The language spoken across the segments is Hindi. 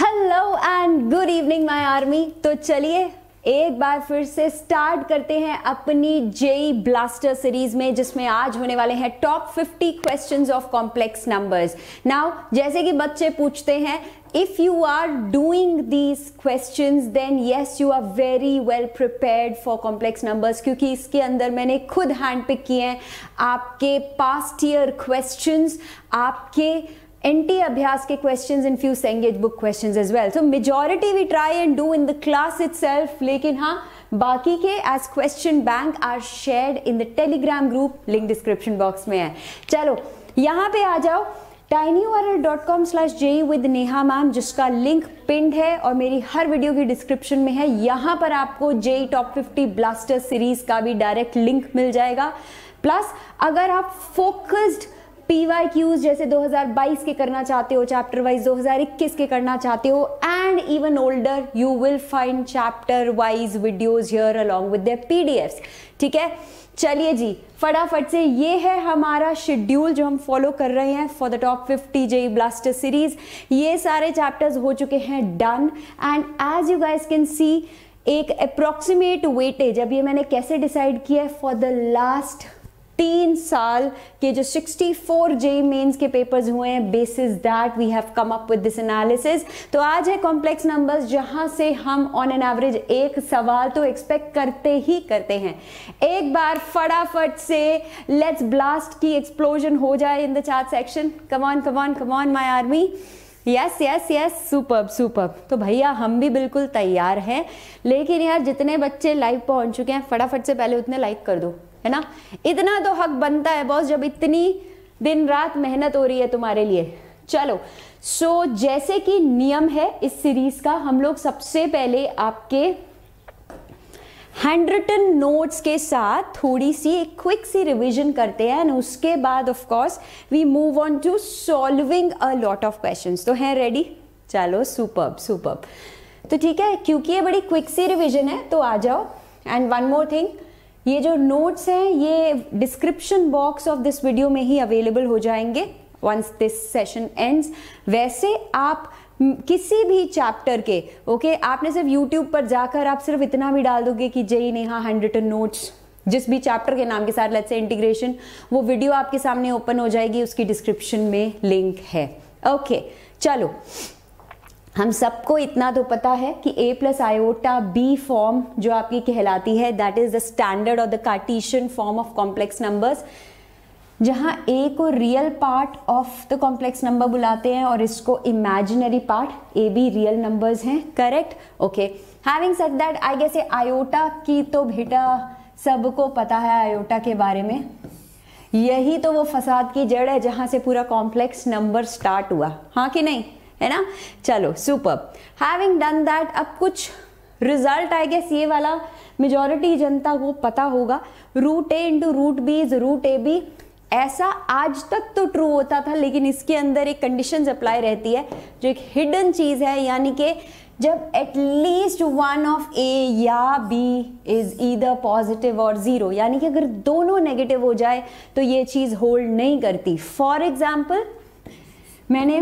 Hello and good evening my army. तो चलिए एक बार फिर से स्टार्ट करते हैं अपनी जेई ब्लास्टर सीरीज में, जिसमें आज होने वाले हैं top 50 questions of complex numbers. Now जैसे कि बच्चे पूछते हैं, If you are doing these questions, then yes, you are very well prepared for complex numbers, क्योंकि इसके अंदर मैंने खुद हैंडपिक किए हैं आपके पास्ट ईयर क्वेश्चंस, आपके एनटी अभ्यास के questions and few Cengage book questions as well. So majority we try and do in the class itself, लेकिन हाँ बाकी के as question bank are shared in the Telegram group, link description box में है। चलो यहाँ पे आ जाओ tinyurl.com/jee with नेहा मैम, जिसका लिंक पिंड है और मेरी हर वीडियो की डिस्क्रिप्शन में है। यहाँ पर आपको जेई टॉप 50 ब्लास्टर सीरीज का भी डायरेक्ट लिंक मिल जाएगा। प्लस अगर आप फोकस्ड PYQs जैसे 2022 के करना चाहते हो, चैप्टर वाइज 2021 के करना चाहते हो and even older, you will find chapter wise videos here along with their PDFs। ठीक है, चलिए जी फटाफट से, ये है हमारा शेड्यूल जो हम फॉलो कर रहे हैं for the top 50 JEE blaster series. ये सारे चैप्टर्स हो चुके हैं done and as you guys can see एक अप्रॉक्सीमेट वेटेज, अब ये मैंने कैसे डिसाइड किया है, फॉर द लास्ट 3 साल के जो 64 जेई मेन्स के पेपर्स हुए हैं, basis that we have come up with this analysis. तो आज है कॉम्प्लेक्स नंबर्स, जहां से हम ऑन एन एवरेज एक सवाल तो एक्सपेक्ट करते ही करते हैं। एक बार फटाफट से लेट्स ब्लास्ट की एक्सप्लोजन हो जाए in the chat section. Come on come on come on my army, yes yes yes, superb superb. तो भैया हम भी बिल्कुल तैयार हैं, लेकिन यार जितने बच्चे लाइव पहुंच चुके हैं फटाफट से पहले उतने लाइक कर दो, है ना। इतना तो हक बनता है बॉस, जब इतनी दिन रात मेहनत हो रही है तुम्हारे लिए। चलो सो जैसे कि नियम है इस सीरीज का, हम लोग सबसे पहले आपके हैंड रिटन नोट्स के साथ थोड़ी सी एक क्विक सी रिवीजन करते हैं एंड उसके बाद of course we move on to solving a lot of questions. तो हैं रेडी? चलो सुपर्ब सुपर्ब। तो ठीक है, क्योंकि ये बड़ी क्विक सी रिवीजन है तो आ जाओ। एंड वन मोर थिंग, ये जो नोट्स हैं ये description box of this video में ही अवेलेबल हो जाएंगे वंस दिस सेशन एंड्स। वैसे आप किसी भी चैप्टर के आपने सिर्फ यूट्यूब पर जाकर आप सिर्फ इतना भी डाल दोगे कि JEE Neha hand written notes, जिस भी चैप्टर के नाम के साथ लेट्स से इंटीग्रेशन, वो वीडियो आपके सामने ओपन हो जाएगी, उसकी डिस्क्रिप्शन में लिंक है। ओके, चलो हम सबको इतना तो पता है कि a plus iota B form जो आपकी कहलाती है, दैट इज द स्टैंडर्ड और the Cartesian form of complex numbers, जहां a को real part of the complex number बुलाते हैं और इसको imaginary part, a b real numbers हैं। Correct? Okay, having said that I guess ये आयोटा की तो बेटा सबको पता है आयोटा के बारे में। यही तो वो फसाद की जड़ है जहां से पूरा कॉम्प्लेक्स नंबर स्टार्ट हुआ, हाँ कि नहीं, है ना। चलो सुपर्ब, हैविंग डन दैट, अब कुछ रिजल्ट आई गेस ये वाला मेजॉरिटी जनता को पता होगा, root A into root B is root A B. ऐसा आज तक तो ट्रू होता था, लेकिन इसके अंदर एक कंडीशन अप्लाई रहती है जो एक हिडन चीज है, यानी कि जब एटलीस्ट वन ऑफ ए या बी इज ईदर पॉजिटिव और जीरो, यानी कि अगर दोनों नेगेटिव हो जाए तो ये चीज होल्ड नहीं करती। फॉर एग्जाम्पल मैंने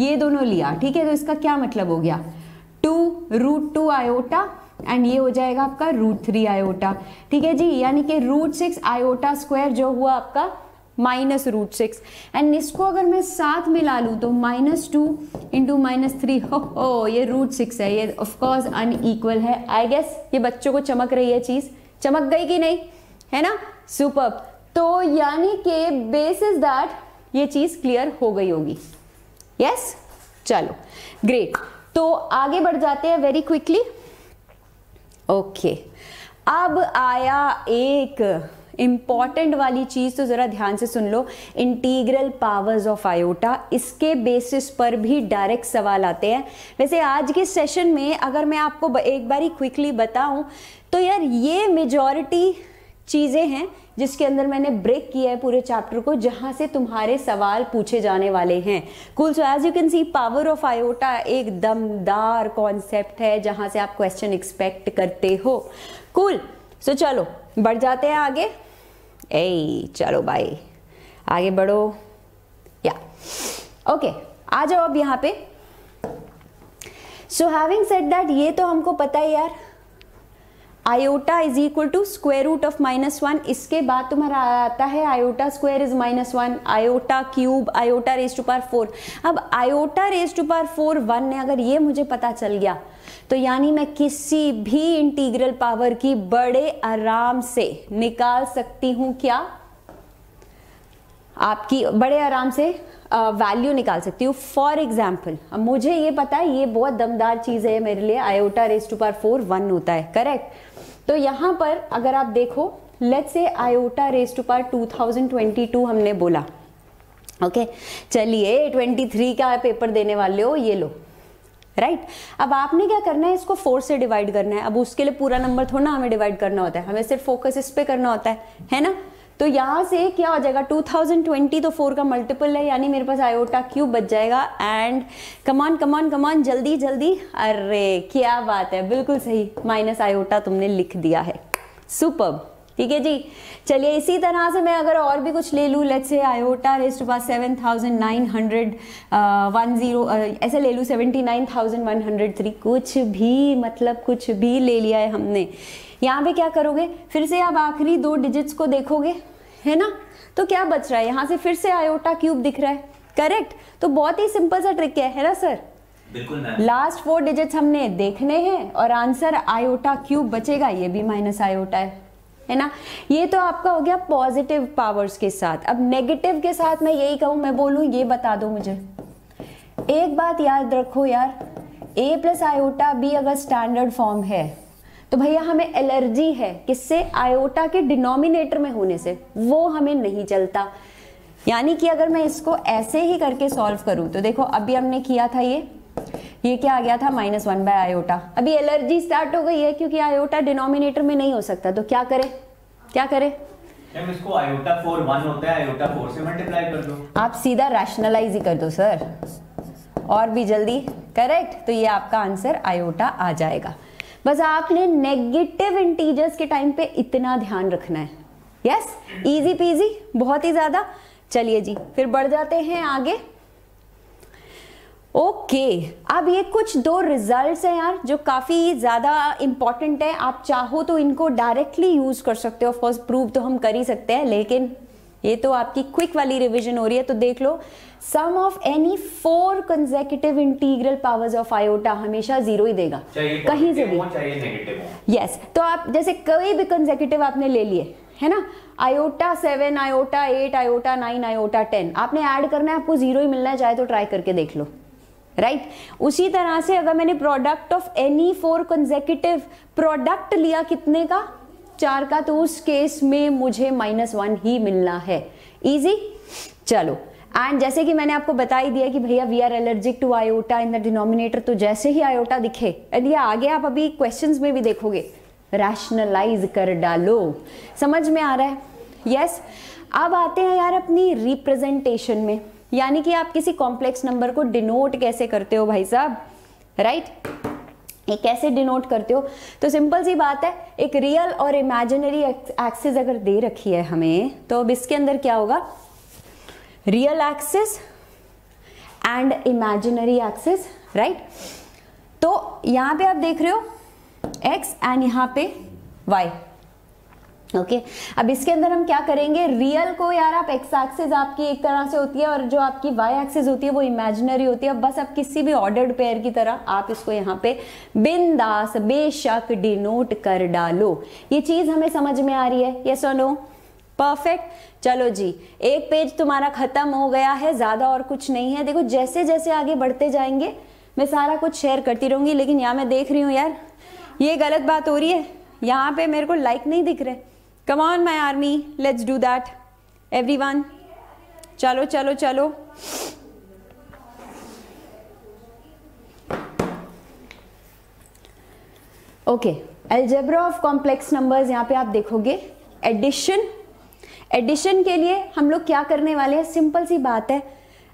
ये दोनों लिया, ठीक है, तो इसका क्या मतलब हो गया, 2 रूट 2 आयोटा एंड ये हो जाएगा आपका रूट 3 आयोटा। ठीक है जी, यानी कि रूट 6 आयोटा स्क्वायर जो हुआ आपका -√6 एंड इसको अगर मैं साथ में ला लूँ तो -2 × -3, हो ये रूट 6 है, ये ऑफकोर्स अनइक्वल है। आई गेस ये बच्चों को चमक रही है चीज़, चमक गई कि नहीं, है ना। सुपर्ब, तो यानी कि बेसिस दैट ये चीज़ क्लियर हो गई होगी। यस चलो ग्रेट, तो आगे बढ़ जाते हैं वेरी क्विकली। ओके अब आया एक इम्पॉर्टेंट वाली चीज, तो जरा ध्यान से सुन लो, इंटीग्रल पावर्स ऑफ आयोटा, इसके बेसिस पर भी डायरेक्ट सवाल आते हैं। वैसे आज के सेशन में अगर मैं आपको एक बारी क्विकली बताऊं तो यार ये मेजॉरिटी चीज़ें हैं जिसके अंदर मैंने ब्रेक किया है पूरे चैप्टर को, जहां से तुम्हारे सवाल पूछे जाने वाले हैं। Cool, so as you can see power of iota एक दमदार कॉन्सेप्ट है जहां से आप क्वेश्चन एक्सपेक्ट करते हो। कूल, सो चलो बढ़ जाते हैं आगे। चलो भाई आगे बढ़ो। या ओके, आ जाओ अब यहाँ पे। सो हैविंग सेड दैट, ये तो हमको पता है यार, iota is equal to square root of -1. इसके बाद तुम्हारा आता है iota square is -1, iota cube, iota raise to power 4. अब आयोटा रेज टू पावर 4 1 है, अगर ये मुझे पता चल गया तो यानी मैं किसी भी इंटीग्रल पावर की बड़े आराम से निकाल सकती हूँ क्या, आपकी बड़े आराम से वैल्यू निकाल सकती हूँ. फॉर एग्जाम्पल, अब मुझे ये पता है, ये बहुत दमदार चीज़ है मेरे लिए, आयोटा रेज टू पावर 4 1 होता है, करेक्ट. तो यहाँ पर अगर आप देखो, let's say iota raise to power 2022 हमने बोला, ओके, चलिए 23 का पेपर देने वाले हो, ये लो, राइट अब आपने क्या करना है, इसको 4 से डिवाइड करना है. अब उसके लिए पूरा नंबर थोड़ा ना हमें डिवाइड करना होता है, हमें सिर्फ फोकस इस पर करना होता है ना. तो यहाँ से क्या हो जाएगा, 2020 तो 4 का मल्टीपल है, यानी मेरे पास आयोटा क्यूब बच जाएगा. एंड कमान कमान कमान, जल्दी जल्दी, अरे क्या बात है, बिल्कुल सही, माइनस आयोटा तुमने लिख दिया है, सुपर्ब. ठीक है जी, चलिए इसी तरह से मैं अगर और भी कुछ ले लूँ, let's say iota raise to power 7910, ऐसे ले लूँ, 79103, कुछ भी, मतलब कुछ भी ले लिया है हमने. यहाँ पे क्या करोगे, फिर से आप आखिरी 2 डिजिट्स को देखोगे, है ना, तो क्या बच रहा है, यहाँ से फिर से आयोटा क्यूब दिख रहा है, करेक्ट. तो बहुत ही सिंपल सा ट्रिक है ना सर, बिल्कुल. लास्ट 4 डिजिट्स हमने देखने हैं और आंसर आयोटा क्यूब बचेगा, ये भी माइनस आयोटा है ना. ये तो आपका हो गया पॉजिटिव पावर्स के साथ. अब नेगेटिव के साथ मैं यही कहूँ, मैं बोलूँ ये बता दो मुझे, एक बात याद रखो यार, a प्लस आयोटा b अगर स्टैंडर्ड फॉर्म है तो भैया हमें एलर्जी है किससे, आयोटा के डिनोमिनेटर में होने से, वो हमें नहीं चलता. यानी कि अगर मैं इसको ऐसे ही करके सॉल्व करूँ तो देखो, अभी हमने किया था ये क्या आ गया था, -1 बाय आयोटा. अभी एलर्जी स्टार्ट हो गई है क्योंकि आयोटा डिनोमिनेटर में नहीं हो सकता, तो क्या करें, क्या करें, इसको आयोटा 4 1 होता है, आयोटा 4 से मल्टीप्लाई कर दो, आप सीधा रैशनलाइज ही कर दो सर, और भी जल्दी, करेक्ट. तो ये आपका आंसर आयोटा आ जाएगा. बस आपने नेगेटिव इंटीजर्स के टाइम पे इतना ध्यान रखना है. यस, इजी पीजी, बहुत ही ज्यादा. चलिए जी, फिर बढ़ जाते हैं आगे. ओके, अब ये कुछ 2 रिजल्ट्स हैं यार जो काफ़ी ज़्यादा इम्पॉर्टेंट है. आप चाहो तो इनको डायरेक्टली यूज़ कर सकते हो, ऑफकोर्स प्रूव तो हम कर ही सकते हैं, लेकिन ये तो आपकी क्विक वाली रिवीजन हो रही है. तो देख लो, sum of any 4 consecutive integral powers of iota हमेशा 0 ही देगा, कहीं से भी. यस, तो आप जैसे कोई भी कंसेक्यूटिव आपने ले लिए, है ना, आयोटा 7, आयोटा 8, आयोटा 9, आयोटा 10, आपने ऐड करना है, आपको 0 ही मिलना है, चाहे तो ट्राई करके देख लो, राइट उसी तरह से अगर मैंने product of any 4 consecutive product लिया, कितने का, 4 का, तो उस केस में मुझे -1 ही मिलना है. इजी, चलो. एंड जैसे कि मैंने आपको बता ही दिया कि भैया we are allergic to iota in the denominator, तो जैसे ही आयोटा दिखे, एंड ये आगे आप अभी क्वेश्चंस में भी देखोगे, रैशनलाइज कर डालो. समझ में आ रहा है? यस. अब आते हैं यार अपनी रिप्रेजेंटेशन में, यानी कि आप किसी कॉम्प्लेक्स नंबर को डिनोट कैसे करते हो भाई साहब, राइट ये कैसे डिनोट करते हो? तो सिंपल सी बात है, एक रियल और इमेजिनरी एक्सिस अगर दे रखी है हमें, तो अब इसके अंदर क्या होगा, real axis and imaginary axis, right. तो यहाँ पे आप देख रहे हो एक्स एंड यहाँ पे वाई, ओके. अब इसके अंदर हम क्या करेंगे, रियल को यार आप एक्स एक्सिस आपकी एक तरह से होती है और जो आपकी वाई एक्सिस होती है वो इमेजिनरी होती है. अब बस आप किसी भी ऑर्डर्ड पेयर की तरह आप इसको यहाँ पे बिंदास बेशक डिनोट कर डालो. ये चीज हमें समझ में आ रही है, यस और नो? परफेक्ट. चलो जी, एक पेज तुम्हारा खत्म हो गया है, ज्यादा और कुछ नहीं है. देखो जैसे जैसे आगे बढ़ते जाएंगे मैं सारा कुछ शेयर करती रहूंगी, लेकिन यहाँ मैं देख रही हूँ यार ये गलत बात हो रही है, यहाँ पे मेरे को लाइक नहीं दिख रहे. Come on my army, let's do that, everyone. चलो चलो चलो. Okay, algebra of complex numbers. यहाँ पे आप देखोगे addition. Addition के लिए हम लोग क्या करने वाले हैं? सिंपल सी बात है,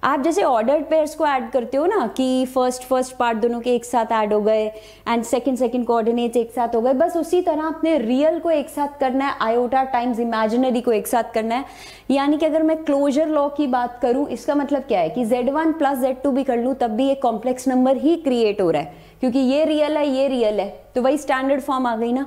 आप जैसे ऑर्डर्ड पेयर्स को ऐड करते हो ना कि फर्स्ट पार्ट दोनों के एक साथ ऐड हो गए एंड सेकंड कोऑर्डिनेट्स एक साथ हो गए, बस उसी तरह आपने रियल को एक साथ करना है, आयोटा टाइम्स इमेजिनरी को एक साथ करना है। यानी कि अगर मैं क्लोजर लॉ की बात करूं, इसका मतलब क्या है कि z1 प्लस z2 भी कर लूँ तब भी एक कॉम्प्लेक्स नंबर ही क्रिएट हो रहा है क्योंकि ये रियल है ये रियल है, तो वही स्टैंडर्ड फॉर्म आ गई ना।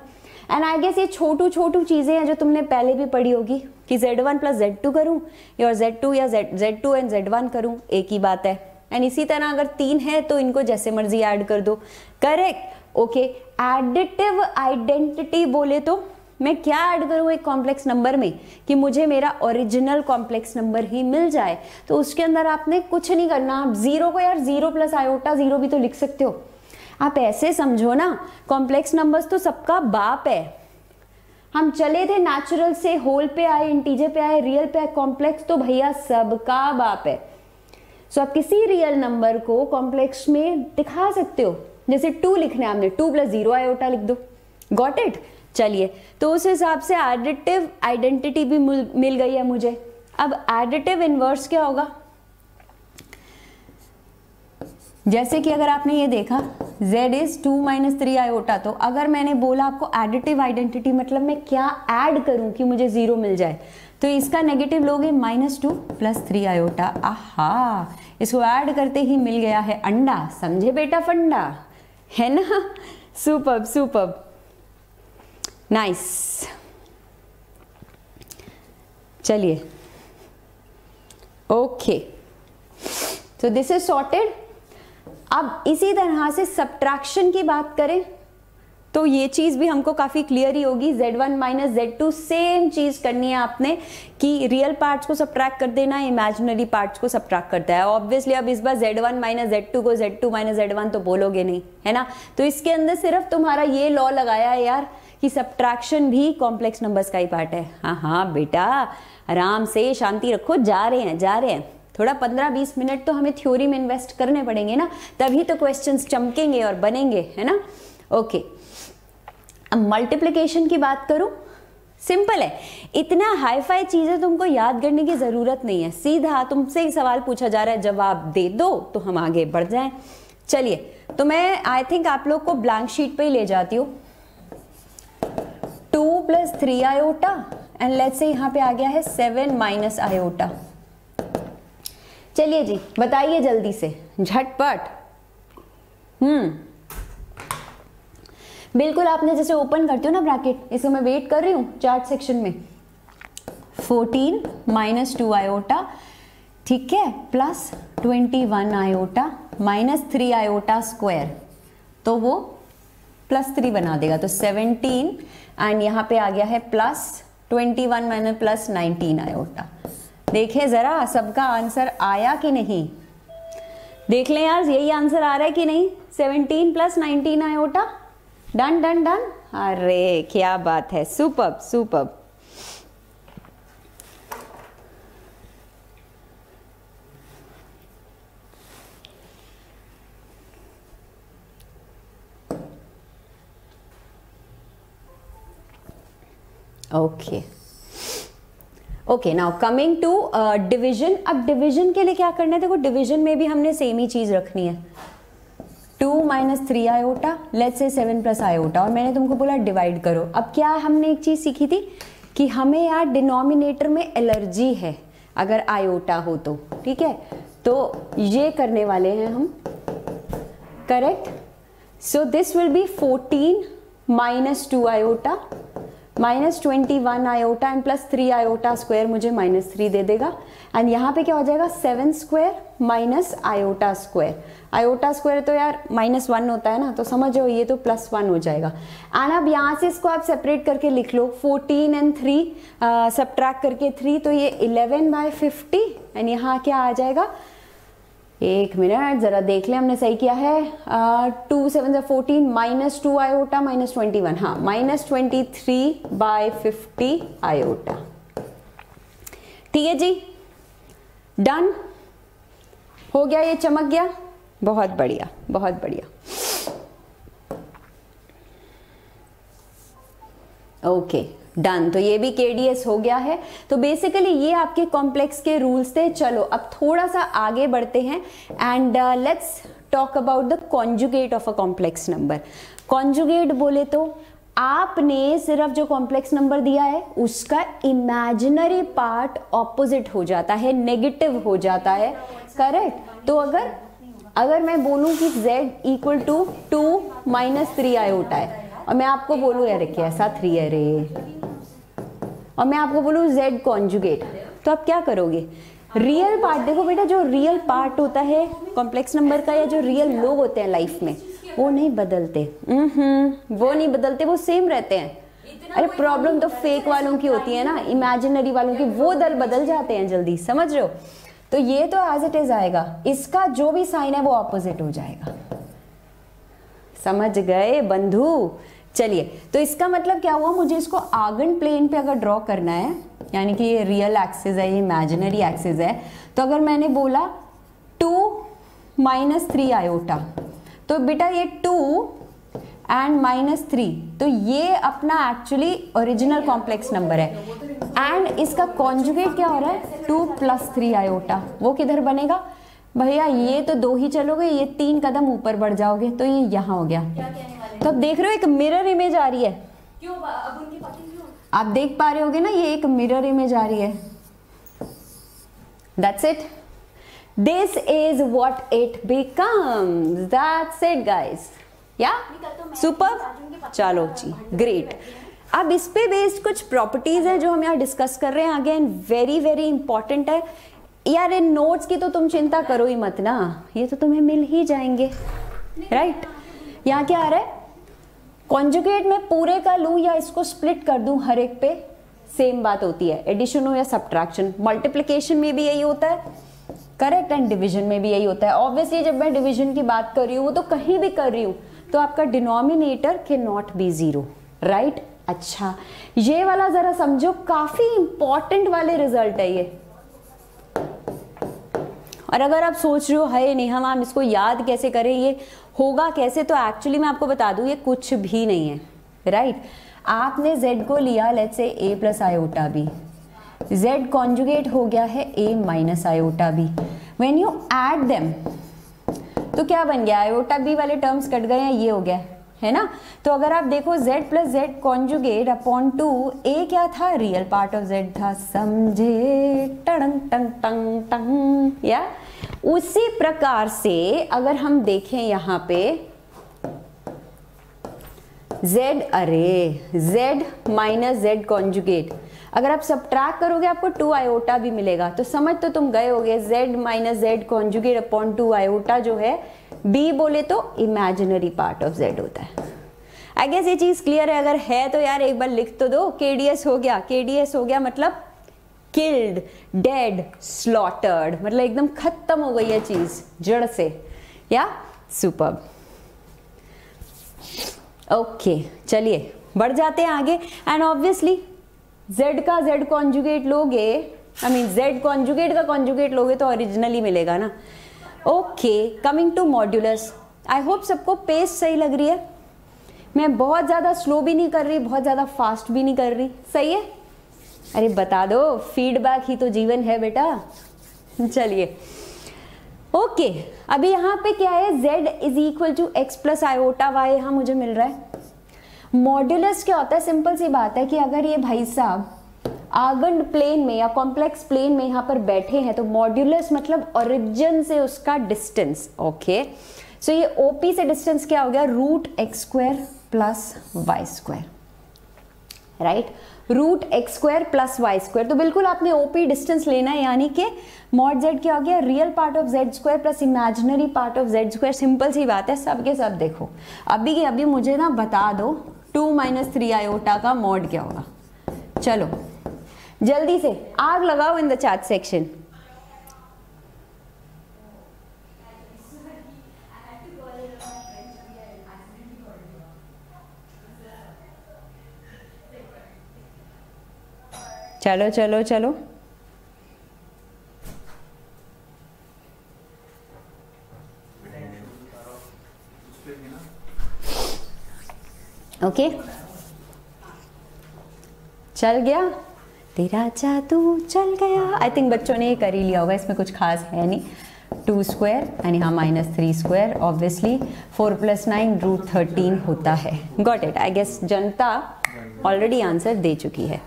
एंड आई गेस ये छोटू चीज़ें हैं जो तुमने पहले भी पढ़ी होगी कि z1 प्लस z2 करूँ या z2 या z2 एंड z1 करूँ, एक ही बात है। एंड इसी तरह अगर तीन है तो इनको जैसे मर्जी ऐड कर दो, करेक्ट। ओके, एडिटिव आइडेंटिटी बोले तो मैं क्या ऐड करूँ एक कॉम्प्लेक्स नंबर में कि मुझे मेरा ओरिजिनल कॉम्प्लेक्स नंबर ही मिल जाए, तो उसके अंदर आपने कुछ नहीं करना। आप जीरो को यार जीरो प्लस आयोटा जीरो भी तो लिख सकते हो, आप ऐसे समझो ना कॉम्प्लेक्स नंबर्स तो सबका बाप है। हम चले थे नेचुरल से, होल पे आए, इंटीजर पे आए, रियल पे आए, कॉम्प्लेक्स तो भैया सबका बाप है। सो आप किसी रियल नंबर को कॉम्प्लेक्स में दिखा सकते हो, जैसे 2 लिखना है हमने, 2 प्लस जीरो आयोटा लिख दो, गॉट इट। चलिए, तो उस हिसाब से एडिटिव आइडेंटिटी भी मिल गई है मुझे। अब एडिटिव इन्वर्स क्या होगा, जैसे कि अगर आपने ये देखा z इज 2 - 3 आयोटा, तो अगर मैंने बोला आपको एडिटिव आइडेंटिटी मतलब मैं क्या ऐड करूं कि मुझे जीरो मिल जाए, तो इसका नेगेटिव लोगे -2 + 3 आयोटा। आहा, इसको ऐड करते ही मिल गया है अंडा, समझे बेटा फंडा, है ना। Superb superb, nice. चलिए, okay, so this is sorted. अब इसी तरह से सब्ट्रैक्शन की बात करें तो ये चीज़ भी हमको काफ़ी क्लियर ही होगी। z1 - z2 सेम चीज़ करनी है आपने कि रियल पार्ट्स को सब्ट्रैक्ट कर देना, इमेजिनरी पार्ट्स को सब्ट्रैक्ट करता है। ऑब्वियसली अब इस बार z1 - z2 को z2 - z1 तो बोलोगे नहीं, है ना। तो इसके अंदर सिर्फ तुम्हारा ये लॉ लगाया है यार कि सब्ट्रैक्शन भी कॉम्प्लेक्स नंबर्स का ही पार्ट है। हाँ हाँ बेटा, आराम से शांति रखो, जा रहे हैं जा रहे हैं, थोड़ा 15-20 मिनट तो हमें थ्योरी में इन्वेस्ट करने पड़ेंगे ना, तभी तो क्वेश्चंस चमकेंगे और बनेंगे, है ना। ओके, अब मल्टीप्लिकेशन की बात करूं, सिंपल है, इतना हाई फाई चीज़ें तुमको याद करने की ज़रूरत नहीं है, सीधा तुमसे सवाल पूछा जा रहा है, जवाब दे दो तो हम आगे बढ़ जाएं। चलिए, तो मैं आई थिंक आप लोग को ब्लैंक शीट पर ही ले जाती हूँ। 2 + 3 आयोटा एंड लेट्स से यहाँ पे आ गया है 7 - आयोटा। चलिए जी, बताइए जल्दी से झटपट। बिल्कुल, आपने जैसे ओपन करते हो ना ब्रैकेट, इसको मैं वेट कर रही हूँ चार्ट सेक्शन में। 14 - 2 आयोटा, ठीक है, plus 21 iota minus 3 iota square, तो वो +3 बना देगा, तो 17 एंड यहाँ पे आ गया है प्लस 21 - +19 आयोटा। देखें जरा सबका आंसर आया कि नहीं, देख लें यार यही आंसर आ रहा है कि नहीं। 17 + 19 आयोटा, डन डन डन। अरे क्या बात है, superb superb. Okay okay, now coming to division. अब डिविजन के लिए क्या करना है, देखो डिविजन में भी हमने सेम ही चीज़ रखनी है। 2 - 3 आयोटा, लेट्स से 7 + आयोटा, और मैंने तुमको बोला डिवाइड करो। अब क्या हमने एक चीज़ सीखी थी कि हमें यार डिनोमिनेटर में एलर्जी है अगर आयोटा हो तो, ठीक है, तो ये करने वाले हैं हम, correct. So this will be 14 - 2 iota minus 21 iota and +3 iota square मुझे -3 दे देगा। एंड यहाँ पे क्या हो जाएगा, 7 square minus iota square. Iota square तो यार -1 होता है ना, तो समझो ये तो +1 हो जाएगा। एंड अब यहाँ से इसको आप सेपरेट करके लिख लो, 14 एंड 3 सब्ट्रैक्ट करके 3, तो ये 11/50। एंड यहाँ क्या आ जाएगा, एक मिनट जरा देख ले हमने सही किया है। 2 - 7 = 14 -2 आयोटा माइनस 21, हाँ -23/50 आयोटा, ठीक है जी, डन हो गया, ये चमक गया, बहुत बढ़िया बहुत बढ़िया। Okay done. तो ये भी केडीएस हो गया है। तो बेसिकली ये आपके कॉम्प्लेक्स के रूल्स थे। चलो अब थोड़ा सा आगे बढ़ते हैं and let's talk about the conjugate of a complex number. Conjugate बोले तो आपने सिर्फ जो कॉम्प्लेक्स नंबर दिया है उसका इमेजिनरी पार्ट ऑपोजिट हो जाता है, नेगेटिव हो जाता है, करेक्ट। तो अगर मैं बोलूं कि z इक्वल टू 2 - 3i होता है और मैं आपको बोलूं यार क्या ऐसा 3 है रे, और मैं आपको बोलूं z कॉन्जुगेट, तो आप क्या करोगे? रियल पार्ट देखो बेटा, जो रियल पार्ट होता है कॉम्प्लेक्स नंबर का या जो रियल लोग होते हैं लाइफ में वो नहीं बदलते, वो नहीं बदलते, वो सेम रहते हैं। अरे प्रॉब्लम तो फेक वालों की होती है ना, इमेजिनरी वालों की, वो दल बदल जाते हैं जल्दी, समझ रहे हो? तो ये तो एज इट इज आएगा, इसका जो भी साइन है वो ऑपोजिट हो जाएगा। समझ गए बंधु? चलिए, तो इसका मतलब क्या हुआ, मुझे इसको आगन प्लेन पे अगर ड्रॉ करना है, यानी कि ये रियल एक्सिस है, ये इमेजिनरी एक्सिस है, तो अगर मैंने बोला 2 - 3i, तो बेटा ये 2 और -3, तो ये अपना एक्चुअली ओरिजिनल कॉम्प्लेक्स नंबर है एंड इसका कॉन्जुगेट क्या हो रहा है 2 + 3i, वो किधर बनेगा भैया? ये तो 2 ही चलोगे, ये 3 कदम ऊपर बढ़ जाओगे, तो ये यहाँ हो गया। तो अब देख रहे हो एक मिरर इमेज आ रही है, क्यों अब उनकी बातें क्यों आप देख पा रहे होगे ना, ये एक मिरर इमेज आ रही है। That's it, this is what it becomes. That's it guys, या सुपर, चलो जी ग्रेट। अब इस पे बेस्ड कुछ प्रॉपर्टीज है जो हम यहाँ डिस्कस कर रहे हैं, अगेन वेरी वेरी इंपॉर्टेंट है यार। इन नोट्स की तो तुम चिंता करो ही मत ना, ये तो तुम्हें मिल ही जाएंगे, राइट। यहाँ क्या आ रहा है, कॉन्जुगेट में पूरे का लूँ या इसको स्प्लिट कर दूँ, हर एक पे सेम बात होती है, एडिशन हो या सब्ट्रैक्शन, मल्टीप्लिकेशन में भी यही होता है, करेक्ट, एंड डिवीजन में भी यही होता है। ऑब्वियसली जब मैं डिवीजन की बात कर रही हूँ, वो तो कहीं भी कर रही हूँ, तो आपका denominator can not be zero, right. अच्छा, ये वाला जरा समझो, काफी इंपॉर्टेंट वाले रिजल्ट है ये। और अगर आप सोच रहे हो हाय नेहा मैम इसको याद कैसे करें, ये होगा कैसे, तो एक्चुअली मैं आपको बता दूं ये कुछ भी नहीं है, राइट। आपने z को लिया, let's say a + i, z conjugate हो गया है a - i। When you add them तो क्या बन गया, i - b वाले टर्म्स कट गए हैं, ये हो गया है ना। तो अगर आप देखो z + z conjugate upon 2, a क्या था, रियल पार्ट ऑफ z था, समझे? टंग टंग टंग टंग, या उसी प्रकार से अगर हम देखें यहां पे z, अरे z - z कॉन्जुगेट, अगर आप सब्ट्रैक्ट करोगे आपको 2i भी मिलेगा, तो समझ तो तुम गए होगे z - z conjugate upon 2i जो है, b बोले तो इमेजिनरी पार्ट ऑफ z होता है। आई गेस ये चीज क्लियर है, अगर है तो यार एक बार लिख तो दो। KDS हो गया, KDS हो गया मतलब किल्ड, डेड, स्लॉटर्ड, मतलब एकदम खत्म हो गई है चीज जड़ से, या सुपर। ओके चलिए बढ़ जाते हैं आगे। एंड ऑब्वियसली z का z कॉन्जुगेट लोगे, आई मीन z कॉन्जुगेट का कॉन्जुगेट लोगे तो ओरिजिनली मिलेगा ना। Okay, coming to modulus, I hope सबको पेस सही लग रही है, मैं बहुत ज़्यादा स्लो भी नहीं कर रही, बहुत ज़्यादा फास्ट भी नहीं कर रही, सही है? अरे बता दो, फीडबैक ही तो जीवन है बेटा। चलिए ओके, अभी यहाँ पे क्या है, z = x + i/y यहाँ मुझे मिल रहा है। मॉड्यूलस क्या होता है, सिंपल सी बात है कि अगर ये भाई साहब आगन प्लेन में या कॉम्प्लेक्स प्लेन में यहाँ पर बैठे हैं, तो मॉड्यूलस मतलब ओरिजिन से उसका डिस्टेंस। ओके सो ये OP से डिस्टेंस क्या हो गया, √x² + y², right, √x² + y²। तो बिल्कुल आपने OP डिस्टेंस लेना है, यानी कि मॉड z क्या हो गया, real part of z² plus imaginary part of z²। Simple सी बात है, सब के सब देखो अभी के अभी मुझे ना बता दो 2 - 3i का मॉड क्या होगा। चलो जल्दी से आग लगाओ इन द चैट सेक्शन। चलो चलो चलो, ओके चल गया तेरा जादू चल गया। आई थिंक बच्चों ने ये कर ही लिया होगा, इसमें कुछ खास है नहीं। 2 स्क्वायर यानी हाँ -3 स्क्वायर, ऑब्वियसली 4 + 9 √13 होता है। Got it. आई गेस जनता ऑलरेडी आंसर दे चुकी है।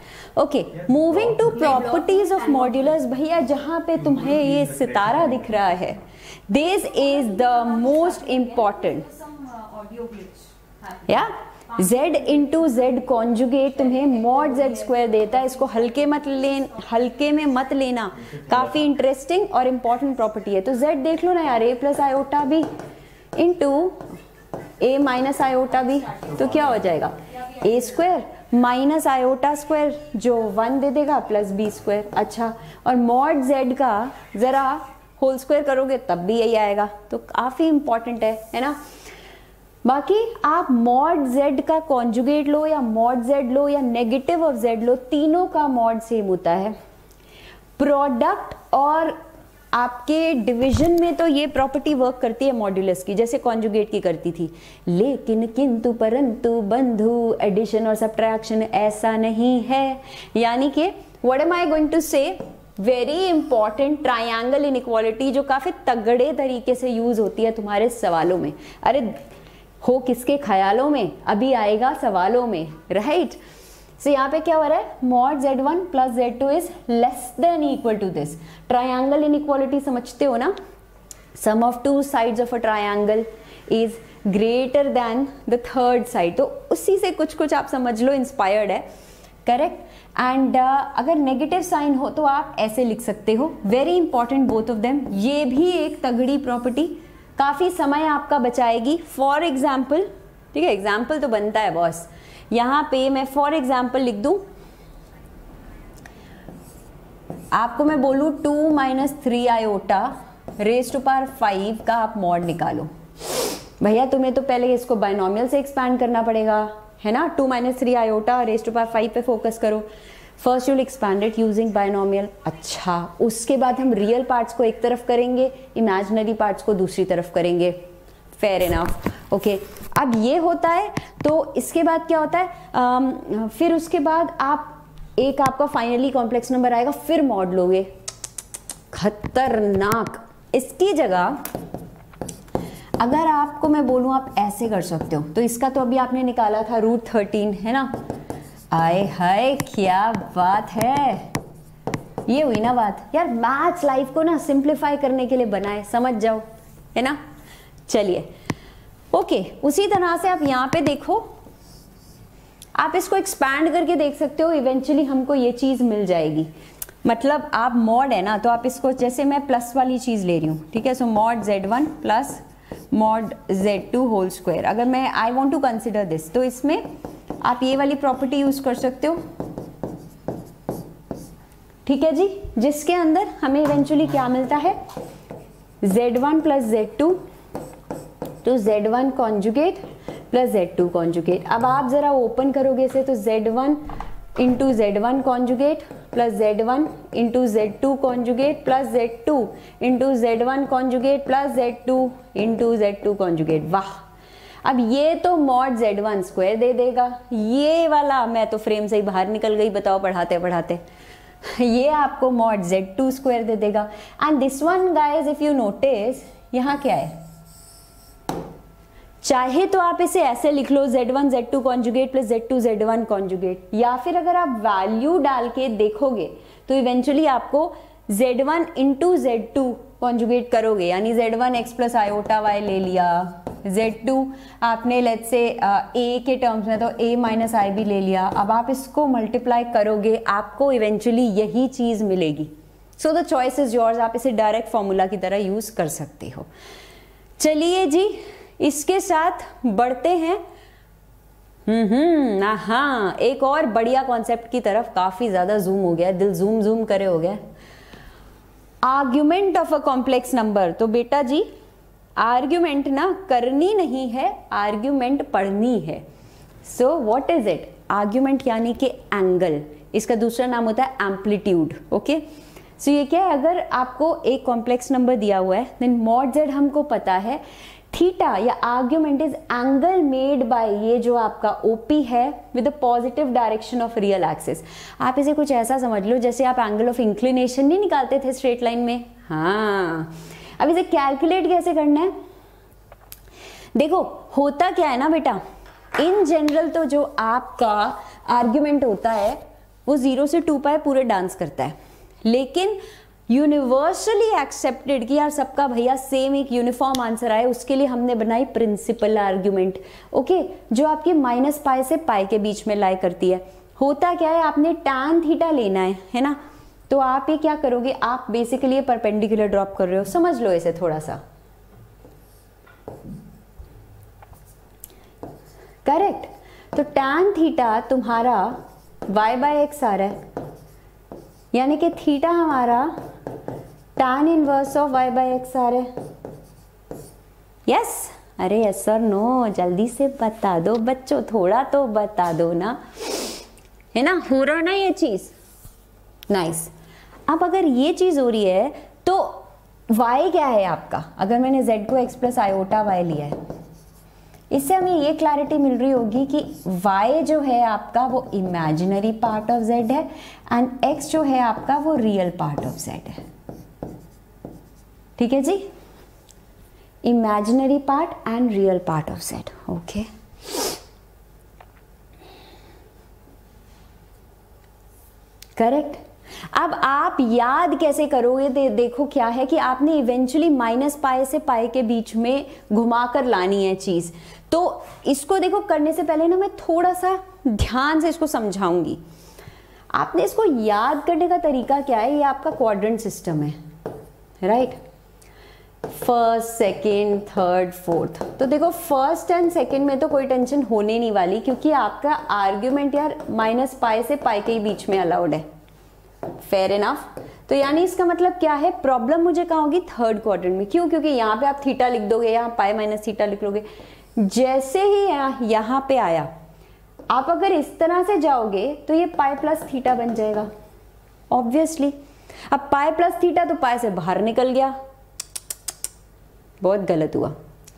Okay, moving to properties of modulus. भैया जहाँ पे तुम्हें ये सितारा दिख रहा है, this is the most important. या z into z कॉन्जुगेट तुम्हें mod z square देता है। इसको हल्के में मत लेना, काफी इंटरेस्टिंग और इम्पोर्टेंट प्रॉपर्टी है। तो z देख लो ना यार, a + iota b into a - iota b, तो क्या हो जाएगा a square - iota square जो 1 दे देगा + b square। अच्छा, और mod z का जरा होल स्क्वायर करोगे तब भी यही आएगा, तो काफी इंपॉर्टेंट है ना। बाकी आप mod z का कॉन्जुगेट लो या mod z लो या नेगेटिव ऑफ z लो, तीनों का mod सेम होता है। प्रोडक्ट और आपके डिवीजन में तो ये प्रॉपर्टी वर्क करती है मॉड्यूलस की, जैसे कॉन्जुगेट की करती थी। लेकिन किंतु परंतु बंधु एडिशन और सब्ट्रैक्शन ऐसा नहीं है। यानी कि what am I going to say, very important triangle inequality जो काफी तगड़े तरीके से यूज होती है तुम्हारे सवालों में। अरे हो किसके ख्यालों में, अभी आएगा सवालों में, राइट। सो यहाँ पे क्या हो रहा है, mod z1 + z2 is less than equal to this. Triangle inequality समझते हो ना, sum of 2 sides of a triangle is greater than the 3rd side. तो उसी से कुछ कुछ आप समझ लो, इंस्पायर्ड है, करेक्ट। एंड अगर नेगेटिव साइन हो तो आप ऐसे लिख सकते हो। Very important both of them. ये भी एक तगड़ी प्रॉपर्टी, काफ़ी समय आपका बचाएगी। फॉर एग्जाम्पल, ठीक है, एग्जाम्पल तो बनता है बॉस। यहाँ पे मैं फॉर एग्जाम्पल लिख दूँ, आपको मैं बोलूँ 2 - 3 iota raised to power 5 का आप मॉड निकालो। भैया तुम्हें तो पहले इसको बाइनोमियल से एक्सपैंड करना पड़ेगा, है ना। 2 - 3 iota raised to power 5 पे फोकस करो। First you'll expand it using binomial. अच्छा, उसके बाद हम रियल पार्ट्स को एक तरफ करेंगे, इमेजिनरी पार्ट्स को दूसरी तरफ करेंगे। Fair enough. ओके, अब ये होता है। तो इसके बाद क्या होता है, फिर उसके बाद आप एक आपका फाइनली कॉम्प्लेक्स नंबर आएगा, फिर मॉड लोगे। खतरनाक। इसकी जगह अगर आपको मैं बोलूँ आप ऐसे कर सकते हो, तो इसका तो अभी आपने निकाला था √13, है ना। आए हाय क्या बात है, ये हुई ना बात यार। मैथ्स लाइफ को ना सिंप्लीफाई करने के लिए बनाए, समझ जाओ, है ना। चलिए ओके, उसी तरह से आप यहाँ पे देखो, आप इसको एक्सपैंड करके देख सकते हो। इवेंचुअली हमको ये चीज़ मिल जाएगी। मतलब आप मॉड है ना, तो आप इसको, जैसे मैं प्लस वाली चीज़ ले रही हूँ, ठीक है। So mod z1 + mod z2 whole square. अगर मैं I want to consider this, तो इसमें आप ये वाली प्रॉपर्टी यूज कर सकते हो, ठीक है जी। जिसके अंदर हमें इवेंचुअली क्या मिलता है, z1 + z2 तो z1 कॉन्जुगेट + z2 कॉन्जुगेट। अब आप जरा ओपन करोगे इसे, तो z1 into z1 conjugate + z1 into z2 conjugate + z2 into z1 conjugate + z2 into z2 conjugate. वाह, अब ये तो mod z1 स्क्वायर दे देगा। ये वाला, मैं तो फ्रेम से ही बाहर निकल गई, बताओ पढ़ाते पढ़ाते। ये आपको mod z2 स्क्वायर दे देगा। And this one guys, if you notice, यहाँ क्या है, चाहे तो आप इसे ऐसे लिख लो z1 z2 conjugate + z2 z1 conjugate, या फिर अगर आप वैल्यू डाल के देखोगे तो इवेंचुअली आपको z1 into z2 कॉन्जुगेट करोगे। यानी z1 x + iota y ले लिया, z2 आपने लेट्स से a के टर्म्स में तो a - ib ले लिया। अब आप इसको मल्टीप्लाई करोगे, आपको इवेंचुअली यही चीज़ मिलेगी। So the choice is yours. आप इसे डायरेक्ट फॉर्मूला की तरह यूज़ कर सकते हो। चलिए जी, इसके साथ बढ़ते हैं हाँ, एक और बढ़िया कॉन्सेप्ट की तरफ। काफ़ी ज़्यादा जूम हो गया, दिल जूम जूम करे हो गया। Argument of a complex number. तो बेटा जी, आर्ग्यूमेंट ना करनी नहीं है, आर्ग्यूमेंट पढ़नी है। So what is it, argument यानी कि एंगल। इसका दूसरा नाम होता है एम्पलीट्यूड। ओके, सो ये क्या है, अगर आपको एक कॉम्प्लेक्स नंबर दिया हुआ है, देन mod z हमको पता है, थीटा या argument is angle made by ये जो आपका ओपी है with a positive direction of real axis. आप इसे कुछ ऐसा समझ लो जैसे आप एंगल ऑफ इंक्लिनेशन नहीं निकालते थे स्ट्रेट लाइन में। हाँ, अब इसे कैलकुलेट कैसे करना है? देखो होता क्या है ना बेटा, इन जनरल तो जो आपका आर्ग्यूमेंट होता है वो 0 से 2π पूरे डांस करता है, लेकिन यूनिवर्सली एक्सेप्टेड कि यार सबका भैया सेम एक यूनिफॉर्म आंसर आए उसके लिए हमने बनाई प्रिंसिपल आर्ग्यूमेंट। ओके, जो आपकी -π से π के बीच में लाई करती है। होता क्या है, आपने tan थीटा लेना है ना, तो आप ये क्या करोगे, आप बेसिकली ये परपेंडिकुलर ड्रॉप कर रहे हो। समझ लो इसे थोड़ा सा, करेक्ट? तो tan थीटा तुम्हारा y/x आ रहा है, यानी कि थीटा हमारा tan 1 of y/x आ रहा है। यस? अरे यस सर नो, जल्दी से बता दो बच्चों, थोड़ा तो बता दो ना, है ना? हो रहा ना ये चीज? नाइस। अब अगर ये चीज हो रही है तो y क्या है आपका? अगर मैंने z को x + iota y लिया है, इससे हमें ये क्लैरिटी मिल रही होगी कि y जो है आपका वो इमेजिनरी पार्ट ऑफ z है एंड x जो है आपका वो रियल पार्ट ऑफ z है। ठीक है जी, imaginary part and real part of z। Okay, correct? अब आप याद कैसे करोगे? देखो क्या है कि आपने इवेंचुअली -π से π के बीच में घुमाकर लानी है चीज। तो इसको देखो, करने से पहले ना मैं थोड़ा सा ध्यान से इसको समझाऊंगी। आपने इसको याद करने का तरीका क्या है, ये आपका क्वाड्रेंट सिस्टम है, right? First, second, third, fourth. तो देखो फर्स्ट एंड सेकेंड में तो कोई टेंशन होने नहीं वाली, क्योंकि आपका आर्ग्यूमेंट यार -π से π के बीच में अलाउड है। Fair enough. तो यानी इसका मतलब क्या है, प्रॉब्लम मुझे कहाँ होगी? थर्ड क्वाड्रेंट में। क्यों? क्योंकि यहाँ पे आप थीटा लिख दोगे, यहाँ π - थीटा लिख लोगे। जैसे ही यहाँ पे आया, आप अगर इस तरह से जाओगे तो ये π + थीटा बन जाएगा ऑब्वियसली। अब π + थीटा तो π से बाहर निकल गया, बहुत गलत हुआ।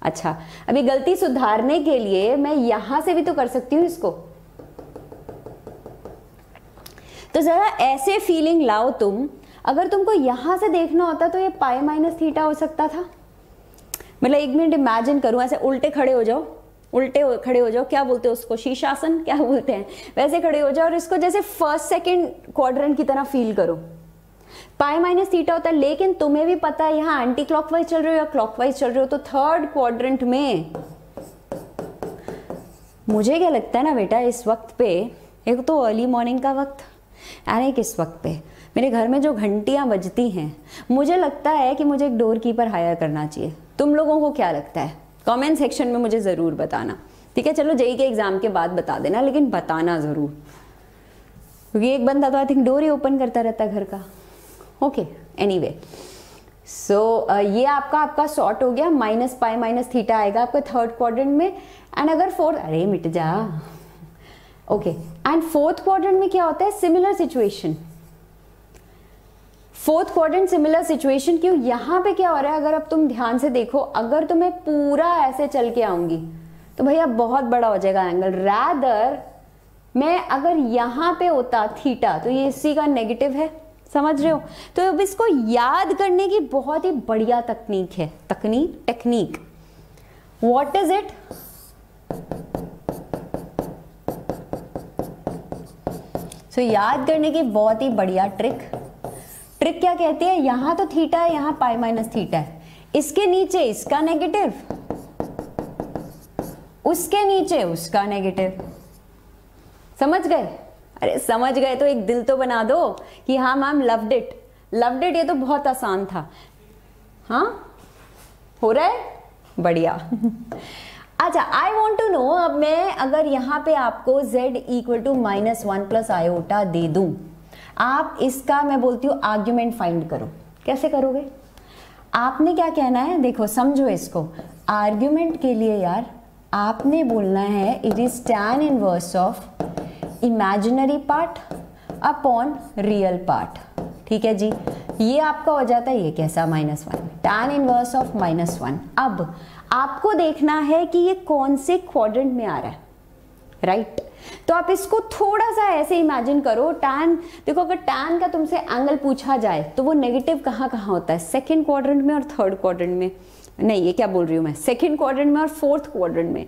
अच्छा, अब ये गलती सुधारने के लिए मैं यहां से भी तो कर सकती हूँ इसको। तो जरा ऐसे फीलिंग लाओ तुम, अगर तुमको यहां से देखना होता तो ये π - थीटा हो सकता था। मतलब एक मिनट इमेजिन करूं, ऐसे उल्टे खड़े हो जाओ, क्या बोलते हो उसको, शीर्षासन क्या बोलते हैं, वैसे खड़े हो जाओ और इसको जैसे फर्स्ट सेकंड क्वाड्रेंट की तरह फील करो। π - थीटा होता है, लेकिन तुम्हें भी पता है यहाँ एंटी क्लॉकवाइज चल रहे हो या क्लॉकवाइज चल रहे हो। तो थर्ड क्वाड्रेंट में मुझे क्या लगता है ना बेटा, इस वक्त पे, एक तो अर्ली मॉर्निंग का वक्त, अरे किस वक्त पे मेरे घर में जो घंटियां बजती हैं, मुझे लगता है कि मुझे एक डोर कीपर हायर करना चाहिए। तुम लोगों को क्या लगता है? कमेंट सेक्शन में मुझे ज़रूर बताना, ठीक है? चलो जेई के एग्ज़ाम के बाद बता देना, लेकिन बताना ज़रूर, क्योंकि एक बंदा तो आई थिंक डोर ही ओपन करता रहता है घर का। ओके, एनीवे, सो ये आपका सॉर्ट हो गया। -π - थीटा आएगा आपके थर्ड क्वाड्रेंट में। एंड अगर फोर्थ, अरे मिट जा, ओके। एंड फोर्थ क्वाड्रेंट में क्या होता है? Similar situation. Fourth quadrant similar situation. क्यों? यहाँ पे क्या हो रहा है, अगर अब तुम ध्यान से देखो, अगर तो मैं पूरा ऐसे चल के आऊंगी तो भैया बहुत बड़ा हो जाएगा एंगल। रादर मैं अगर यहाँ पे होता थीटा, तो ये इसी का नेगेटिव है, समझ रहे हो? तो अब इसको याद करने की बहुत ही बढ़िया तकनीक है, टेक्निक। What is it? तो याद करने की बहुत ही बढ़िया ट्रिक क्या कहती है, यहाँ तो थीटा है, यहाँ π - थीटा है, इसके नीचे इसका नेगेटिव, उसके नीचे उसका नेगेटिव। समझ गए? अरे समझ गए तो एक दिल तो बना दो कि हाँ ma'am loved it, loved it. ये तो बहुत आसान था। हाँ, हो रहा है बढ़िया। अच्छा, आई वॉन्ट टू नो, अब मैं अगर यहाँ पे आपको z = -1 + iota दे दूँ, आप इसका, मैं बोलती हूँ, आर्ग्यूमेंट फाइंड करो। कैसे करोगे? आपने क्या कहना है, देखो समझो इसको। आर्ग्यूमेंट के लिए यार आपने बोलना है it is tan 1 of imaginary part upon real part. ठीक है जी, ये आपका हो जाता है, ये कैसा -1 tan 1 of -1। अब आपको देखना है कि ये कौन से क्वाड्रेंट में आ रहा है, राइट तो आप इसको थोड़ा सा ऐसे इमेजिन करो। टैन देखो, अगर टैन का तुमसे एंगल पूछा जाए तो वो नेगेटिव कहाँ कहाँ होता है? सेकंड क्वाड्रेंट में और थर्ड क्वाड्रेंट में। नहीं, ये क्या बोल रही हूँ मैं, सेकंड क्वाड्रेंट में और फोर्थ क्वाड्रेंट में।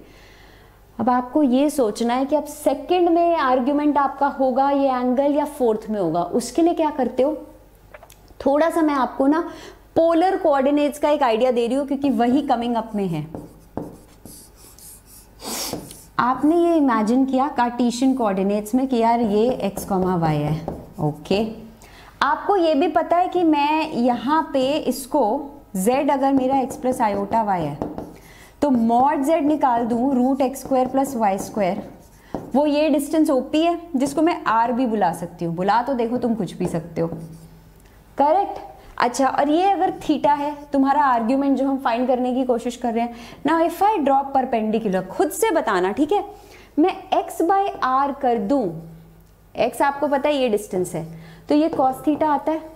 अब आपको ये सोचना है कि अब सेकंड में आर्ग्यूमेंट आपका होगा ये एंगल या फोर्थ में होगा। उसके लिए क्या करते हो, थोड़ा सा मैं आपको ना पोलर कोऑर्डिनेट्स का एक आइडिया दे रही हूँ क्योंकि वही कमिंग अप में है। आपने ये इमेजिन किया कार्टेशियन कोऑर्डिनेट्स में कि यार ये x, y है, ओके आपको ये भी पता है कि मैं यहाँ पे इसको z अगर मेरा x प्लस आयोटा y है तो मॉड z निकाल दूँ root x square plus Y square, वो ये डिस्टेंस OP है जिसको मैं r भी बुला सकती हूँ, बुला तो देखो तुम कुछ भी सकते हो, करेक्ट। अच्छा, और ये अगर थीटा है तुम्हारा आर्ग्यूमेंट जो हम फाइंड करने की कोशिश कर रहे हैं ना, इफ आई ड्रॉप परपेंडिकुलर, खुद से बताना ठीक है, मैं x बाय आर कर दूं, x आपको पता है ये डिस्टेंस है तो ये cos थीटा आता है,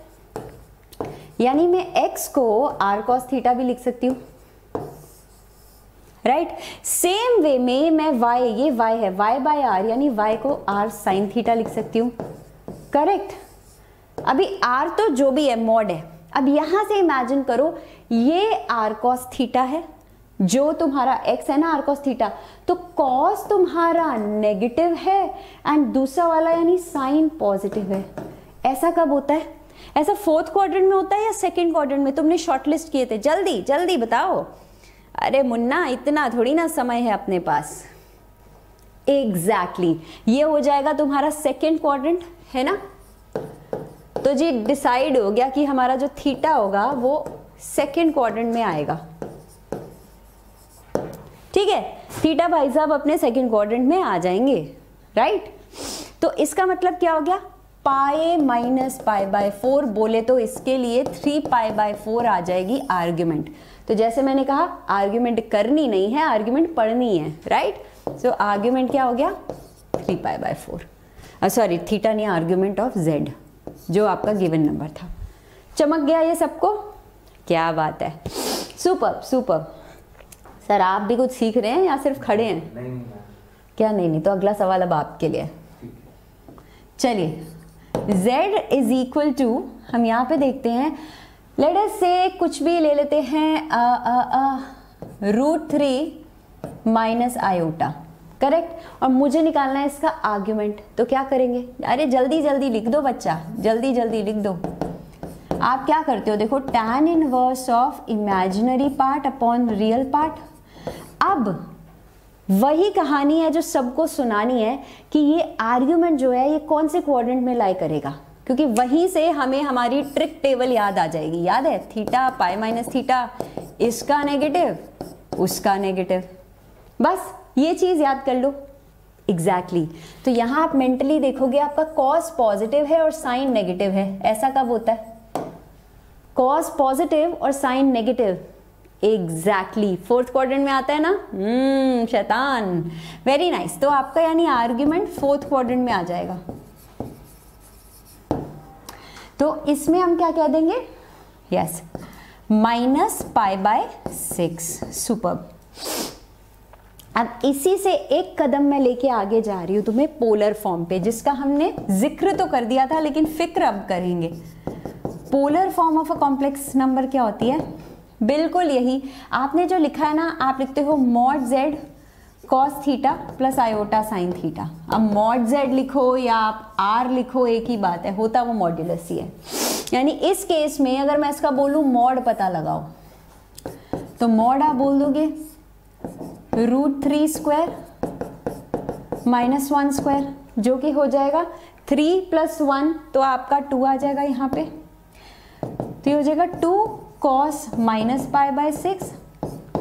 यानी मैं x को r cos थीटा भी लिख सकती हूँ, राइट। सेम वे में मैं y, ये y है, y बाय आर यानी y को r साइन थीटा लिख सकती हूँ, करेक्ट। अभी r तो जो भी है मॉड है। अब यहाँ से इमेजिन करो ये r cos थीटा है, जो तुम्हारा x है ना r cos थीटा, तो cos तुम्हारा नेगेटिव है एंड दूसरा वाला यानी साइन पॉजिटिव है। ऐसा कब होता है? ऐसा फोर्थ क्वाड्रेंट में होता है या सेकंड क्वाड्रेंट में? तुमने शॉर्टलिस्ट किए थे, जल्दी जल्दी बताओ। अरे मुन्ना, इतना थोड़ी ना समय है अपने पास। एग्जैक्टली ये हो जाएगा तुम्हारा सेकेंड क्वाड्रेंट, है ना। तो जी डिसाइड हो गया कि हमारा जो थीटा होगा वो सेकंड क्वाड्रेंट में आएगा, ठीक है। थीटा भाई साहब अपने सेकंड क्वाड्रेंट में आ जाएंगे, राइट। तो इसका मतलब क्या हो गया, pi minus pi by four, बोले तो इसके लिए 3 पाई बाय 4 आ जाएगी आर्ग्यूमेंट। तो जैसे मैंने कहा आर्ग्यूमेंट करनी नहीं है, आर्ग्यूमेंट पढ़नी है, राइट। सो आर्ग्यूमेंट क्या हो गया, 3 पाई बाय 4, सॉरी थीटा नहीं, आर्ग्यूमेंट ऑफ जेड जो आपका गिवन नंबर था। चमक गया ये सबको, क्या बात है, सुपर सुपर। सर आप भी कुछ सीख रहे हैं या सिर्फ खड़े हैं? नहीं। क्या नहीं, तो अगला सवाल अब आपके लिए। चलिए, z इज इक्वल टू, हम यहाँ पे देखते हैं, लेट अस से कुछ भी ले लेते हैं √3 माइनस आयोटा, करेक्ट। और मुझे निकालना है इसका आर्ग्यूमेंट, तो क्या करेंगे, अरे जल्दी जल्दी लिख दो बच्चा, जल्दी जल्दी लिख दो। आप क्या करते हो, देखो tan inverse of imaginary part upon real part. अब वही कहानी है जो सबको सुनानी है कि ये आर्ग्यूमेंट जो है ये कौन से क्वाड्रेंट में लाई करेगा, क्योंकि वहीं से हमें हमारी ट्रिक टेबल याद आ जाएगी। याद है, थीटा पाई माइनस थीटा, इसका नेगेटिव उसका नेगेटिव, बस ये चीज याद कर लो। एग्जैक्टली तो यहाँ आप मेंटली देखोगे आपका कॉस पॉजिटिव है और साइन नेगेटिव है। ऐसा कब होता है, कॉस पॉजिटिव और sine negative, exactly fourth quadrant में आता है ना। शैतान, वेरी नाइस। तो आपका यानी आर्ग्यूमेंट फोर्थ क्वाड्रेंट में आ जाएगा। तो इसमें हम क्या कह देंगे, यस -π/6, सुपर। अब इसी से एक कदम मैं लेके आगे जा रही हूँ तुम्हें पोलर फॉर्म पे, जिसका हमने जिक्र तो कर दिया था लेकिन फिक्र अब करेंगे। Polar form of a complex number क्या होती है, बिल्कुल यही आपने जो लिखा है ना, आप लिखते हो mod z cos theta plus iota sine theta. अब मॉड जेड लिखो या आप आर लिखो, एक ही बात है, होता वो मॉड्यूलस ही है। यानी इस केस में अगर मैं इसका बोलूँ मॉड पता लगाओ, तो मॉड आप बोल दोगे √3² माइनस 1², जो कि हो जाएगा 3 प्लस 1 तो आपका 2 आ जाएगा यहाँ पे, तो ये हो जाएगा 2 cos -π/6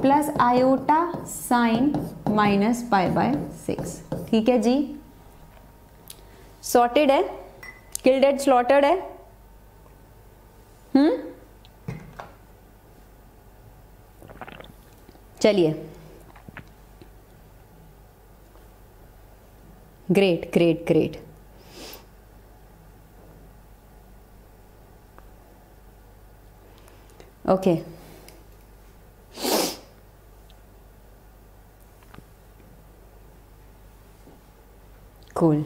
प्लस आयोटा साइन -π/6, ठीक है जी। सॉर्टेड है, किल्ड एंड स्लॉटर्ड है। चलिए, great great great. Okay cool.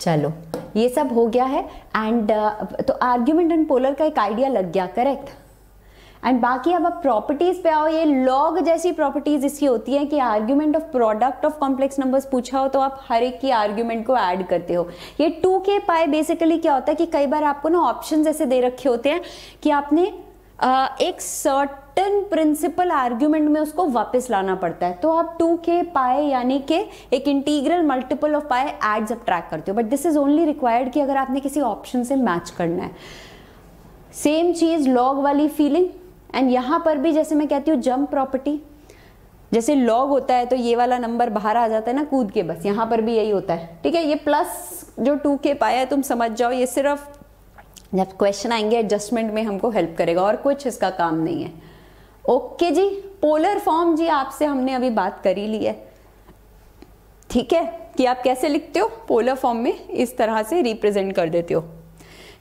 चलो ये सब हो गया है एंड तो आर्ग्यूमेंट एंड पोलर का एक आइडिया लग गया, करेक्ट। एंड बाकी अब आप प्रॉपर्टीज पे आओ। ये लॉग जैसी प्रॉपर्टीज इसकी होती है कि argument of product of complex numbers पूछा हो तो आप हर एक की आर्ग्यूमेंट को ऐड करते हो। ये 2k पाई बेसिकली क्या होता है कि कई बार आपको ना ऑप्शन ऐसे दे रखे होते हैं कि आपने एक सर्टन प्रिंसिपल आर्ग्यूमेंट में उसको वापस लाना पड़ता है, तो आप 2k पाई यानी कि एक integral multiple of pi add subtract करते हो। But this is only required कि अगर आपने किसी ऑप्शन से मैच करना है। सेम चीज लॉग वाली फीलिंग। एंड यहाँ पर भी जैसे मैं कहती हूँ जंप प्रॉपर्टी, जैसे लॉग होता है तो ये वाला नंबर बाहर आ जाता है ना कूद के, बस यहाँ पर भी यही होता है, ठीक है। ये प्लस जो 2k पाया है तुम समझ जाओ, ये सिर्फ जब क्वेश्चन आएंगे एडजस्टमेंट में हमको हेल्प करेगा और कुछ इसका काम नहीं है। ओके जी, पोलर फॉर्म जी आपसे हमने अभी बात करी ली है, ठीक है, कि आप कैसे लिखते हो पोलर फॉर्म में, इस तरह से रिप्रेजेंट कर देते हो।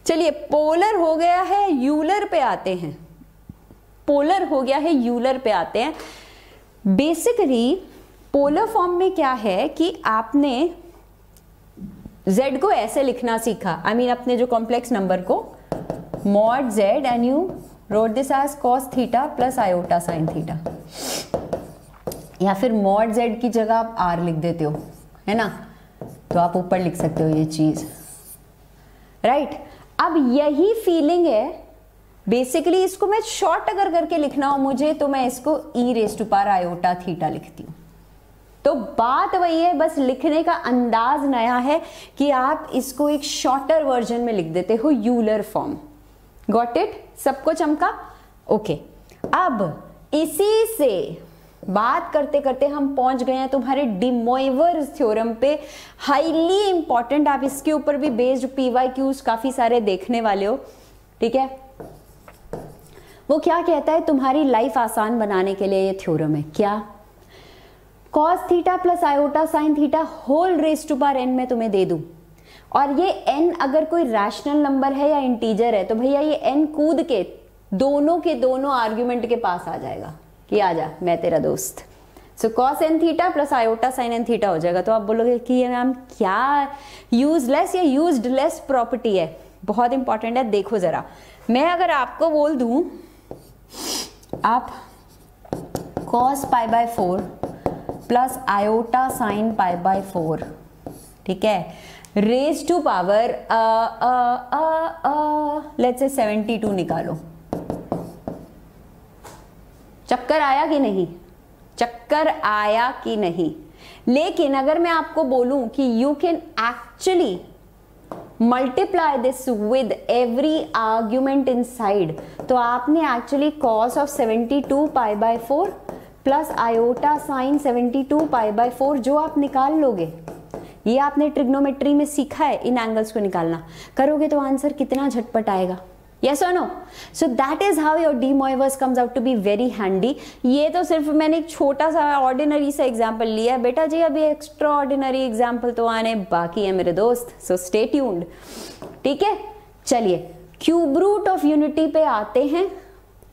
चलिए पोलर हो गया है, यूलर पे आते हैं। पोलर हो गया है, यूलर पे आते हैं। बेसिकली पोलर फॉर्म में क्या है कि आपने z को ऐसे लिखना सीखा, आई मीन अपने जो कॉम्प्लेक्स नंबर को mod z and you wrote this as cos theta plus iota sine theta, या फिर मॉड z की जगह आप r लिख देते हो, है ना, तो आप ऊपर लिख सकते हो ये चीज, राइट। अब यही फीलिंग है बेसिकली, इसको मैं शॉर्ट अगर करके लिखना हो मुझे तो मैं इसको e raise to power iota theta लिखती हूँ। तो बात वही है, बस लिखने का अंदाज नया है कि आप इसको एक शॉर्टर वर्जन में लिख देते हो, यूलर फॉर्म। गॉट इट, सबको चमका? ओके, अब इसी से बात करते करते हम पहुंच गए हैं तुम्हारे डी मोइवर्स थ्योरम पे, हाईली इंपॉर्टेंट। आप इसके ऊपर भी बेस्ड पीवाईक्यूज काफी सारे देखने वाले हो, ठीक है। वो क्या कहता है, तुम्हारी लाइफ आसान बनाने के लिए ये थ्योरम है। क्या? Cos theta plus iota sine theta whole raise to power n में तुम्हें दे दूं, और ये n अगर कोई रैशनल नंबर है या इंटीजर है तो भैया ये n कूद के दोनों आर्ग्यूमेंट के पास आ जाएगा कि आजा मैं तेरा दोस्त। So cos n theta plus iota sine n theta हो जाएगा। तो आप बोलोगे कि ये मैम क्या यूजलेस या यूजडलेस प्रॉपर्टी है, बहुत इंपॉर्टेंट है। देखो जरा, मैं अगर आपको बोल दूं आप cos pi by 4 plus iota sine pi by 4, ठीक है, रेज टू पावर लेट्स से 72 निकालो। चक्कर आया कि नहीं? चक्कर आया कि नहीं? लेकिन अगर मैं आपको बोलूं कि you can actually multiply this with every argument inside, तो आपने actually cos of 72 pi by 4 plus iota sine 72 pi by 4 जो आप निकाल लोगे, ये आपने ट्रिग्नोमेट्री में सीखा है, इन एंगल्स को निकालना, करोगे तो आंसर कितना झटपट आएगा। यस और no? So that is how your de Moivre's comes out to be very handy. ये तो सिर्फ मैंने एक छोटा सा ऑर्डिनरी सा एग्जाम्पल लिया है बेटा जी, अभी एक्स्ट्रा ऑर्डिनरी एग्जाम्पल तो आने बाकी है मेरे दोस्त, सो स्टे ट्यून्ड, ठीक है। चलिए क्यूब रूट ऑफ यूनिटी पे आते हैं।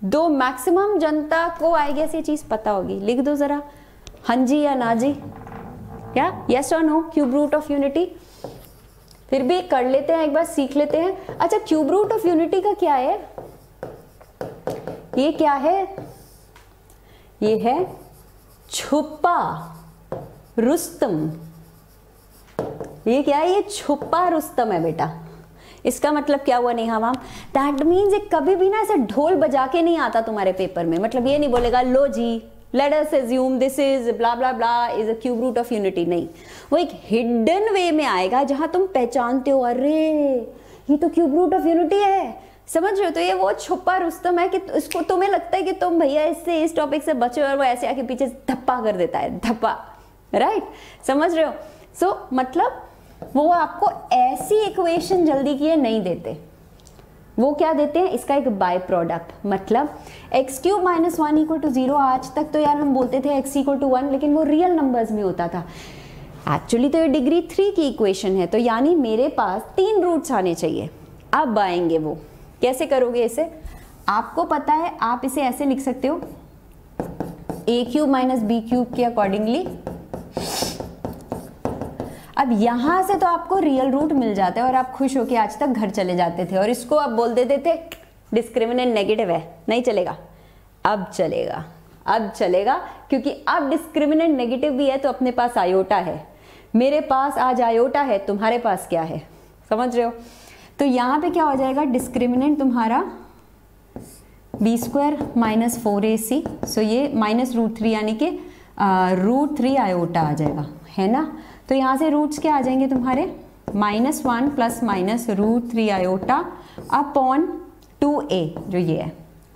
दो मैक्सिमम जनता को आई गेस ये चीज पता होगी, लिख दो जरा, हाँ जी या ना जी, क्या यस और no? Cube root of unity फिर भी कर लेते हैं, एक बार सीख लेते हैं। अच्छा, क्यूब रूट ऑफ यूनिटी का क्या है? ये क्या है? ये है छुपा रुस्तम। ये क्या है? ये छुपा रुस्तम है बेटा। इसका मतलब क्या हुआ नेहा मैम? दैट मीन्स ये कभी भी ना ऐसा ढोल बजा के नहीं आता तुम्हारे पेपर में, मतलब ये नहीं बोलेगा लो जी let us assume this is blah blah blah is a cube root of unity, नहीं, वो एक हिडन वे में आएगा जहां तुम पहचानते हो अरे ये तो क्यूब रूट ऑफ यूनिटी है, समझ रहे हो। तो ये वो छुपा रुस्तम है कि इसको तुम्हें लगता है कि तुम भैया इससे इस टॉपिक से बचे और वो ऐसे आके पीछे धप्पा कर देता है, धप्पा, राइट, समझ रहे हो। सो मतलब वो आपको ऐसी इक्वेशन जल्दी की नहीं देते, वो क्या देते हैं, इसका एक बाय प्रोडक्ट, मतलब x³ - 1 = 0। आज तक तो यार हम बोलते थे x = 1, लेकिन वो रियल नंबर्स में होता था। एक्चुअली तो ये डिग्री 3 की इक्वेशन है, तो यानी मेरे पास 3 रूट्स आने चाहिए। अब आएंगे वो, कैसे करोगे इसे आपको पता है, आप इसे ऐसे लिख सकते हो a³ - b³ के अकॉर्डिंगली। अब यहाँ से तो आपको रियल रूट मिल जाता है और आप खुश होकर आज तक घर चले जाते थे और इसको आप बोल देते थे डिस्क्रिमिनेंट नेगेटिव है, नहीं चलेगा। अब चलेगा, अब चलेगा, क्योंकि अब डिस्क्रिमिनेंट नेगेटिव भी है तो अपने पास आयोटा है, मेरे पास आज आयोटा है, तुम्हारे पास क्या है, समझ रहे हो। तो यहाँ पे क्या हो जाएगा, डिस्क्रिमिनेंट तुम्हारा b² माइनस 4ac, सो ये माइनस √3 यानी कि √3 आयोटा आ जाएगा, है ना। तो यहाँ से रूट्स क्या आ जाएंगे तुम्हारे, -1 plus minus √3 iota upon 2a जो ये है।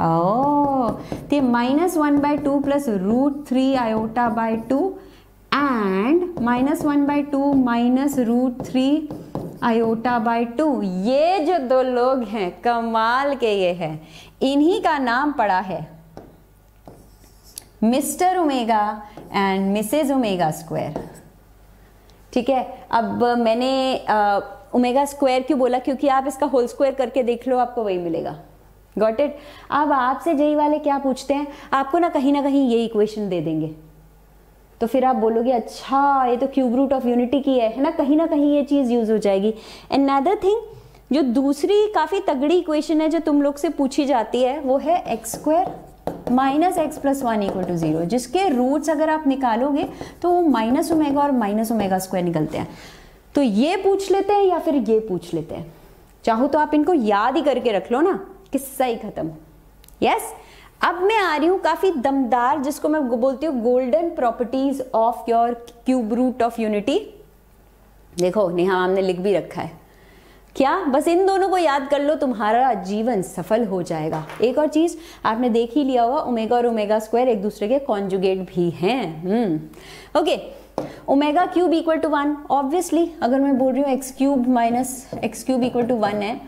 ओ तो -1/2 plus √3 iota by 2 and -1/2 minus √3 iota by 2। ये जो दो लोग हैं कमाल के, ये है, इन्हीं का नाम पड़ा है mister omega and Mrs omega square, ठीक है। अब मैंने ओमेगा स्क्वायर क्यों बोला, क्योंकि आप इसका होल स्क्वायर करके देख लो, आपको वही मिलेगा। Got it. अब आपसे जेई वाले क्या पूछते हैं, आपको ना कहीं ये इक्वेशन दे देंगे, तो फिर आप बोलोगे अच्छा ये तो क्यूब रूट ऑफ यूनिटी की है ना, कहीं ना कहीं ये चीज़ यूज हो जाएगी। एंड अनदर थिंग, जो दूसरी काफ़ी तगड़ी इक्वेशन है जो तुम लोग से पूछी जाती है, वो है x² माइनस x + 1 = 0, जिसके रूट्स अगर आप निकालोगे तो वो माइनस ओमेगा और माइनस ओमेगा स्क्वायर निकलते हैं। तो ये पूछ लेते हैं या फिर ये पूछ लेते हैं, चाहो तो आप इनको याद ही करके रख लो ना, किस्सा ही खत्म। यस, अब मैं आ रही हूँ काफी दमदार, जिसको मैं बोलती हूँ golden properties of your cube root of unity. देखो नेहा मैम ने लिख भी रखा है, क्या, बस इन दोनों को याद कर लो, तुम्हारा जीवन सफल हो जाएगा। एक और चीज आपने देख ही लिया होगा, ओमेगा और ओमेगा स्क्वायर एक दूसरे के कॉन्जुगेट भी हैं। ओके, ओमेगा क्यूब = 1, ऑब्वियसली अगर मैं बोल रही हूँ x³ माइनस x³ = 1 है,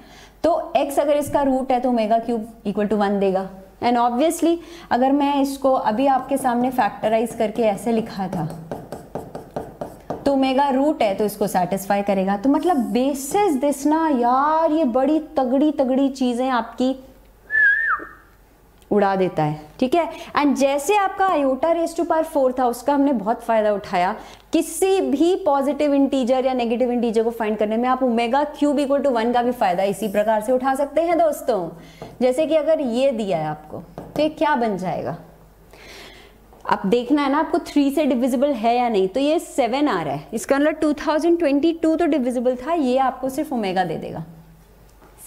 तो x अगर इसका रूट है तो ओमेगा क्यूब = 1 देगा। एंड ऑब्वियसली अगर मैं इसको अभी आपके सामने फैक्टराइज करके ऐसे लिखा था, तो ओमेगा रूट है तो इसको सेटिस्फाई करेगा। तो मतलब बेसिस दिस ना यार, ये बड़ी तगड़ी तगड़ी चीजें आपकी उड़ा देता है, ठीक है। एंड जैसे आपका आयोटा रेज़ टू पावर 4 था, उसका हमने बहुत फायदा उठाया। किसी भी पॉजिटिव इंटीजर या नेगेटिव इंटीजर को फाइंड करने में आप ओमेगा क्यूब = 1 का भी फायदा इसी प्रकार से उठा सकते हैं दोस्तों। जैसे कि अगर ये दिया है आपको, तो ये क्या बन जाएगा, आप देखना है ना आपको 3 से डिविजिबल है या नहीं। तो ये 7 आ रहा है, इसका मतलब 2022 तो डिविजिबल था, ये आपको सिर्फ ओमेगा दे देगा,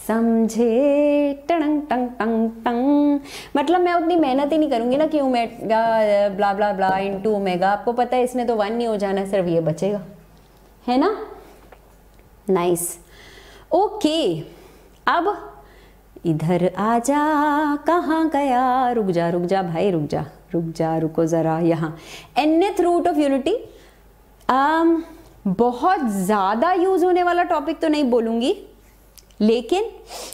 समझे। टंग टंग टंग टंग, मतलब मैं उतनी मेहनत ही नहीं करूंगी ना कि omega blah blah blah into omega, आपको पता है इसमें तो 1 नहीं हो जाना, सिर्फ ये बचेगा, है ना। नाइस, ओके, अब इधर आजा, कहाँ गया, रुक जा भाई, रुक जा, रुको जरा। यहाँ nth रूट ऑफ यूनिटी बहुत ज़्यादा यूज होने वाला टॉपिक तो नहीं बोलूँगी, लेकिन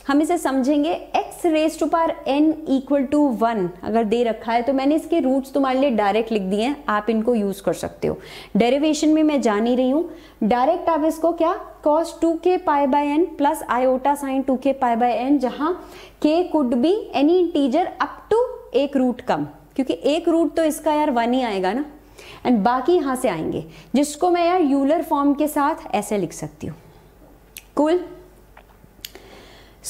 हम इसे समझेंगे। x⁴n = 1 अगर दे रखा है, तो मैंने इसके रूट्स तुम्हारे लिए डायरेक्ट लिख दिए हैं, आप इनको यूज कर सकते हो। डेरिवेशन में मैं जा नहीं रही हूँ, डायरेक्ट आप इसको क्या, cos 2k π/n plus iota sin 2k π/n, जहाँ k could be any integer up to 1 root कम, क्योंकि 1 रूट तो इसका यार 1 ही आएगा ना, एंड बाकी यहाँ से आएंगे, जिसको मैं यार यूलर फॉर्म के साथ ऐसे लिख सकती हूँ। Cool.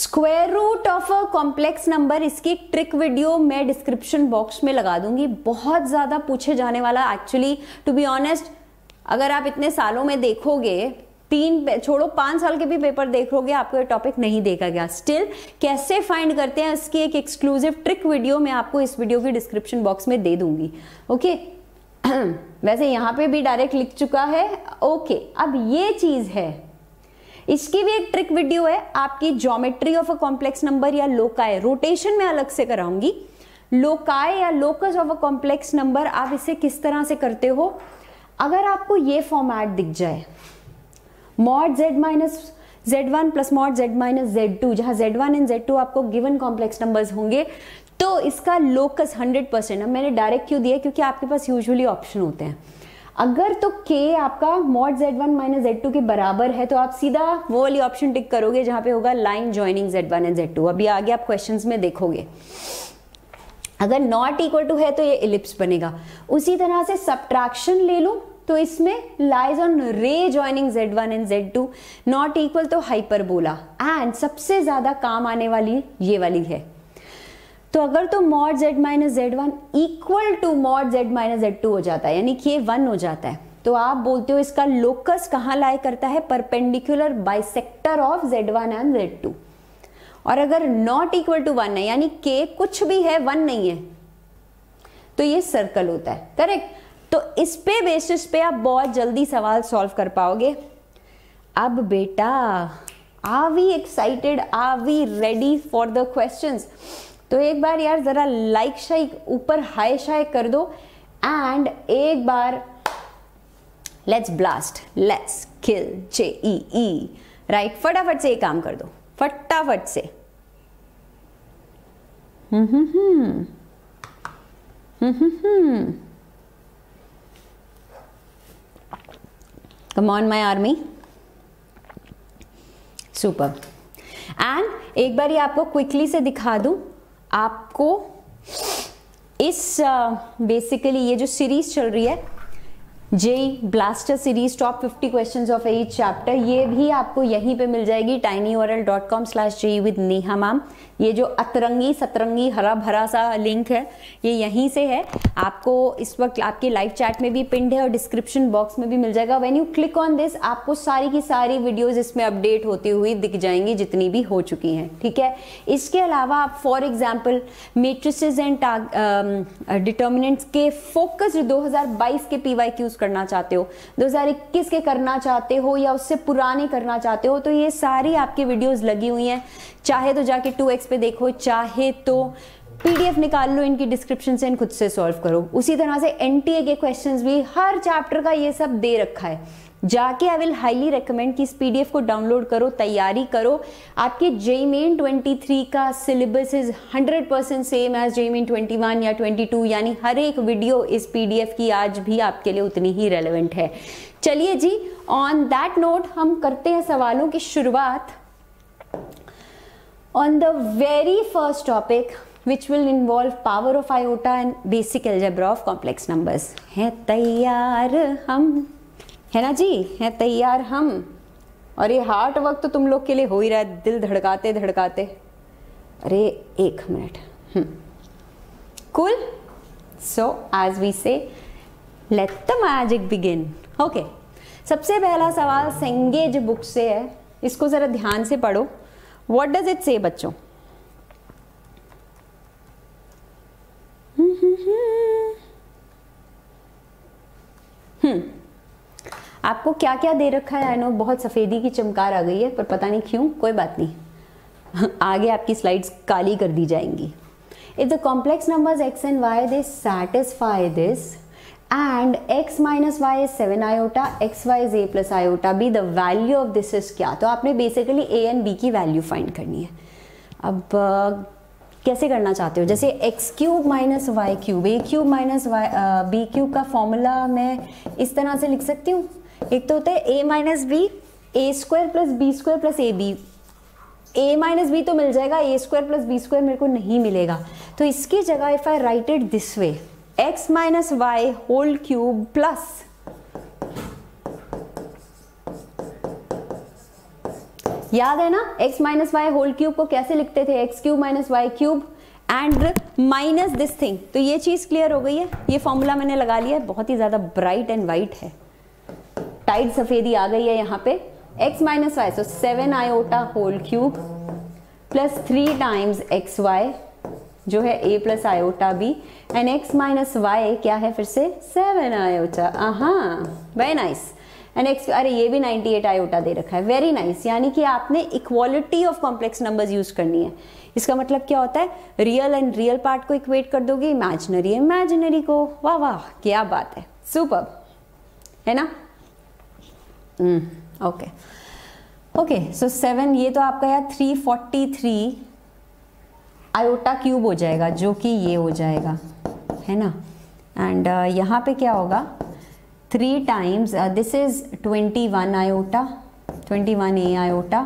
Square root of a complex number, इसकी ट्रिक वीडियो मैं डिस्क्रिप्शन बॉक्स में लगा दूंगी, बहुत ज़्यादा पूछे जाने वाला। एक्चुअली टू बी ऑनेस्ट, अगर आप इतने सालों में देखोगे, 5 साल के भी पेपर देखोगे, आपको ये टॉपिक नहीं देखा गया। स्टिल कैसे फाइंड करते हैं, इसकी एक एक्सक्लूसिव ट्रिक वीडियो मैं आपको इस वीडियो की डिस्क्रिप्शन बॉक्स में दे दूंगी। ओके वैसे यहाँ पे भी डायरेक्ट लिख चुका है। ओके अब ये चीज़ है, इसकी भी एक ट्रिक वीडियो है आपकी, geometry of a complex number या लोकाय, रोटेशन में अलग से कराऊंगी। लोकाय या locus of a complex number, आप इसे किस तरह से करते हो, अगर आपको ये फॉर्मेट दिख जाए, mod z minus z1 plus mod z minus z2, जहाँ z1 एंड z2 आपको गिवन कॉम्प्लेक्स नंबर्स होंगे, तो इसका लोकस 100%। अब मैंने डायरेक्ट क्यों दिया, क्योंकि आपके पास यूजुअली ऑप्शन होते हैं। अगर तो k आपका mod z1 माइनस z2 के बराबर है, तो आप सीधा वो वाली ऑप्शन टिक करोगे जहाँ पे होगा line joining z1 and z2, अभी आगे आप क्वेश्चंस में देखोगे। अगर नॉट इक्वल टू है तो ये इलिप्स बनेगा। उसी तरह से सब्ट्रैक्शन ले लो, तो इसमें lies on ray joining z1 and z2 not equal तो हाइपरबोला, एंड सबसे ज्यादा काम आने वाली ये वाली है। तो अगर तो mod z minus z1 equal to mod z minus z2 हो जाता है, यानी कि ये 1 हो जाता है, तो आप बोलते हो इसका लोकस कहाँ लाई करता है, perpendicular bisector of z1 and z2। और अगर नॉट इक्वल टू 1 है, यानी k कुछ भी है 1 नहीं है, तो ये सर्कल होता है, करेक्ट। तो इस पे बेसिस पे आप बहुत जल्दी सवाल सॉल्व कर पाओगे। अब बेटा, are we excited, are we ready for the questions? तो एक बार यार जरा लाइक शाइक ऊपर हाई शाइक कर दो, एंड एक बार let's blast, let's kill JEE, right. फटाफट से ये काम कर दो, फटाफट से। Come on my army, super. And एक बार ये आपको क्विकली से दिखा दूं, आपको इस बेसिकली ये जो सीरीज चल रही है JEE blaster series, top 50 questions of each chapter, ये भी आपको यहीं पे मिल जाएगी, tinyurl.com/JEE विद नेहा मैम। ये जो अतरंगी सतरंगी हरा भरा सा लिंक है, ये यहीं से है, आपको इस वक्त आपके लाइव चैट में भी पिंड है और डिस्क्रिप्शन बॉक्स में भी मिल जाएगा। When you click on this, आपको सारी की सारी वीडियोज इसमें अपडेट होती हुई दिख जाएंगी, जितनी भी हो चुकी हैं, ठीक है। इसके अलावा आप for example matrices and determinants के फोकस 2022 के PYQs करना चाहते हो, 2021 के करना चाहते हो, या उससे पुराने करना चाहते हो, तो ये सारी आपकी वीडियोस लगी हुई हैं। चाहे तो जाके 2x पे देखो, चाहे तो PDF निकाल लो इनकी डिस्क्रिप्शन से, इन खुद से सॉल्व करो। उसी तरह से NTA के क्वेश्चंस भी, हर चैप्टर का ये सब दे रखा है, जाके आई विल हाईली रेकमेंड कि इस PDF को डाउनलोड करो, तैयारी करो। आपके JEE मेन 23 का syllabus is 100% same as JEE main 21 या 22, यानी हर एक वीडियो इस PDF की आज भी आपके लिए उतनी ही रेलेवेंट है। चलिए जी, ऑन दैट नोट हम करते हैं सवालों की शुरुआत on the very first topic which will involve power of iota and basic algebra of complex numbers. है तैयार हम, है ना जी, है तैयार हम। और ये हार्ड वर्क तो तुम लोग के लिए हो ही रहा है, दिल धड़काते धड़काते। अरे एक minute, cool, so as we say let the magic begin, okay। सबसे पहला सवाल सेंगेज बुक से है, इसको जरा ध्यान से पढ़ो। what does it say बच्चों? आपको क्या क्या दे रखा है? आई नो बहुत सफेदी की चमकार आ गई है, पर पता नहीं क्यों, कोई बात नहीं, आगे आपकी स्लाइड्स काली कर दी जाएंगी। If the complex numbers x and y they satisfy this and x minus y is 7 iota, xy is a plus iota b, the value of this is क्या? तो आपने बेसिकली a एंड b की वैल्यू फाइंड करनी है। अब कैसे करना चाहते हो? जैसे x cube minus y cube, a cube minus y b cube का फॉर्मूला मैं इस तरह से लिख सकती हूँ। एक तो होता है a minus b, a square plus b square plus a b. A minus b तो मिल जाएगा, a square plus b square मेरे को नहीं मिलेगा, तो इसकी जगह if I write it this way, x minus y whole cube plus याद है ना x minus y whole cube को कैसे लिखते थे, x cube minus y cube and minus this thing. तो ये चीज क्लियर हो गई है, ये फॉर्मूला मैंने लगा लिया है। बहुत ही ज्यादा ब्राइट एंड वाइट है, टाइट सफेदी आ गई है यहाँ पे। x minus y, so 7 iota whole cube plus 3 times x y जो है a plus iota b, and x minus y क्या है फिर से 7 iota, very nice. And x, अरे ये भी 98 आयोटा दे रखा है, वेरी नाइस। यानी कि आपने equality of complex numbers use करनी है। इसका मतलब क्या होता है, रियल एंड रियल पार्ट को इक्वेट कर दोगे, इमेजिनरी इमेजिनरी को। वाह वाह क्या बात है, सुपर है ना। ओके ओके, सो 7, ये तो आपका यार 343 आयोटा क्यूब हो जाएगा, जो कि ये हो जाएगा, है ना। एंड यहाँ पे क्या होगा, 3 times this is 21 iota, 21 a iota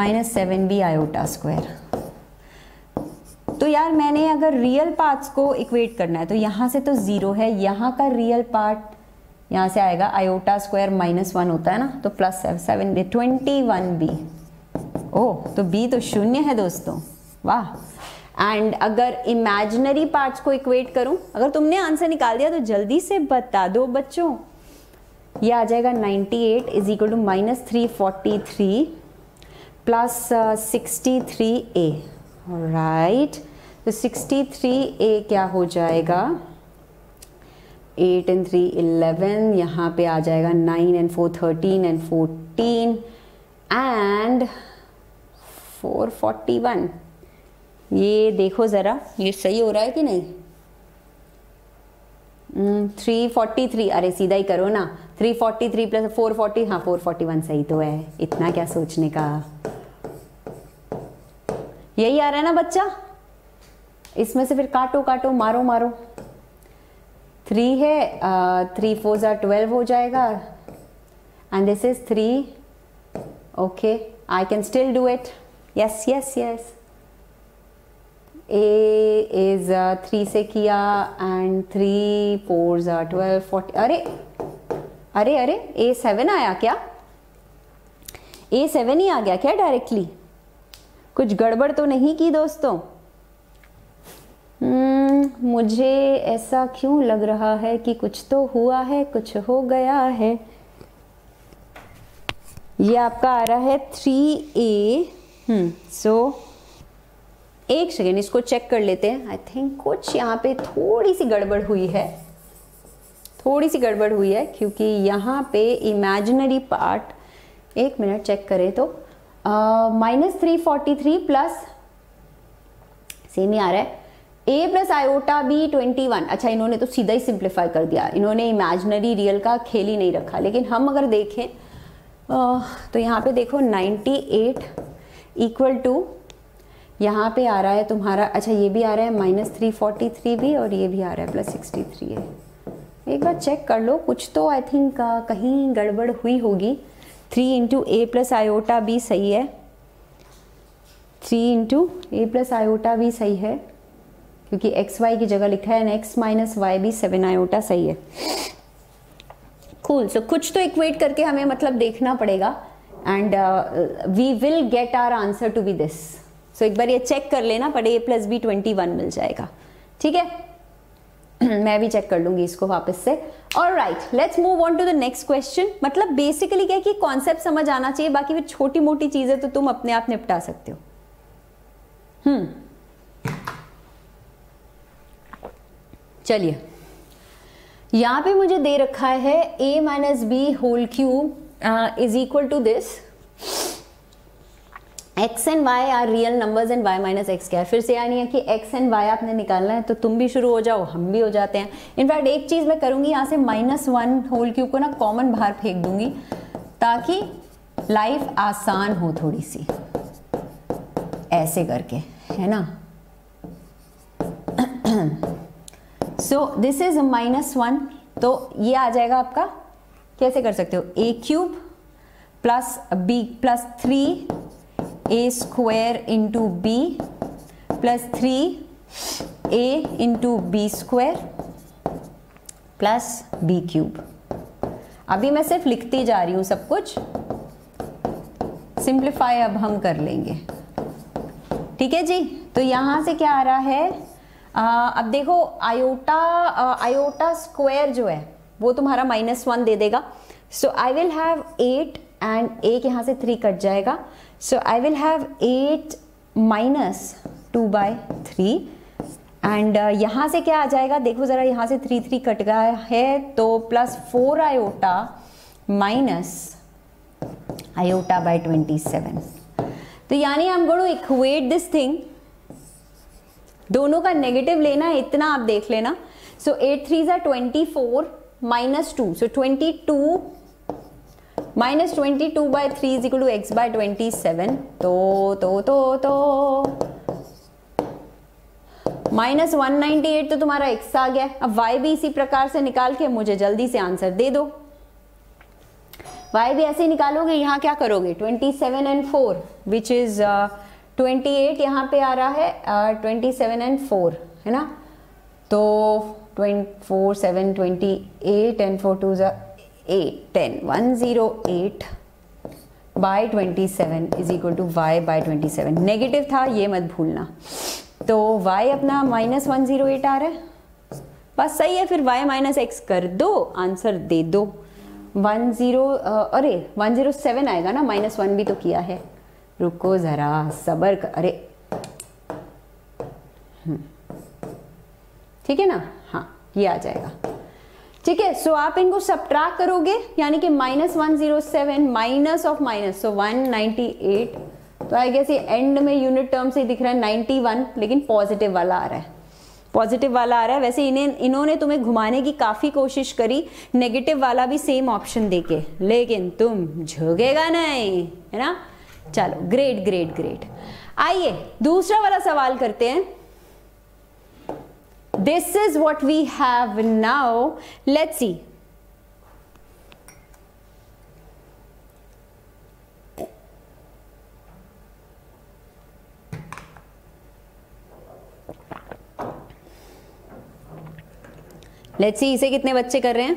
minus 7 b iota square। तो यार मैंने अगर रियल पार्ट्स को इक्वेट करना है तो यहाँ से तो जीरो है, यहाँ का रियल पार्ट यहाँ से आएगा आयोटा स्क्वायर माइनस 1 होता है ना, तो प्लस 7 21b। ओह, तो b तो शून्य है दोस्तों, वाह। एंड अगर इमेजिनरी पार्ट्स को इक्वेट करूं, अगर तुमने आंसर निकाल दिया तो जल्दी से बता दो बच्चों। ये आ जाएगा 98 is equal to minus 343 plus 63a। Right, तो 63a क्या हो जाएगा, 8 एंड 3 11, यहाँ पे आ जाएगा 9 एंड 4 13 एंड 14 एंड 441। ये देखो ज़रा ये सही हो रहा है कि नहीं। 343, अरे सीधा ही करो ना, 343 प्लस 440, हाँ 441 सही तो है, इतना क्या सोचने का। यही आ रहा है ना बच्चा, इसमें से फिर काटो काटो, मारो मारो। 3 है, 3 4 12 हो जाएगा and this is 3। Okay, I can still do it, yes yes yes. A is 3 से किया एंड 3 4 12 40। अरे अरे अरे, A7 आया क्या, A7 ही आ गया क्या डायरेक्टली, कुछ गड़बड़ तो नहीं की दोस्तों। मुझे ऐसा क्यों लग रहा है कि कुछ तो हुआ है, कुछ हो गया है। ये आपका आ रहा है 3A। सो एक सेकेंड इसको चेक कर लेते हैं। आई थिंक कुछ यहाँ पे थोड़ी सी गड़बड़ हुई है, थोड़ी सी गड़बड़ हुई है, क्योंकि यहाँ पे इमेजिनरी पार्ट, एक मिनट चेक करें तो माइनस 343 प्लस सेम ही आ रहा है ए प्लस आयोटा बी 21। अच्छा, इन्होंने तो सीधा ही सिंप्लीफाई कर दिया, इन्होंने इमेजिनरी रियल का खेल ही नहीं रखा। लेकिन हम अगर देखें तो यहाँ पे देखो 98 इक्वल टू यहाँ पे आ रहा है तुम्हारा, अच्छा ये भी आ रहा है माइनस 343 भी, और ये भी आ रहा है प्लस 63 है। एक बार चेक कर लो, कुछ तो आई थिंक कहीं गड़बड़ हुई होगी। 3 इंटू ए प्लस आयोटा भी सही है, 3 इंटू ए प्लस आयोटा भी सही है, क्योंकि एक्स वाई की जगह लिखा है, एंड एक्स माइनस वाई भी 7 आयोटा सही है। कूल, सो कुछ तो इक्वेट करके हमें मतलब देखना पड़ेगा and we will get our answer to be this. So एक बार ये चेक कर लेना, पर ए प्लस बी 21 मिल जाएगा, ठीक है। मैं भी चेक कर लूँगी इसको वापस से। Alright, let's move on to the next question. मतलब बेसिकली क्या है कि कॉन्सेप्ट समझ आना चाहिए, बाकी फिर छोटी मोटी चीज़ें तो तुम अपने आप निपटा सकते हो। चलिए, यहाँ पे मुझे दे रखा है a minus b whole cube is equal to this, x and y are real numbers and y minus x क्या है। फिर से यानी है कि x एंड y आपने निकालना है, तो तुम भी शुरू हो जाओ, हम भी हो जाते हैं। इनफैक्ट एक चीज़ मैं करूँगी, यहाँ से -1 होल क्यूब को ना कॉमन बाहर फेंक दूंगी, ताकि लाइफ आसान हो थोड़ी सी, ऐसे करके, है ना। सो दिस इज -1, तो ये आ जाएगा आपका, कैसे कर सकते हो, a cube plus b plus 3a square into b plus 3a into b square plus b cube. अभी मैं सिर्फ लिखती जा रही हूँ सब कुछ, सिंप्लीफाई अब हम कर लेंगे, ठीक है जी। तो यहाँ से क्या आ रहा है, अब देखो आयोटा स्क्वायर जो है वो तुम्हारा -1 दे देगा। So I will have 8 and एक यहाँ से 3 कट जाएगा, so I will have 8 minus 2/3 and यहाँ से क्या आ जाएगा, देखो ज़रा यहाँ से 3 3 कट गया है, तो plus 4 iota minus iota by 27। तो यानी I am going to equate this thing, दोनों का नेगेटिव लेना है, इतना आप देख लेना। So 8 3s are 24 minus 2, so 22 minus 22/3 is equal to x by 27। तो माइनस 198 तो तुम्हारा एक्स आ गया। अब वाई भी इसी प्रकार से निकाल के मुझे जल्दी से आंसर दे दो। वाई भी ऐसे निकालोगे, यहाँ क्या करोगे, 27 and 4 विच इज 28, यहाँ पे आ रहा है 27 and 4 है ना, तो 4, 7, 28 and 4, 2s are 8, 10. 108 by 27 is equal to y by 27. Negative था ये मत भूलना. तो y अपना -108 आ रहा है, बस सही है. फिर y माइनस एक्स कर दो, आंसर दे दो. 107 आएगा ना, -1 भी तो किया है. रुको ज़रा सबर कर. अरे ठीक है ना, हाँ ये आ जाएगा. ठीक है, सो आप इनको सब्ट्रैक्ट करोगे यानी कि -107 माइनस ऑफ माइनस, सो 198. तो आई गेस ये एंड में यूनिट टर्म से दिख रहा है 91, लेकिन पॉजिटिव वाला आ रहा है, पॉजिटिव वाला आ रहा है. वैसे इन्होंने तुम्हें घुमाने की काफ़ी कोशिश करी नेगेटिव वाला भी सेम ऑप्शन देके, लेकिन तुम झुकेगा नहीं, है ना. चलो ग्रेट ग्रेट ग्रेट. आइए दूसरा वाला सवाल करते हैं. This is what we have now. Let's see. Let's see इसे कितने बच्चे कर रहे हैं.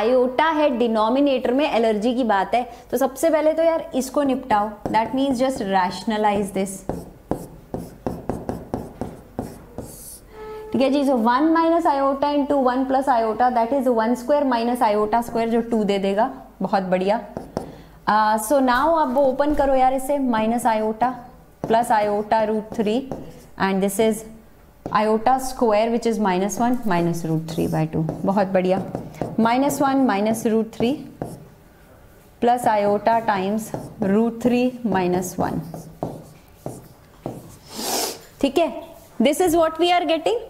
आयोटा है डिनोमिनेटर में, एलर्जी की बात है. तो सबसे पहले तो यार इसको निपटाओ. That means just rationalise this. ठीक है जी. So 1 minus iota into 1 plus iota, that is 1 square minus iota square, जो 2 दे देगा. बहुत बढ़िया. सो नाउ आप वो ओपन करो यार इसे. Minus iota plus iota √3 and this is iota square which is -1 minus √3 by 2. बहुत बढ़िया. -1 माइनस √3 प्लस आयोटा टाइम्स √3 -1. ठीक है, this is what we are getting.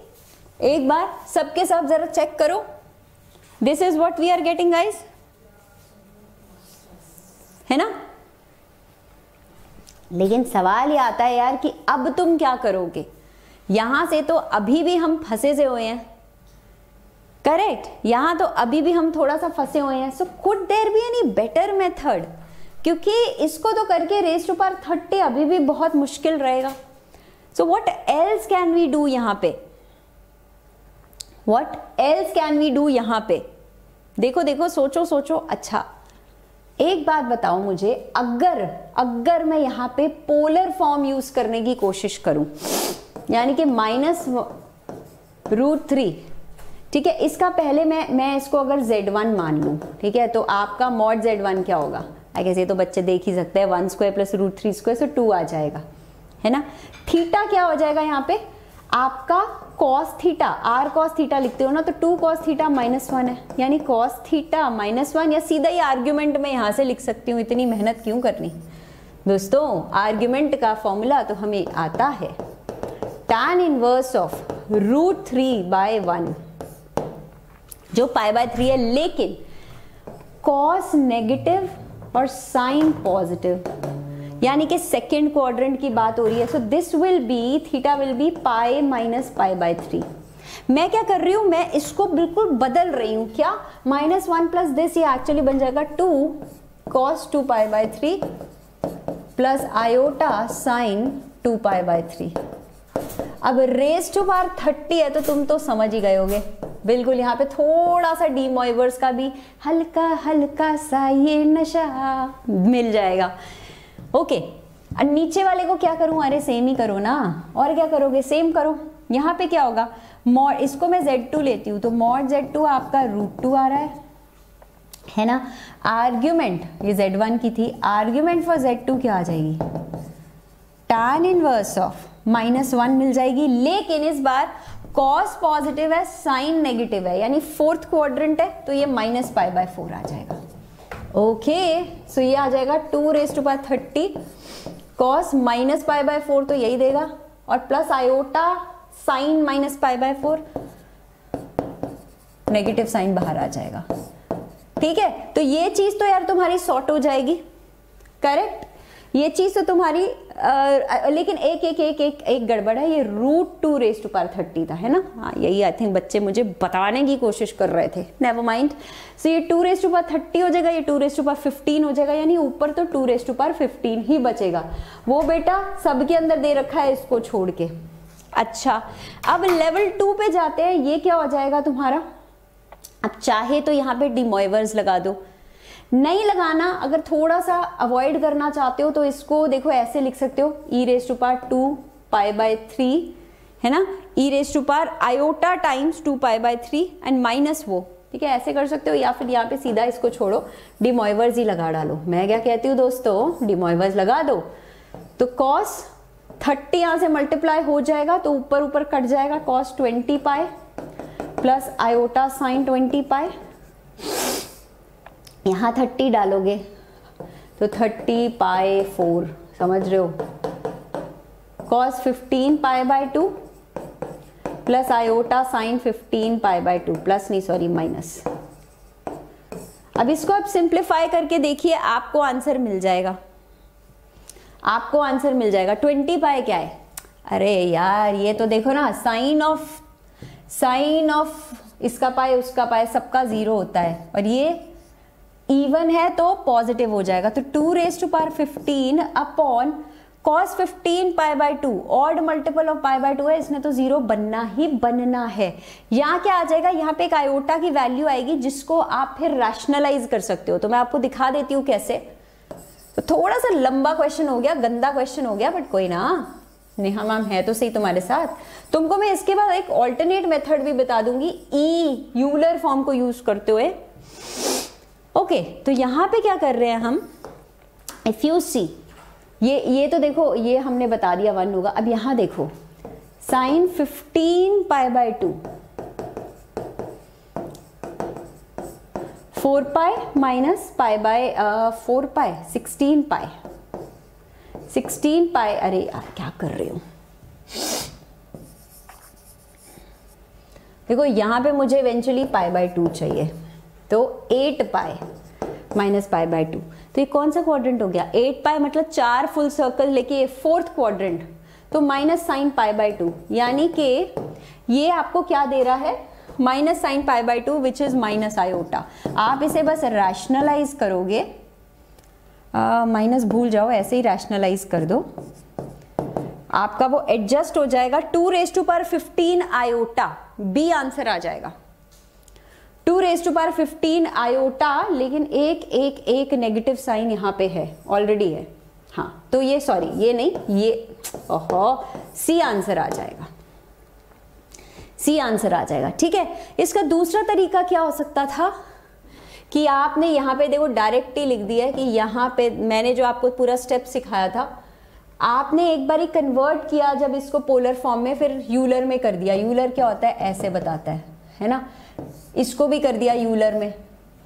एक बार सबके सब जरा चेक करो. This is what we are getting guys, है ना. लेकिन सवाल ये आता है यार कि अब तुम क्या करोगे. यहां से तो अभी भी हम फंसे से हुए हैं, करेक्ट. यहां तो अभी भी हम थोड़ा सा फंसे हुए हैं. So could there be any better method, क्योंकि इसको तो करके रेस टू पावर 30 अभी भी बहुत मुश्किल रहेगा. So what else can we do यहाँ पे. What else can we do यहाँ पे. देखो देखो, सोचो सोचो. अच्छा एक बात बताओ मुझे, अगर मैं यहाँ पे पोलर फॉर्म यूज करने की कोशिश करूँ, यानी कि -√3. ठीक है, इसका पहले मैं इसको अगर z1 मान लूँ, ठीक है, तो आपका मॉड z1 क्या होगा. आई गेस ये तो बच्चे देख ही सकते हैं. 1 स्क्वायर प्लस √3 स्क्वायर, सो 2 आ जाएगा, है ना. थीटा क्या हो जाएगा यहाँ पे आपका. cos theta, r cos theta लिखते हो ना, तो 2 cos थीटा -1 है, यानी cos थीटा -1. या सीधा ही आर्ग्यूमेंट में यहाँ से लिख सकती हूँ, इतनी मेहनत क्यों करनी. दोस्तों आर्ग्यूमेंट का फॉर्मूला तो हमें आता है, tan इनवर्स ऑफ √3/1 जो π/3 है. लेकिन cos नेगेटिव और sin पॉजिटिव, यानी कि सेकेंड क्वाड्रेंट की बात हो रही है. So this will be, theta will be π - π/3. मैं क्या कर रही हूँ, मैं इसको बिल्कुल बदल रही हूँ. क्या, -1 प्लस दिस, ये एक्चुअली बन जाएगा 2 cos 2π/3 प्लस आयोटा sin 2π/3. अब रेस टू पावर 30 है तो तुम तो समझ ही गए होगे. बिल्कुल यहाँ पे थोड़ा सा डी मोइवर्स का भी हल्का हल्का सा ये नशा मिल जाएगा. ओके नीचे वाले को क्या करूं. अरे सेम ही करो ना, और क्या करोगे, सेम करो. यहाँ पे क्या होगा, मॉड, इसको मैं z2 लेती हूँ, तो मॉड z2 आपका √2 आ रहा है ना. आर्ग्यूमेंट ये z1 की थी, आर्ग्यूमेंट फॉर z2 क्या आ जाएगी, tan इनवर्स ऑफ -1 मिल जाएगी. लेकिन इस बार cos पॉजिटिव है, sin नेगेटिव है, यानी फोर्थ क्वाड्रेंट है, तो ये -π/4 आ जाएगा. ओके सो ये आ जाएगा 2 ⁻³ cos -π/4, तो यही देगा, और plus iota sin -π/4, negative sign बाहर आ जाएगा. ठीक है, तो ये चीज तो यार तुम्हारी सॉर्ट हो जाएगी, करेक्ट, ये चीज तो तुम्हारी लेकिन एक एक एक एक एक गड़बड़ है, ये √2 raised to power 30 था, है ना। हाँ, यही आई थिंक बच्चे मुझे बताने की कोशिश कर रहे थे, नेवर माइंड। सो ये 2 raised to power 30 हो जाएगा, ये 2 raised to power 15 हो जाएगा, यानी ऊपर तो 2 raised to power 15 ही बचेगा। वो बेटा सबके अंदर दे रखा है इसको छोड़ के। अच्छा, अब लेवल 2 पे जाते हैं, ये क्या हो जाएगा तुम्हारा। अब चाहे तो यहाँ पे डिमॉइवर्स लगा दो, नहीं लगाना, अगर थोड़ा सा अवॉइड करना चाहते हो तो इसको देखो ऐसे लिख सकते हो, e⁴ π/3 है ना, e⁴ i(i) times 2π/3 and minus वो, ठीक है, ऐसे कर सकते हो। या फिर यहाँ पे सीधा इसको छोड़ो, डिमॉइवर्स ही लगा डालो। मैं क्या कहती हूँ दोस्तों, डिमॉइवर्स लगा दो तो cos 30 यहाँ से मल्टीप्लाई हो जाएगा, तो ऊपर ऊपर कट जाएगा, cos 20π प्लस आयोटा sin 20π, यहाँ 30 डालोगे तो 30π/4, समझ रहे हो, cos 15π/2 plus iota sin 15π/2 plus नहीं सॉरी माइनस। अब इसको आप सिंप्लीफाई करके देखिए, आपको आंसर मिल जाएगा, आपको आंसर मिल जाएगा। 20π क्या है, अरे यार ये तो देखो ना, साइन ऑफ इसका पाई उसका पाई सबका 0 होता है, और ये इवन है तो पॉजिटिव हो जाएगा। तो 2 raised to power 15 upon cos 15π/2, odd multiple of π/2 है, इसने तो 0 बनना ही बनना है। यहाँ क्या आ जाएगा, यहाँ पे एक आयोटा की वैल्यू आएगी जिसको आप फिर रैशनलाइज कर सकते हो। तो मैं आपको दिखा देती हूँ कैसे। तो थोड़ा सा लंबा क्वेश्चन हो गया, गंदा क्वेश्चन हो गया, बट कोई ना, नेहा मैम है तो सही तुम्हारे साथ। तुमको मैं इसके बाद एक ऑल्टरनेट मेथड भी बता दूंगी, यूलर फॉर्म को यूज करते हुए। ओके, तो यहाँ पे क्या कर रहे हैं हम, इफ यू सी, ये तो देखो, ये हमने बता दिया 1 होगा। अब यहाँ देखो, sin 15π/2 4π - π/4π 16π, अरे यार क्या कर रही हूं। देखो यहां पे मुझे इवेंचुअली π/2 चाहिए, तो 8π - π/2। तो ये कौन सा क्वाड्रेंट हो गया, 8π मतलब 4 फुल सर्कल लेके 4th क्वाड्रेंट, तो माइनस sin π/2, यानी कि ये आपको क्या दे रहा है, minus sin π/2 which is minus iota. आप इसे बस रैशनलाइज करोगे, माइनस भूल जाओ, ऐसे ही रैशनलाइज कर दो, आपका वो एडजस्ट हो जाएगा। 2 raised to power 15 iota, b answer आ जाएगा, 2 raised to power 15 आयोटा। लेकिन एक एक एक नेगेटिव साइन यहाँ पे है, ऑलरेडी है, हाँ, तो ये सॉरी ये नहीं, ये सी आंसर आ जाएगा, सी आंसर आ जाएगा। ठीक है, इसका दूसरा तरीका क्या हो सकता था कि आपने यहाँ पे देखो डायरेक्टली लिख दिया कि यहाँ पे मैंने जो आपको पूरा स्टेप सिखाया था, आपने एक बार ही कन्वर्ट किया जब इसको पोलर फॉर्म में, फिर यूलर में कर दिया। यूलर क्या होता है, ऐसे बताता है ना, इसको भी कर दिया यूलर में,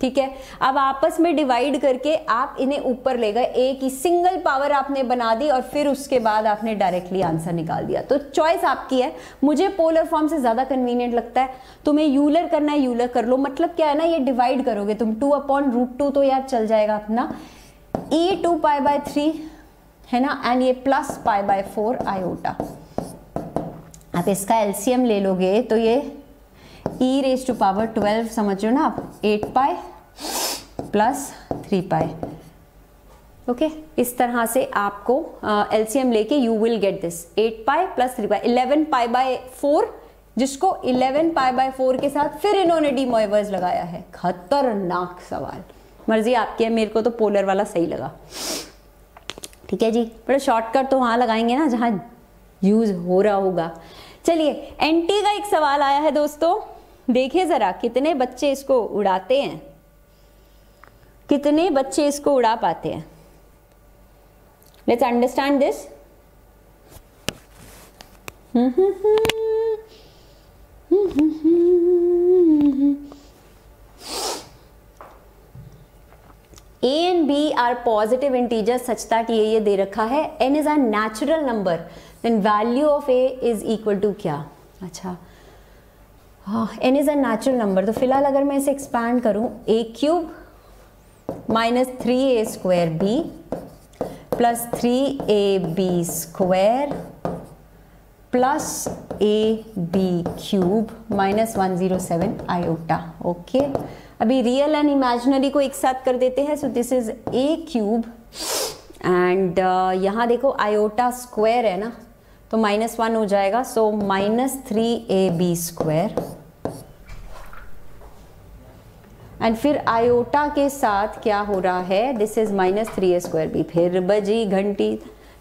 ठीक है। अब आपस में डिवाइड करके आप इन्हें ऊपर ले गए, एक ही सिंगल पावर आपने बना दी, और फिर उसके बाद आपने डायरेक्टली आंसर निकाल दिया। तो चॉइस आपकी है, मुझे पोलर फॉर्म से ज़्यादा कन्वीनियंट लगता है। तुम्हें यूलर करना है, यूलर कर लो। मतलब क्या है ना, ये डिवाइड करोगे तुम, 2 अपॉन √2 तो यार चल जाएगा अपना, e₂ π/3 है ना, एंड ये प्लस π/4 आयोटा। आप इसका एलसीएम ले लोगे तो ये e⁻¹², समझो ना आप, 8π + 3π। ओके, इस तरह से आपको एलसीएम लेके यू विल गेट दिस, 8π + 3π 11π/4, जिसको 11π/4 के साथ फिर इन्होंने डिमॉइवर्स लगाया है। खतरनाक सवाल, मर्जी आपकी है, मेरे को तो पोलर वाला सही लगा। ठीक है जी, बड़ा शॉर्टकट तो वहाँ लगाएंगे ना जहाँ यूज हो रहा होगा। चलिए, एनटी का एक सवाल आया है दोस्तों, देखिए जरा कितने बच्चे इसको उड़ाते हैं, कितने बच्चे इसको उड़ा पाते हैं। Let's understand this. A and B are positive integers such that ये दे रखा है, n is a natural number, then value of a is equal to क्या। अच्छा, हाँ, n is a natural number, तो फिलहाल अगर मैं इसे एक्सपैंड करूँ, a cube minus 3a² b plus 3ab² plus ab³ minus 107i। Okay, अभी रियल एंड इमेजिनरी को एक साथ कर देते हैं। So this is a cube and यहाँ देखो आयोटा स्क्वायर है ना, तो माइनस 1 हो जाएगा। सो माइनस 3ab² एंड फिर आयोटा के साथ क्या हो रहा है, दिस इज माइनस 3a²b। फिर बजी घंटी,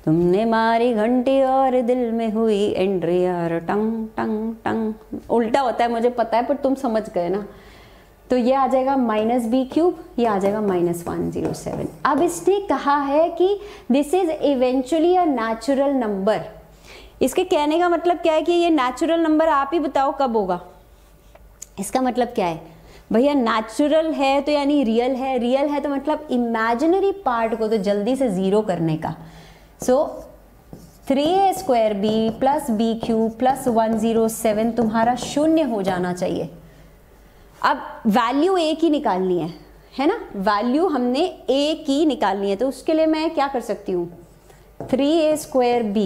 तुमने मारी घंटी और दिल में हुई एंट्री, और टंग टंग टंग। उल्टा होता है मुझे पता है, पर तुम समझ गए ना। तो ये आ जाएगा माइनस b³, ये आ जाएगा माइनस 107। अब इसने कहा है कि this is eventually a natural number. इसके कहने का मतलब क्या है कि ये नेचुरल नंबर, आप ही बताओ कब होगा। इसका मतलब क्या है भैया, नेचुरल है तो यानी रियल है, रियल है तो मतलब इमेजिनरी पार्ट को तो जल्दी से ज़ीरो करने का। सो 3a² b plus b³ plus 107 तुम्हारा शून्य हो जाना चाहिए। अब वैल्यू a की निकालनी है ना, वैल्यू हमने a की निकालनी है। तो उसके लिए मैं क्या कर सकती हूँ, 3a²b,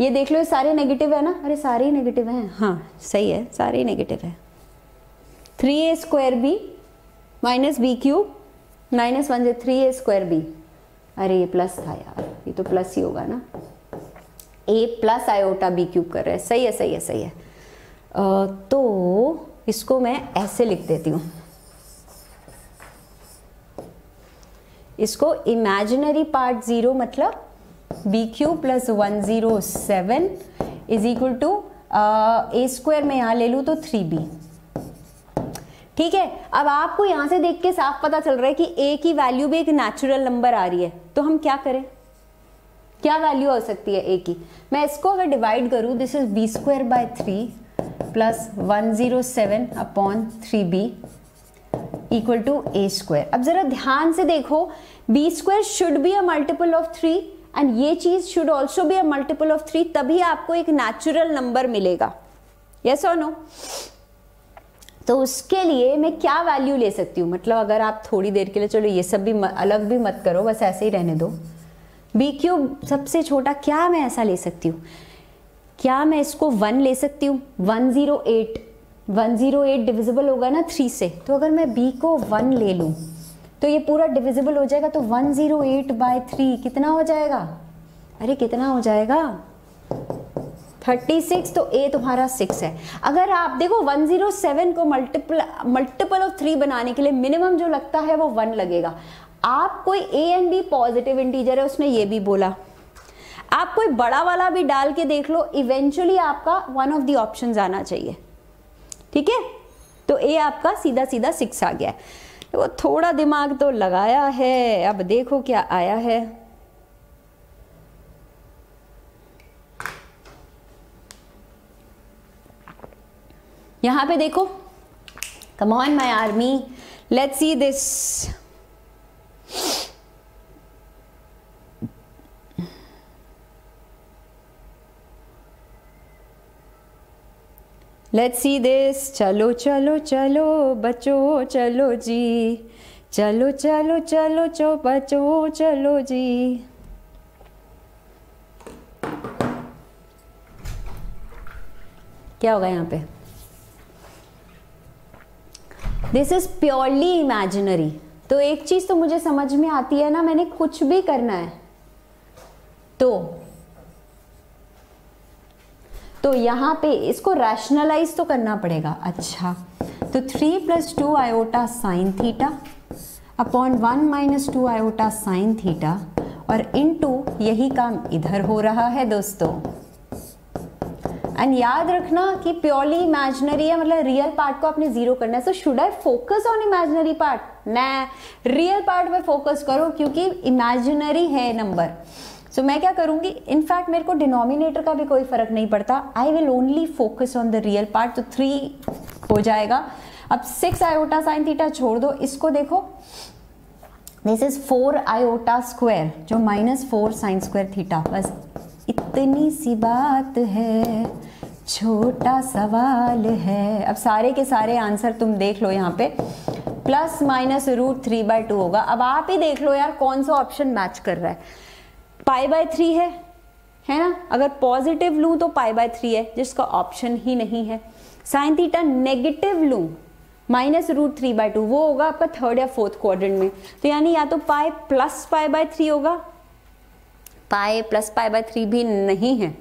ये देख लो, ये सारे नेगेटिव है ना, अरे सारे ही नेगेटिव हैं, हाँ सही है, सारे ही नेगेटिव है। 3a² b minus b³ minus 3a²b, अरे ये प्लस था यार, ये तो प्लस ही होगा ना, a प्लस आयोटा b³ कर रहा है, सही है सही है सही है। तो इसको मैं ऐसे लिख देती हूँ, इसको इमेजिनरी पार्ट जीरो मतलब b³ plus 107 is equal to a square में यहाँ ले लूँ तो 3b। ठीक है, अब आपको यहां से देख के साफ पता चल रहा है कि a की वैल्यू भी एक नेचुरल नंबर आ रही है। तो हम क्या करें, क्या वैल्यू हो सकती है a की। मैं इसको अगर डिवाइड करूं, this is b² 3 plus 107/3b equal to a²। अब जरा ध्यान से देखो, b² should be a multiple of 3 and ये चीज should also be a multiple of 3, तभी आपको एक नेचुरल नंबर मिलेगा। यस और नो। तो उसके लिए मैं क्या वैल्यू ले सकती हूँ, मतलब अगर आप थोड़ी देर के लिए, चलो ये सब भी अलग भी मत करो, बस ऐसे ही रहने दो। b³ सबसे छोटा, क्या मैं ऐसा ले सकती हूँ, क्या मैं इसको 1 ले सकती हूँ, 108 डिविजिबल होगा ना 3 से, तो अगर मैं b को 1 ले लूँ तो ये पूरा डिविजिबल हो जाएगा। तो 108/3 कितना हो जाएगा, अरे कितना हो जाएगा, 36। तो a तुम्हारा 6 है। अगर आप देखो 107 को मल्टीपल ऑफ 3 बनाने के लिए मिनिमम जो लगता है वो 1 लगेगा। आप कोई a and b positive integer है, उसने ये भी बोला, आप कोई बड़ा वाला भी डाल के देख लो, इवेंचुअली आपका वन ऑफ द ऑप्शंस आना चाहिए। ठीक है, तो a आपका सीधा सीधा 6 आ गया है। तो थोड़ा दिमाग तो लगाया है, अब देखो क्या आया है। यहाँ पे देखो, come on my army, let's see this. चलो चलो चलो बचो, चलो जी, चलो चलो चलो चो बचो, चलो जी। क्या होगा यहाँ पे, दिस इज प्योरली इमेजिनरी। तो एक चीज तो मुझे समझ में आती है ना, मैंने कुछ भी करना है तो यहाँ पे इसको रैशनलाइज तो करना पड़ेगा। अच्छा, तो 3 + 2 आयोटा sin θ/1 - 2 आयोटा sin θ, और इनटू यही काम इधर हो रहा है दोस्तों। एंड याद रखना कि प्योरली इमेजिनरी है, मतलब रियल पार्ट को आपने जीरो करना है। So should I focus on imaginary part, ना रियल पार्ट पे फोकस करो क्योंकि इमेजिनरी है नंबर। सो मैं क्या करूँगी, इनफैक्ट मेरे को डिनोमिनेटर का भी कोई फर्क नहीं पड़ता, I will only focus on the real part. तो 3 हो जाएगा। अब 6 आयोटा sin θ छोड़ दो, इसको देखो, दिस इज 4 आयोटा स्क्वायर जो -4 sin²θ। बस इतनी सी बात है, छोटा सवाल है। अब सारे के सारे आंसर तुम देख लो यहाँ पे, प्लस माइनस रूट 3/2 होगा। अब आप ही देख लो यार कौन सा ऑप्शन मैच कर रहा है। π/3 है ना, अगर पॉजिटिव लूँ तो π/3 है जिसका ऑप्शन ही नहीं है। साइन थीटा नेगेटिव लूँ -√3/2 वो होगा आपका थर्ड या फोर्थ क्वाड्रेंट में, तो यानी या तो पाई प्लस π/3 होगा, पाई प्लस π/3 भी नहीं है।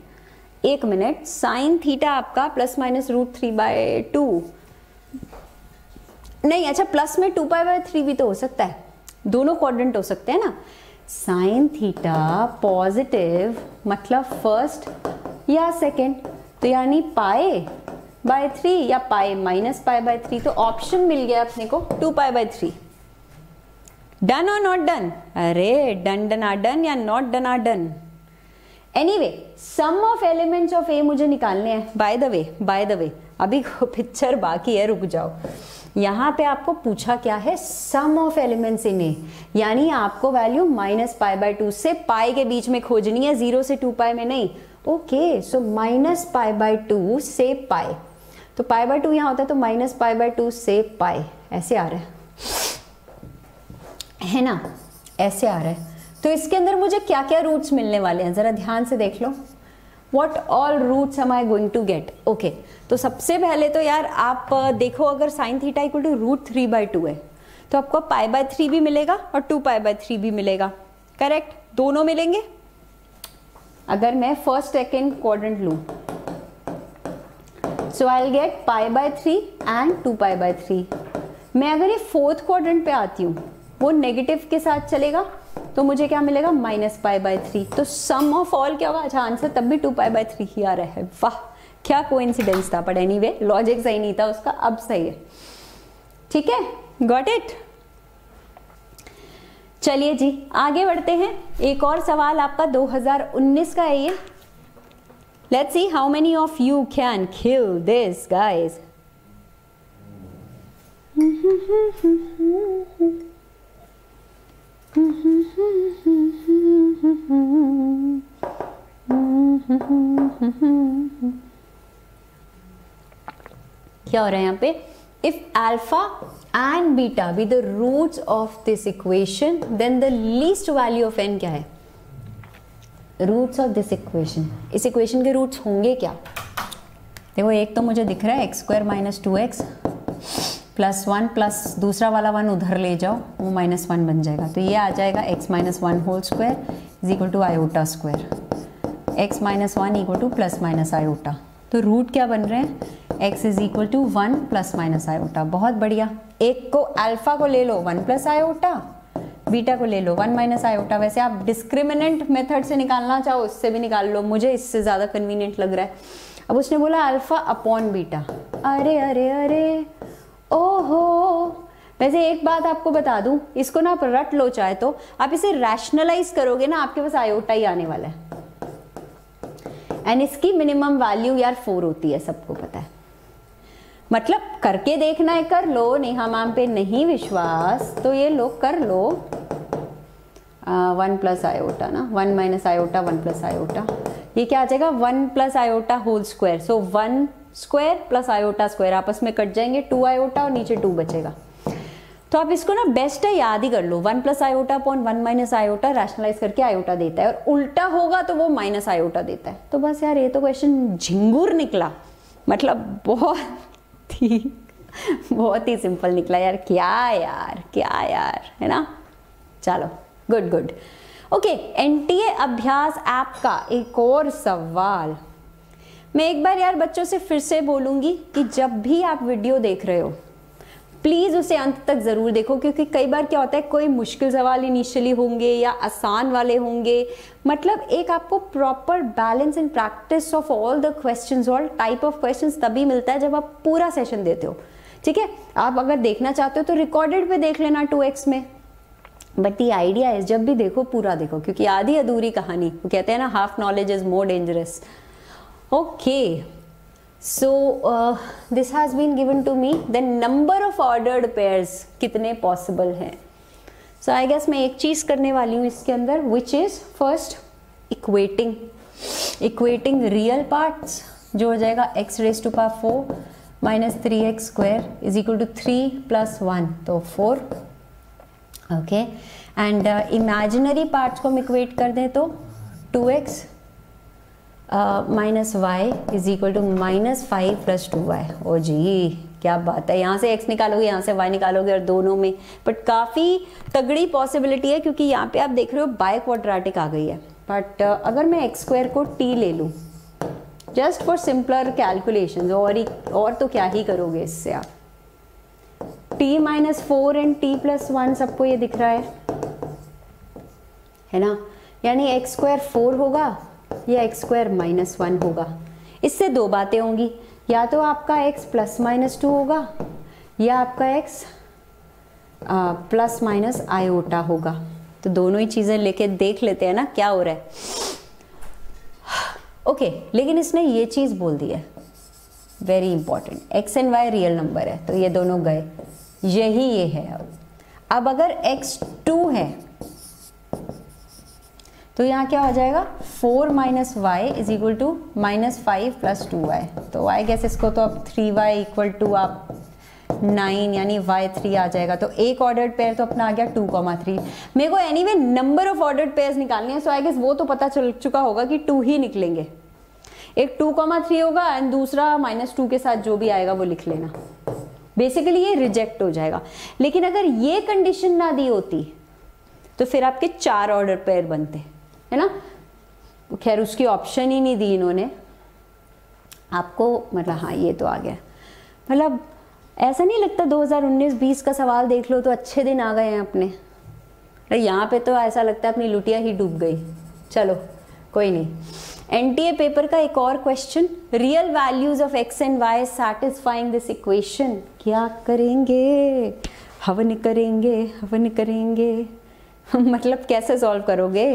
एक मिनट, साइन थीटा आपका ±√3/2 नहीं, अच्छा प्लस में 2π/3 भी तो हो सकता है, दोनों क्वाड्रेंट हो सकते हैं ना। साइन थीटा पॉजिटिव मतलब फर्स्ट या सेकेंड, तो यानी π/3 या π-π/3, तो ऑप्शन मिल गया अपने को 2π/3। डन और नॉट डन? अरे डन आर डन या not done are done. Anyway some of elements of ए मुझे निकालने हैं। बाय द वे अभी पिक्चर बाकी है, रुक जाओ। यहाँ पे आपको पूछा क्या है, सम ऑफ एलिमेंट्स इन ए, यानी आपको वैल्यू -π/2 से पाई के बीच में खोजनी है, 0 से 2π में नहीं। ओके सो -π/2 से पाई, तो π/2 यहाँ होता है तो -π/2 से पाई ऐसे आ रहा है ना, ऐसे आ रहा है। तो इसके अंदर मुझे क्या क्या रूट्स मिलने वाले हैं जरा ध्यान से देख लो। What all roots am I going to get. Okay तो सबसे पहले तो यार आप देखो, अगर साइन थीटा इक्वल टू √3/2 है तो आपको π/3 भी मिलेगा और 2π/3 भी मिलेगा, करेक्ट, दोनों मिलेंगे। अगर मैं फर्स्ट सेकेंड क्वाड्रेंट लूँ so I will get π/3 and 2π/3। मैं अगर ये फोर्थ क्वाड्रेंट पे आती हूँ, वो नेगेटिव के साथ चलेगा, तो मुझे क्या मिलेगा, -π/3। तो सम ऑफ ऑल क्या होगा, अच्छा आंसर तब भी 2π/3 ही आ रहा है। वाह क्या कोइंसिडेंस था, बट एनीवे लॉजिक सही नहीं था उसका, अब सही है। ठीक है, गॉट इट। चलिए जी आगे बढ़ते हैं, एक और सवाल आपका 2019 का है ये। Let's see how many of you can kill this, guys. क्या हो रहा है यहाँ पे? If alpha and beta be the roots of this equation, then the least value of n क्या है? Roots of this equation. इस इक्वेशन के रूट्स होंगे क्या? देखो एक तो मुझे दिख रहा है x² - 2x + 1 प्लस दूसरा वाला 1 उधर ले जाओ वो -1 बन जाएगा, तो ये आ जाएगा x - 1² = iota²। x - 1 = ± iota। तो रूट क्या बन रहे हैं, x = 1 ± iota। बहुत बढ़िया। एक को अल्फा को ले लो 1 + iota, बीटा को ले लो 1 - iota। वैसे आप डिस्क्रिमिनेंट मेथड से निकालना चाहो उससे भी निकाल लो, मुझे इससे ज़्यादा कन्वीनियंट लग रहा है। अब उसने बोला अल्फा अपॉन बीटा, अरे अरे अरे ओहो। वैसे एक बात आपको बता दूं, इसको ना आप रट लो, चाहे तो आप इसे रैशनलाइज करोगे ना आपके पास आयोटा ही आने वाला है। एंड इसकी मिनिमम वैल्यू यार 4 होती है, सबको पता है। मतलब करके देखना है, कर लो। नेहा मैम पे नहीं विश्वास तो ये लोग कर लो। 1 + iota ना, 1 - iota 1 + iota, ये क्या आ जाएगा 1 + iota²। सो 1² + iota² आपस में कट जाएंगे, 2 iota और नीचे 2 बचेगा। तो आप इसको ना बेस्ट है याद ही कर लो, 1 + iota upon 1 - iota रैशनलाइज करके iota देता है, और उल्टा होगा तो वो -iota देता है। तो बस यार ये तो क्वेश्चन झिंगूर निकला, मतलब बहुत ही सिंपल निकला यार। क्या यार है ना। चलो good. Okay, NTA Abhyas app का एक और सवाल। मैं एक बार यार बच्चों से फिर से बोलूँगी कि जब भी आप वीडियो देख रहे हो प्लीज़ उसे अंत तक ज़रूर देखो, क्योंकि कई बार क्या होता है कोई मुश्किल सवाल इनिशियली होंगे या आसान वाले होंगे। मतलब एक आपको proper balance and practice of all the questions, all type of questions तभी मिलता है जब आप पूरा सेशन देते हो। ठीक है, आप अगर देखना चाहते हो तो रिकॉर्डेड पे देख लेना 2x में, बट दी आइडिया इज जब भी देखो पूरा देखो, क्योंकि आधी अधूरी कहानी, वो कहते हैं ना half knowledge is more dangerous. Okay So this has been given to me the number of ordered pairs कितने possible हैं। So I guess मैं एक चीज़ करने वाली हूँ इसके अंदर, which is first equating real parts, जो हो जाएगा x raised to power 4 minus 3x square is equal to 3 plus 1, तो 4. ओके, एंड इमेजिनरी पार्ट्स को हम इक्वेट कर दें तो 2x minus y is equal to minus 5 plus 2y. ओ जी क्या बात है, यहाँ से x निकालोगे, यहाँ से y निकालोगे और दोनों में, बट काफ़ी तगड़ी पॉसिबिलिटी है क्योंकि यहाँ पे आप देख रहे हो बाय क्वाड्रेटिक आ गई है. बट अगर मैं एक्स स्क्वायर को t ले लूँ जस्ट फॉर सिंपलर कैलकुलेशन, और तो क्या ही करोगे इससे आप. t minus 4 and t plus 1 सबको ये दिख रहा है ना, यानी एक्स स्क्वायर 4 होगा, ये एक्स स्क्वायर माइनस 1 होगा. इससे दो बातें होंगी, या तो आपका x प्लस माइनस 2 होगा या आपका x प्लस माइनस आयोटा होगा. तो दोनों ही चीज़ें लेके देख लेते हैं ना क्या हो रहा है. ओके लेकिन इसने ये चीज़ बोल दी है, very important, x and y real number है, तो ये दोनों गए, यही ये है. अब अगर x 2 है तो यहाँ क्या हो जाएगा, 4 minus y is equal to minus 5 plus 2y. तो वाई गैस इसको, तो अब 3y इक्वल टू आप 9, यानी y 3 आ जाएगा. तो एक ऑर्डर्ड पेयर तो अपना आ गया 2,3. मेरे को anyway number of ordered pairs निकालने हैं, सो आई गेस वो तो पता चल चुका होगा कि 2 ही निकलेंगे. एक 2,3 होगा एंड दूसरा -2 के साथ जो भी आएगा वो लिख लेना, बेसिकली ये रिजेक्ट हो जाएगा. लेकिन अगर ये कंडीशन ना दी होती तो फिर आपके 4 ऑर्डर पेयर बनते, है ना. खैर उसकी ऑप्शन ही नहीं दी इन्होंने आपको, मतलब हाँ ये तो आ गया. मतलब ऐसा नहीं लगता 2019-20 का सवाल देख लो तो अच्छे दिन आ गए हैं अपने. अरे यहाँ पे तो ऐसा लगता है अपनी लुटिया ही डूब गई. चलो कोई नहीं. एनटीए पेपर का एक और question, real values of x and y satisfying this equation. क्या करेंगे, हवन करेंगे, हवन करेंगे. मतलब कैसे सॉल्व करोगे.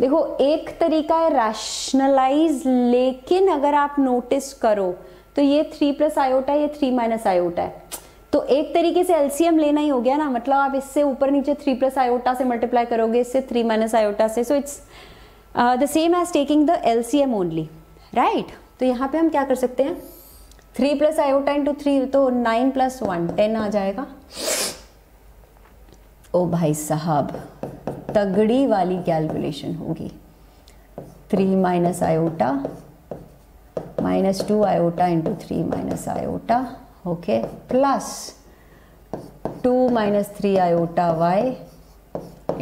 देखो एक तरीका है रैशनलाइज, लेकिन अगर आप नोटिस करो तो ये 3 प्लस आयोटा, ये 3 माइनस आयोटा है, तो एक तरीके से एलसीएम लेना ही हो गया ना. मतलब आप इससे ऊपर नीचे 3 प्लस आयोटा से मल्टीप्लाई करोगे, इससे 3 माइनस आयोटा से, so it's the same as taking the LCM only, right. तो यहाँ पे हम क्या कर सकते हैं, 3 प्लस आयोटा इंटू 3 तो 9 प्लस 1 10 आ जाएगा. ओ भाई साहब तगड़ी वाली कैलकुलेशन होगी. 3 minus iota minus 2 iota into 3 minus iota, okay, plus 2 minus 3 iota y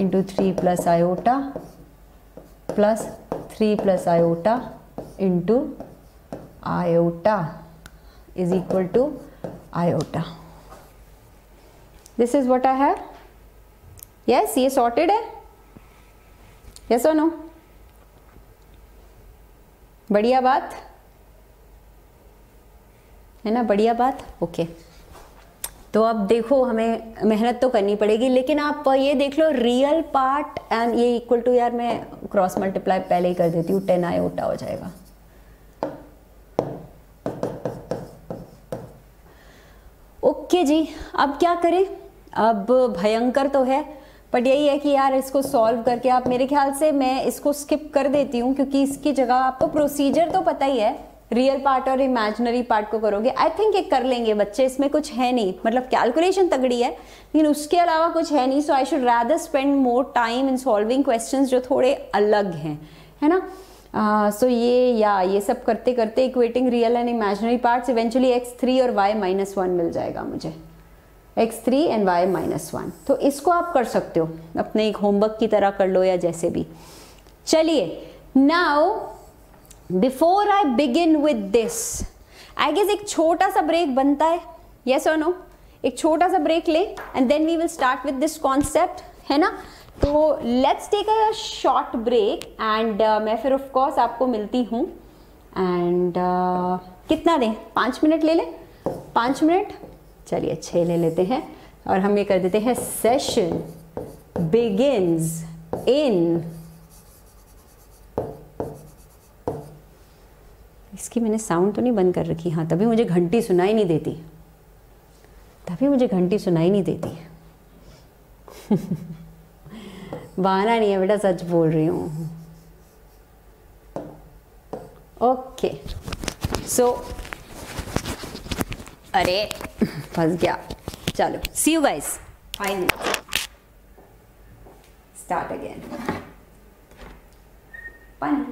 into 3 plus iota plus 3 plus iota into iota is equal to iota. This is what I have. Yes, ये सॉर्टेड है. Yes or no? बढ़िया बात है ना, बढ़िया बात. ओके तो अब देखो हमें मेहनत तो करनी पड़ेगी, लेकिन आप ये देख लो रियल पार्ट एंड ये इक्वल टू, यार मैं क्रॉस मल्टीप्लाई पहले ही कर देती हूँ, 10 आयोटा हो जाएगा. ओके जी, अब क्या करें. अब भयंकर तो है, बट यही है कि यार इसको सॉल्व करके आप, मेरे ख्याल से मैं इसको स्किप कर देती हूँ क्योंकि इसकी जगह आपको प्रोसीजर तो पता ही है, रियल पार्ट और इमेजिनरी पार्ट को करोगे. आई थिंक ये कर लेंगे बच्चे, इसमें कुछ है नहीं. मतलब कैलकुलेशन तगड़ी है लेकिन उसके अलावा कुछ है नहीं, so I should rather spend more time in solving questions जो थोड़े अलग हैं, है ना. सो ये या ये सब करते करते equating real and imaginary parts, eventually x3 और y-1 मिल जाएगा मुझे, x3 एंड y-1. तो इसको आप कर सकते हो अपने एक होमवर्क की तरह कर लो या जैसे भी. चलिए now before I begin with this, I guess एक छोटा सा ब्रेक बनता है. यस और नो, एक छोटा सा ब्रेक ले and then we will start with this concept, है ना. तो let's take a short break and मैं फिर ऑफ कोर्स आपको मिलती हूँ. एंड कितना दें, 5 मिनट ले लें, 5 मिनट. चलिए 6 ले लेते हैं और हम ये कर देते हैं, सेशन बिगिंस इन, इसकी मैंने साउंड तो नहीं बंद कर रखी. हाँ तभी मुझे घंटी सुनाई नहीं देती, तभी मुझे घंटी सुनाई नहीं देती. बहाना नहीं है बेटा, सच बोल रही हूँ. ओके सो अरे फंस गया. चलो see you guys finally start again. One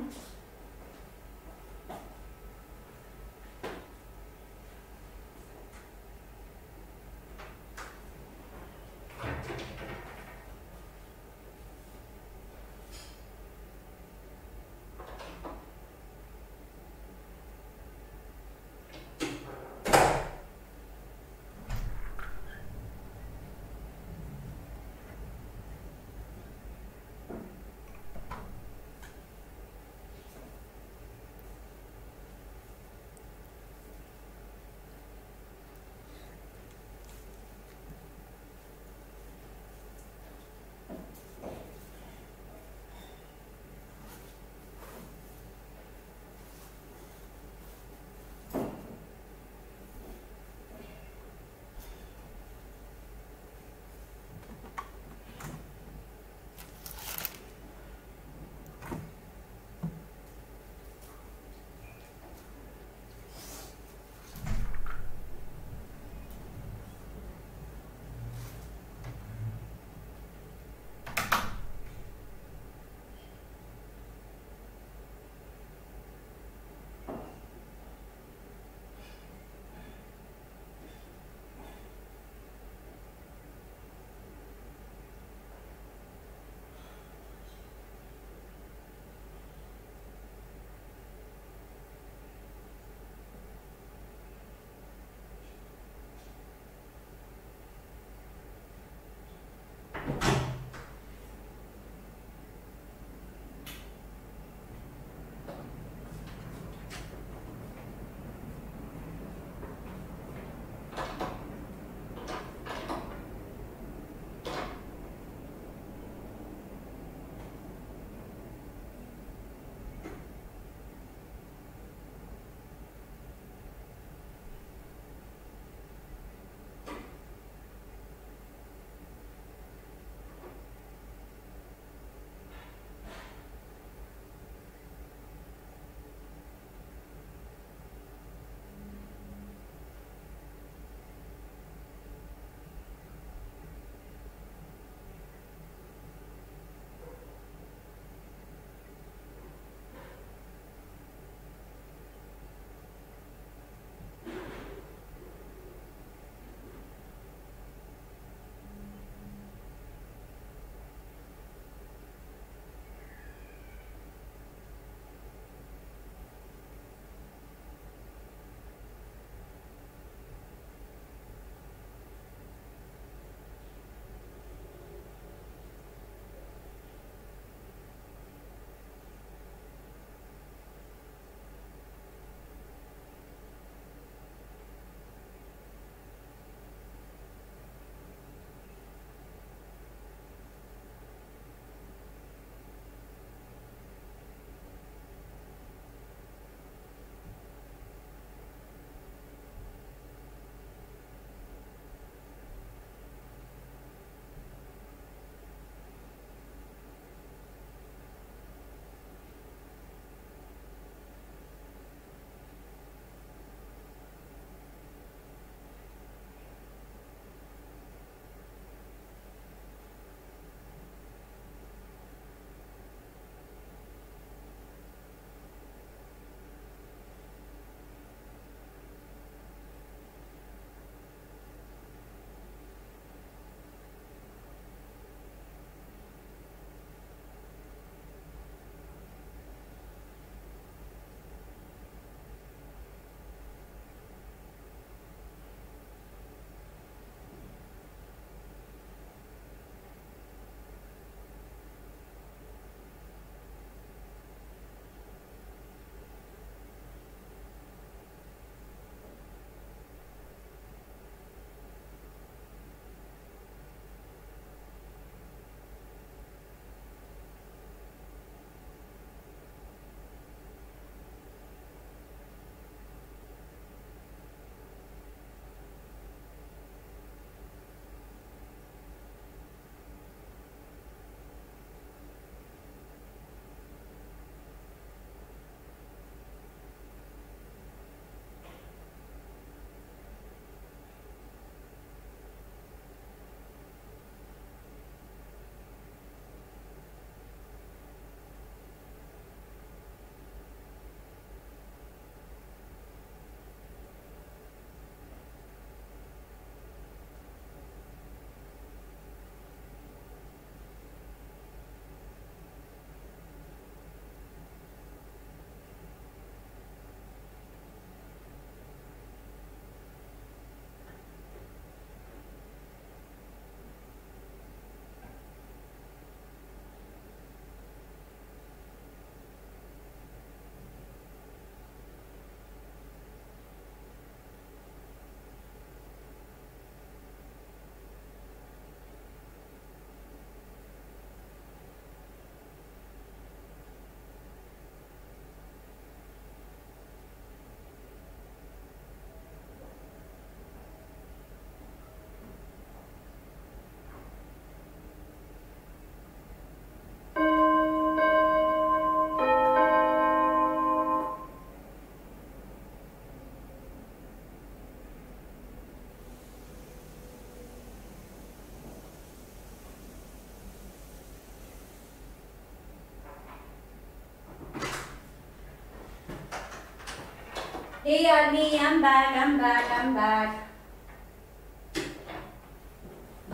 Hey Arvi, I'm back.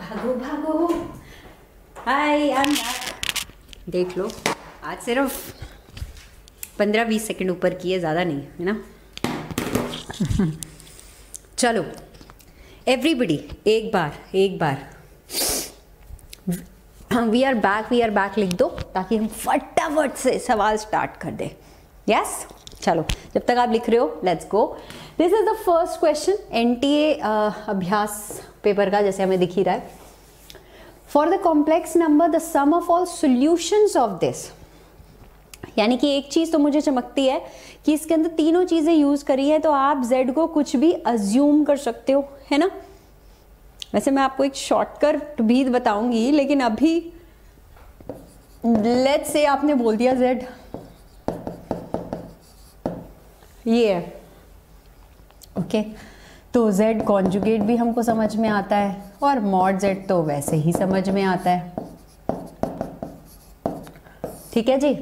भागो. Hi, I'm back. देख लो, आज सिर्फ 15-20 सेकेंड ऊपर किए, ज़्यादा नहीं है ना। चलो एवरीबडी एक बार वी आर बैक लिख दो ताकि हम फटाफट से सवाल स्टार्ट कर दें। यस चलो, जब तक आप लिख रहे हो let's go. This is the first question NTA Abhyas paper का, जैसे हमें दिख ही रहा है। For the complex number the sum of all solutions of this, यानी कि एक चीज तो मुझे चमकती है कि इसके अंदर तीनों चीजें यूज करी है, तो आप z को कुछ भी अज्यूम कर सकते हो, है ना। वैसे मैं आपको एक शॉर्टकट भी बताऊंगी, लेकिन अभी लेट्स से आपने बोल दिया z ये है, ओके तो z कॉन्जुगेट भी हमको समझ में आता है और मॉड z तो वैसे ही समझ में आता है, ठीक है जी।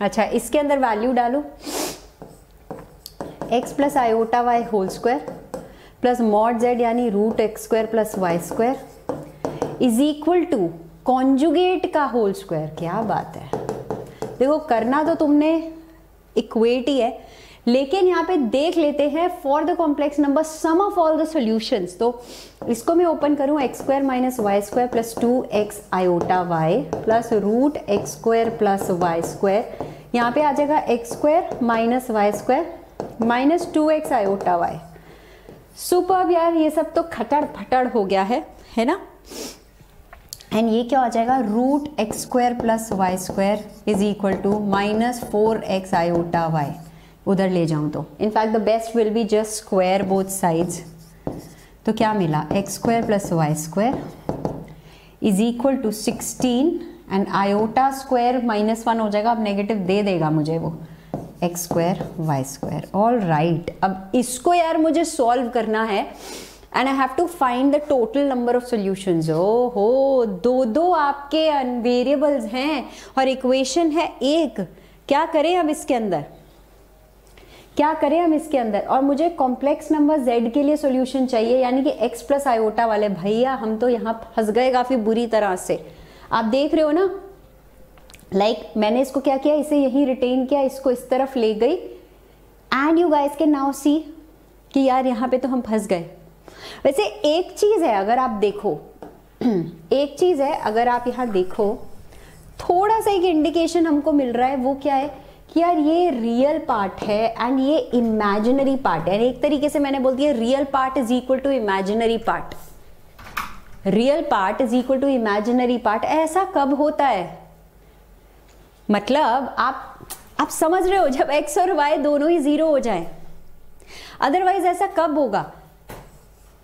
अच्छा, इसके अंदर वैल्यू डालो x plus iota y whole square plus mod z यानी root x square plus Y square is equal to conjugate का होल स्क्वायर। क्या बात है, देखो करना तो तुमने इक्वेट ही है, लेकिन यहाँ पे देख लेते हैं for the complex number sum of all the solutions. तो इसको मैं ओपन करूँ, x square minus y square plus 2x iota y plus root x square plus Y square, यहाँ पे आ जाएगा x square minus y square minus 2x iota y. Superb यार, ये सब तो खटर फटर हो गया है ना। एंड ये क्या हो जाएगा, root x square plus Y square is equal to minus 4x iota y. उधर ले जाऊं तो in fact the best will be just square both sides. तो क्या मिला, x square plus Y square is equal to 16 and iota square minus 1 हो जाएगा। अब नेगेटिव दे देगा मुझे वो x square y square. All right, अब इसको यार मुझे सॉल्व करना है and I have to find the total number of solutions. ओहो, दो आपके वेरिएबल्स हैं और इक्वेशन है एक। क्या करें अब इसके अंदर, और मुझे कॉम्प्लेक्स नंबर z के लिए सॉल्यूशन चाहिए, यानी कि x प्लस आयोटा वाले। भैया हम तो यहाँ फंस गए काफ़ी बुरी तरह से, आप देख रहे हो ना। लाइक मैंने इसको क्या किया, इसे यहीं रिटेन किया, इसको इस तरफ ले गई and you guys can now see कि यार यहाँ पे तो हम फंस गए। वैसे एक चीज़ है, अगर आप देखो आप यहाँ देखो, थोड़ा सा एक इंडिकेशन हमको मिल रहा है। वो क्या है कि यार ये रियल पार्ट है एंड ये इमेजिनरी पार्ट है। एक तरीके से मैंने बोल दिया real part is equal to imaginary part, ऐसा कब होता है? मतलब आप समझ रहे हो, जब x और y दोनों ही जीरो हो जाए। अदरवाइज ऐसा कब होगा?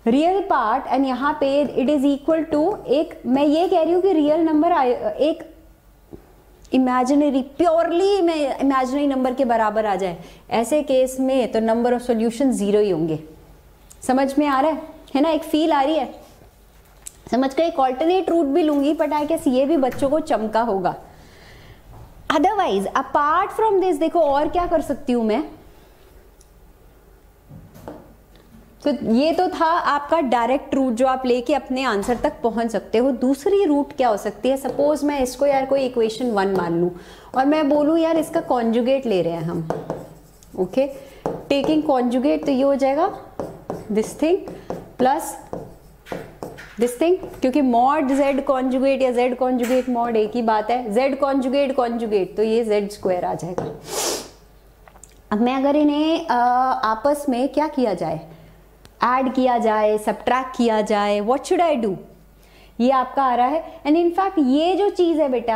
रियल पार्ट एंड यहाँ पे इट इज इक्वल टू एक, मैं ये कह रही हूँ कि रियल नंबर एक इमेजिनरी, प्योरली में इमेजिनरी नंबर के बराबर आ जाए, ऐसे केस में तो नंबर ऑफ सॉल्यूशन जीरो ही होंगे। समझ में आ रहा है ना, एक फील आ रही है। समझ कर एक ऑल्टरनेट रूट भी लूंगी, बट आई गेस ये भी बच्चों को चमका होगा। अदरवाइज अपार्ट फ्रॉम दिस देखो और क्या कर सकती हूं मैं। तो ये तो था आपका डायरेक्ट रूट जो आप लेके अपने आंसर तक पहुंच सकते हो। दूसरी रूट क्या हो सकती है? सपोज मैं इसको यार कोई इक्वेशन 1 मान लूं और मैं बोलूं यार इसका कॉन्जुगेट ले रहे हैं हम, ओके टेकिंग कॉन्जुगेट। तो ये हो जाएगा this thing plus this thing, क्योंकि मॉड z कॉन्जुगेट या z कॉन्जुगेट मॉड एक ही बात है। z कॉन्जुगेट तो ये z स्क्वायर आ जाएगा। अब मैं अगर इन्हें आपस में क्या किया जाए, ऐड किया जाए, सब्ट्रैक्ट किया जाए, व्हाट शुड आई डू? ये आपका आ रहा है एंड इनफैक्ट ये जो चीज़ है बेटा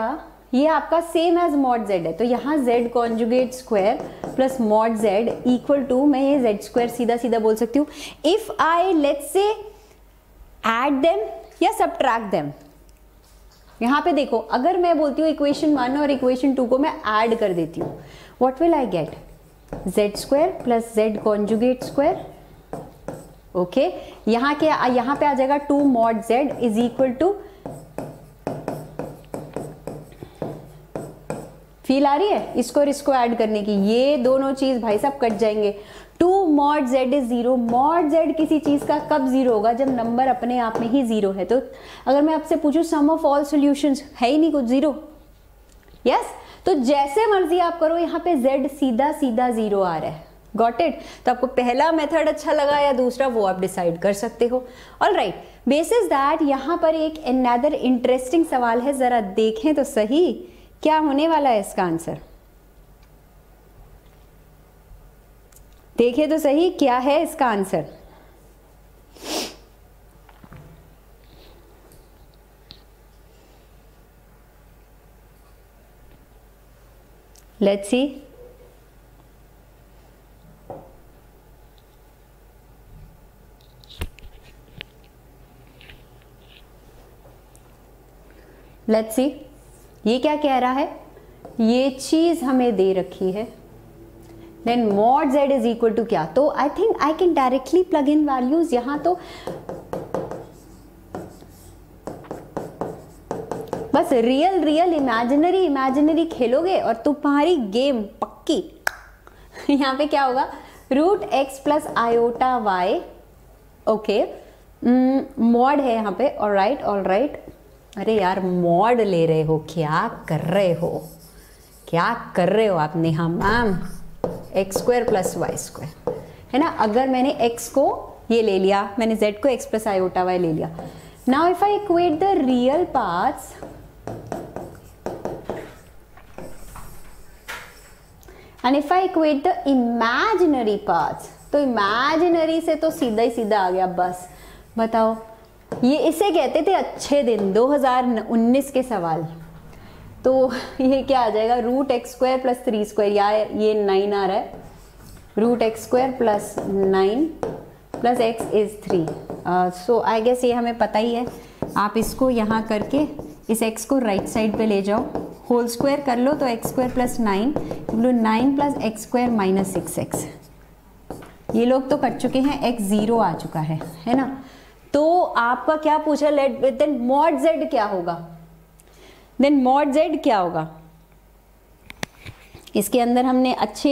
ये आपका सेम एज मॉड z है। तो यहाँ z conjugate square plus mod z equal to, मैं ये z स्क्वायर सीधा सीधा बोल सकती हूँ। If I let's say add them या सब्ट्रैक्ट देम, यहाँ पे देखो अगर मैं बोलती हूँ इक्वेशन 1 और इक्वेशन 2 को मैं ऐड कर देती हूँ, what will I get, z square plus z conjugate square. Okay यहाँ पे आ जाएगा 2 mod z is equal to, feel आ रही है इसको और इसको ऐड करने की। ये दोनों चीज भाई साहब कट जाएंगे, 2 mod z is zero. Mod z किसी चीज का कब जीरो होगा? जब नंबर अपने आप में ही जीरो है। तो अगर मैं आपसे पूछूं सम ऑफ ऑल सॉल्यूशंस, है ही नहीं कुछ, जीरो। यस, तो जैसे मर्जी आप करो, यहाँ पे जेड सीधा सीधा जीरो आ रहा है। Got it? तो आपको पहला मेथड अच्छा लगा या दूसरा, वो आप डिसाइड कर सकते हो। ऑल राइट, बेसिस दैट यहाँ पर एक अनदर इंटरेस्टिंग सवाल है, जरा देखें तो सही क्या होने वाला है इसका आंसर। देखें तो सही क्या है इसका answer. Let's see, let's see, ये क्या कह रहा है? ये चीज हमें दे रखी है, then mod z is equal to क्या? तो I think I can directly plug in values यहाँ। तो बस रियल रियल, इमेजिनरी इमेजिनरी खेलोगे और तुम्हारी गेम पक्की। यहाँ पे क्या होगा? Root x plus iota y, okay, mod है यहाँ पे। All right, all right. अरे यार, मॉड ले रहे हो, क्या कर रहे हो, क्या कर रहे हो आप Neha ma'am? X square plus Y square है ना। अगर मैंने एक्स को ये ले लिया, मैंने जेड को एक्स प्लस आयोटा वाई ले लिया। Now if I equate the real parts, and if I equate the imaginary parts, तो इमेजिनरी से तो सीधा ही सीधा आ गया। बस बताओ, ये इसे कहते थे अच्छे दिन, 2019 के सवाल। तो ये क्या आ जाएगा? Root x square plus three square, या ये 9 आ रहा है। Root x square plus 9 plus x is 3। So I guess ये हमें पता ही है। आप इसको यहाँ करके इस एक्स को राइट साइड पे ले जाओ, होल स्क्वायर कर लो। तो एक्स स्क्वायर प्लस 9 बोलो, 9 plus x square minus 6x। ये लोग तो कर चुके हैं, एक्स 0 आ चुका है ना। तो आपका क्या पूछा? लेट देन मॉड जेड क्या होगा? देन मॉड जेड क्या होगा? इसके अंदर हमने अच्छे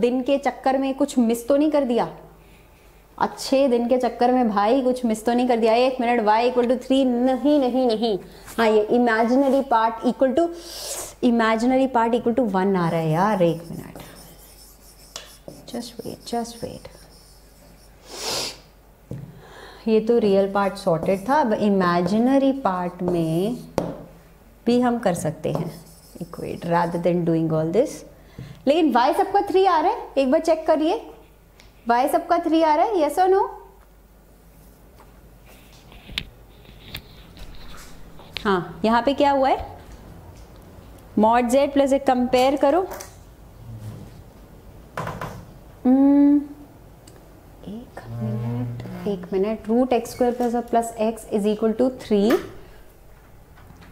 दिन के चक्कर में कुछ मिस तो नहीं कर दिया? अच्छे दिन के चक्कर में भाई कुछ मिस तो नहीं कर दिया? एक मिनट, y इक्वल टू 3, नहीं नहीं नहीं, हाँ ये इमेजिनरी पार्ट इक्वल टू 1 आ रहा है यार। एक minute, just wait, just wait. ये तो रियल पार्ट सॉर्टेड था, अब इमेजिनरी पार्ट में भी हम कर सकते हैं equate rather than doing all this. लेकिन y सबका 3 आ रहा है, एक बार चेक करिए, y सबका 3 आ रहा है, यस और नो? हाँ, यहाँ पे क्या हुआ है? मॉड z प्लस एक कंपेयर करो, एक minute. Root x square plus x is equal to 3।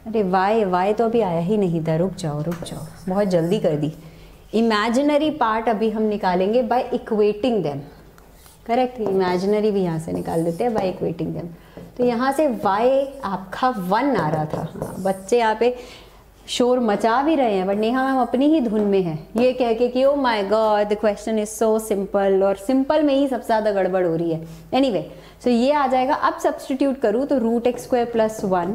अरे वाई तो अभी आया ही नहीं था, रुक जाओ, बहुत जल्दी कर दी। इमेजिनरी पार्ट अभी हम निकालेंगे by equating them, correct? Imaginary भी यहाँ से निकाल देते हैं बाय इक्वेटिंग देम। तो यहाँ से वाई आपका 1 आ रहा था। हाँ, बच्चे यहाँ पे शोर मचा भी रहे हैं, बट नेहा मैम अपनी ही धुन में है, ये कह के कि oh my god the question is so simple, और सिंपल में ही सबसे ज़्यादा गड़बड़ हो रही है। एनीवे, सो ये आ जाएगा। अब सब्सटीट्यूट करूँ तो root x square plus 1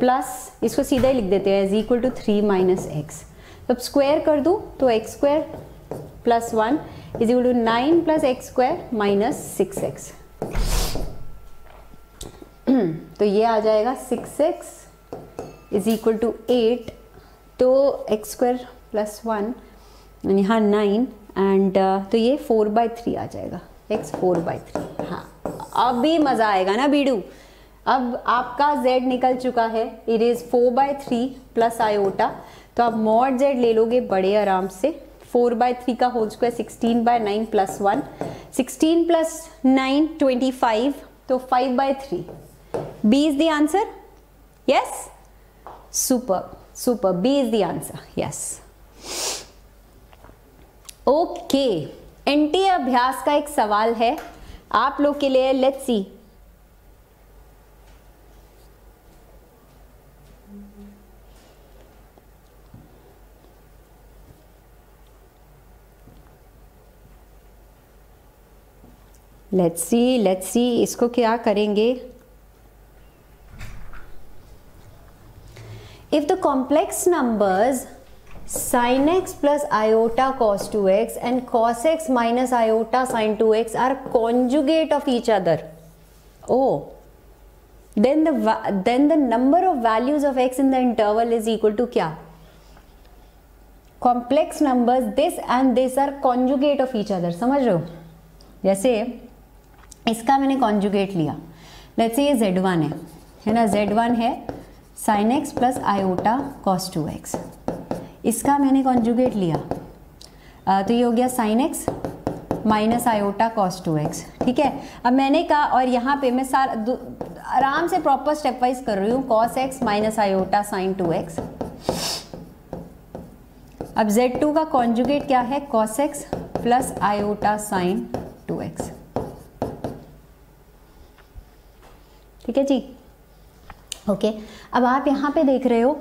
plus, इसको सीधा ही लिख देते हैं, is equal to 3 minus x. जब स्क्वायर कर दूँ तो x square plus 1 is equal to 9 plus x square minus 6x। तो ये आ जाएगा 6x इज इक्वल टू 8। तो एक्स स्क्वायर प्लस 1, यहाँ 9, एंड तो ये 4/3 आ जाएगा, एक्स 4/3। हाँ, अब भी मज़ा आएगा ना बीडू। अब आपका z निकल चुका है, इट इज़ 4/3 प्लस आयोटा। तो आप मॉड z ले लोगे बड़े आराम से। 4/3 का होल स्क्वायर 16/9 प्लस 1, 16 प्लस 9 25, तो 5/3। B is the answer, yes? Super, B is the answer, yes. Okay, NTA Abhyas का एक सवाल है आप लोग के लिए, लेट्स सी। लेट्स सी इसको क्या करेंगे. If the complex numbers sin x plus iota cos 2x and cos x minus iota sin 2x are conjugate of each other. Oh, then the number of values of x in the interval is equal to kya? Complex numbers this and this are conjugate of each other. समझ रहे हो? जैसे इसका मैंने conjugate लिया. Let's say ये z1 है ना, z1 है sin x plus iota cos 2x. इसका मैंने कॉन्जुगेट लिया तो ये हो गया sine x minus iota cos two x. ठीक है, अब मैंने कहा और यहाँ पे मैं आराम से प्रॉपर स्टेप वाइज कर रही हूँ. Cos x minus iota sine two x. अब जेड टू का कॉन्जुगेट क्या है? Cos x plus iota sine two x. ठीक है जी, ओके. अब आप यहाँ पे देख रहे हो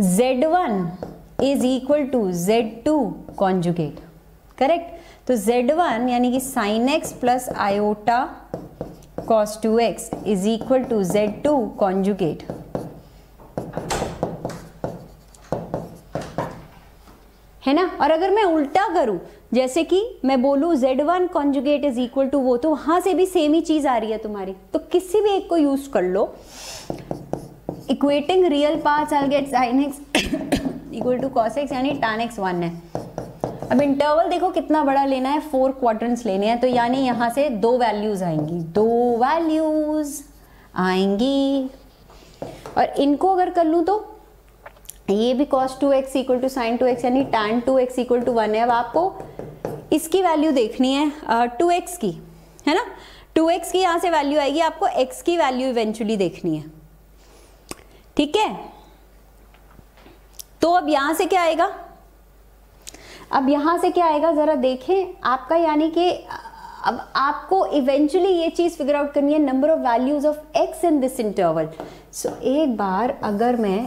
Z1 is equal to Z2 conjugate, correct. तो Z1 यानी कि sine x plus iota cos two x is equal to Z2 conjugate. है ना. और अगर मैं उल्टा करूं, जैसे कि मैं बोलूं Z1 conjugate is equal to वो, तो वहां से भी सेम ही चीज आ रही है तुम्हारी. तो किसी भी एक को यूज कर लो. Equating real parts, I'll get sin x equal to cos x यानी tan x 1 है. अब इंटरवल देखो कितना बड़ा लेना है, 4 क्वाड्रेंट्स लेने हैं. तो यानी यहाँ से दो वैल्यूज आएंगी और इनको अगर कर लूँ तो ये भी cos 2x equal to sin 2x यानी tan 2x equal to 1 है. अब आपको इसकी वैल्यू देखनी है 2x की, है ना. 2x की यहाँ से वैल्यू आएगी, आपको x की वैल्यू इवेंचुअली देखनी है. ठीक है, तो अब यहां से क्या आएगा, अब यहां से क्या आएगा जरा देखें आपका. यानी कि अब आपको इवेंचुअली ये चीज फिगर आउट करनी है, number of values of x in this interval. So एक बार अगर मैं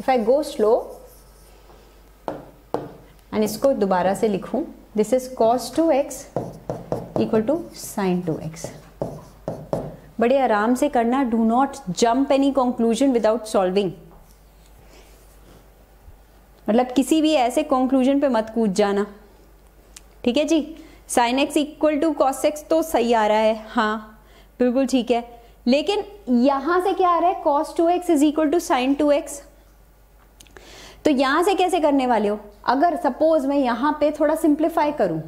if I go slow and इसको दोबारा से लिखूं, this is cos two x equal to sine two x. बड़े आराम से करना, do not jump any conclusion without solving. मतलब किसी भी ऐसे कंक्लूजन पे मत कूद जाना. ठीक है जी, sine x equal to cos x तो सही आ रहा है, हाँ बिल्कुल ठीक है. लेकिन यहाँ से क्या आ रहा है, cos two x is equal to sine two x. तो यहाँ से कैसे करने वाले हो? अगर सपोज मैं यहाँ पे थोड़ा सिंप्लीफाई करूँ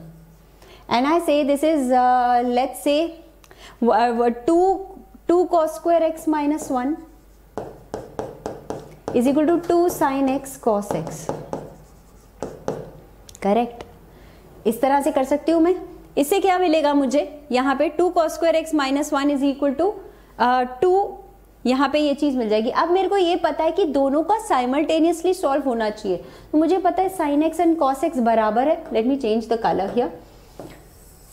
and I say this is let's से 2 cos square x minus 1 is equal to 2 sin x cos x. Correct, इस तरह से कर सकती हूँ मैं. इससे क्या मिलेगा मुझे, यहाँ पे 2 cos square x minus 1 is equal to 2, यहाँ पे ये चीज़ मिल जाएगी. अब मेरे को ये पता है कि दोनों का साइमल्टेनियसली सॉल्व होना चाहिए. तो मुझे पता है sin x and cos x बराबर है. Let me change the colour here.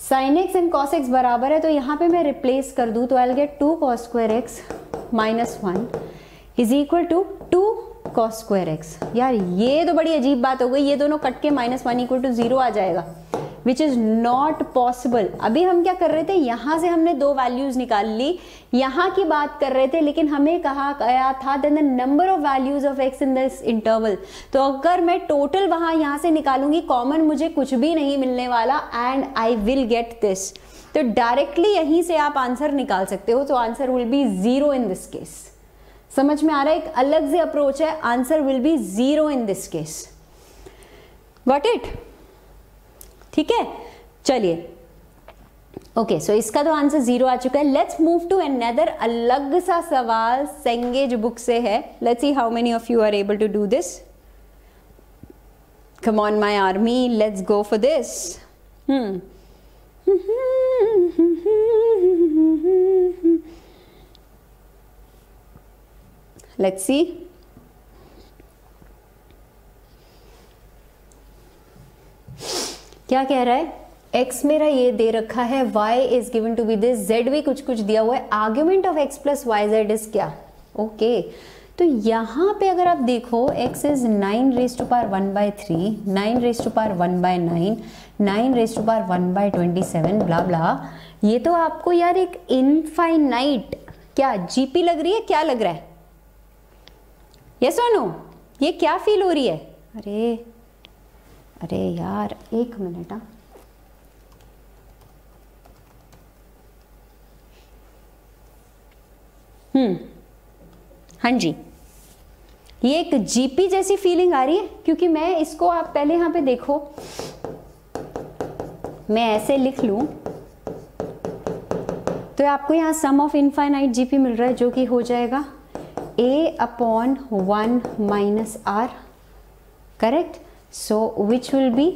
Sine x and cos x बराबर है, तो यहाँ पे मैं रिप्लेस कर दूँ तो I will get 2 cos square x minus 1 is equal to 2 cos square x. यार ये तो बड़ी अजीब बात हो गई, ये दोनों कट के माइनस 1 इक्वल टू 0 आ जाएगा, विच इज़ नॉट पॉसिबल. अभी हम क्या कर रहे थे, यहाँ से हमने दो वैल्यूज़ निकाल ली, यहाँ की बात कर रहे थे. लेकिन हमें कहा गया था than the number of values of x in this interval. तो अगर मैं टोटल वहाँ यहाँ से निकालूंगी कॉमन, मुझे कुछ भी नहीं मिलने वाला and I will get this. तो डायरेक्टली यहीं से आप आंसर निकाल सकते हो. तो answer will be 0 in this case. समझ में आ रहा है, एक अलग से अप्रोच है. Answer will be 0 in this case. Got it? ठीक है, चलिए ओके. सो इसका तो आंसर 0 आ चुका है. लेट्स मूव टू अनदर अलग सा सवाल, सेंगेज बुक से है. Let's see how many of you are able to do this. Come on my army, let's go for this. Let's see. क्या कह रहा है, x मेरा ये दे रखा है, y is given to be this, z भी कुछ कुछ दिया हुआ है. Argument of x plus Y Z is क्या? ओके तो यहाँ पे अगर आप देखो x is 9 raise to power 1 by 3, 9 raise to power 1 by 9, 9 raise to power 1 by 27 blah blah, ये तो आपको यार एक इनफाइनाइट क्या जीपी लग रही है, क्या लग रहा है? यस और नो? ये क्या फील हो रही है? अरे अरे यार एक मिनट, हाँ हाँ जी, ये एक जीपी जैसी फीलिंग आ रही है क्योंकि मैं इसको, आप पहले यहाँ पे देखो मैं ऐसे लिख लूँ तो आपको यहाँ सम ऑफ इनफाइनाइट जीपी मिल रहा है जो कि हो जाएगा a upon 1 minus r, correct? So which will be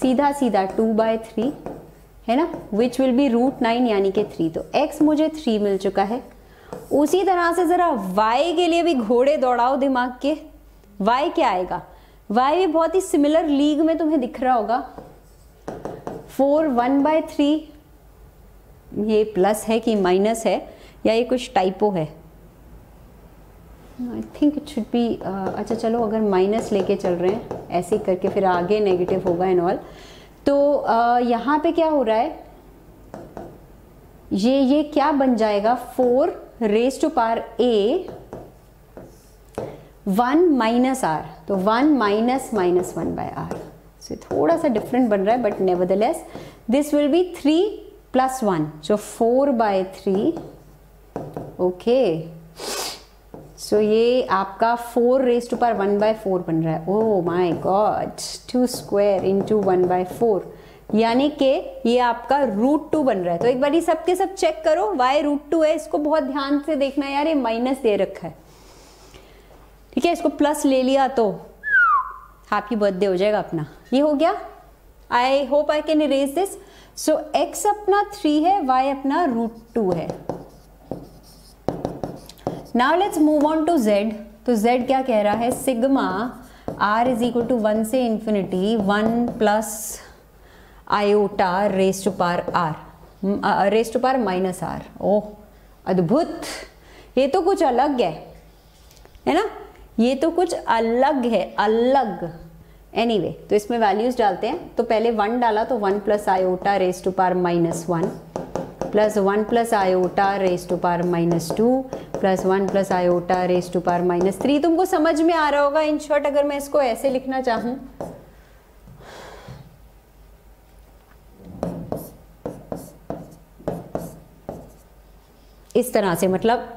सीधा सीधा 2 बाई 3 है ना, विच विल बी रूट 9 यानी कि 3। तो x मुझे 3 मिल चुका है। उसी तरह से जरा y के लिए भी घोड़े दौड़ाओ दिमाग के, y क्या आएगा? y भी बहुत ही सिमिलर लीग में तुम्हें दिख रहा होगा। 4 1 बाई 3, ये प्लस है कि माइनस है या ये कुछ टाइपो है? I think it should be, अच्छा चलो अगर माइनस लेके चल रहे हैं ऐसे करके फिर आगे नेगेटिव होगा एंड ऑल। तो यहाँ पे क्या हो रहा है, ये क्या बन जाएगा? 4 raise to power a 1 minus r, तो 1 माइनस -1 बाई r। सो थोड़ा सा डिफरेंट बन रहा है but nevertheless this will be 3 plus 1, so 4 by 3। Okay, so ये आपका 4 रेज टू पार 1 बाई 4 बन रहा है। Oh my god, 2 square into 1 by 4 यानी कि ये आपका √2 बन रहा है। तो एक बार ये सबके सब चेक करो, y √2 है, इसको बहुत ध्यान से देखना यार, ये माइनस दे रखा है, ठीक है? इसको प्लस ले लिया तो हैप्पी बर्थडे हो जाएगा अपना। ये हो गया, I hope I can erase this. So x अपना 3 है, y अपना √2 है। Now let's move on to z। तो z क्या कह रहा है? Sigma r is equal to 1 से infinity 1 plus iota raise to power minus r। Oh अद्भुत, ये तो कुछ अलग है ना, ये तो कुछ अलग है, अलग। एनीवे तो इसमें वैल्यूज डालते हैं। तो पहले 1 डाला तो 1 plus iota raise to power minus 1 plus 1 plus iota raise to power minus 2 plus 1 plus iota raise to power minus 3। तुमको समझ में आ रहा होगा। इन शॉर्ट अगर मैं इसको ऐसे लिखना चाहूँ, इस तरह से, मतलब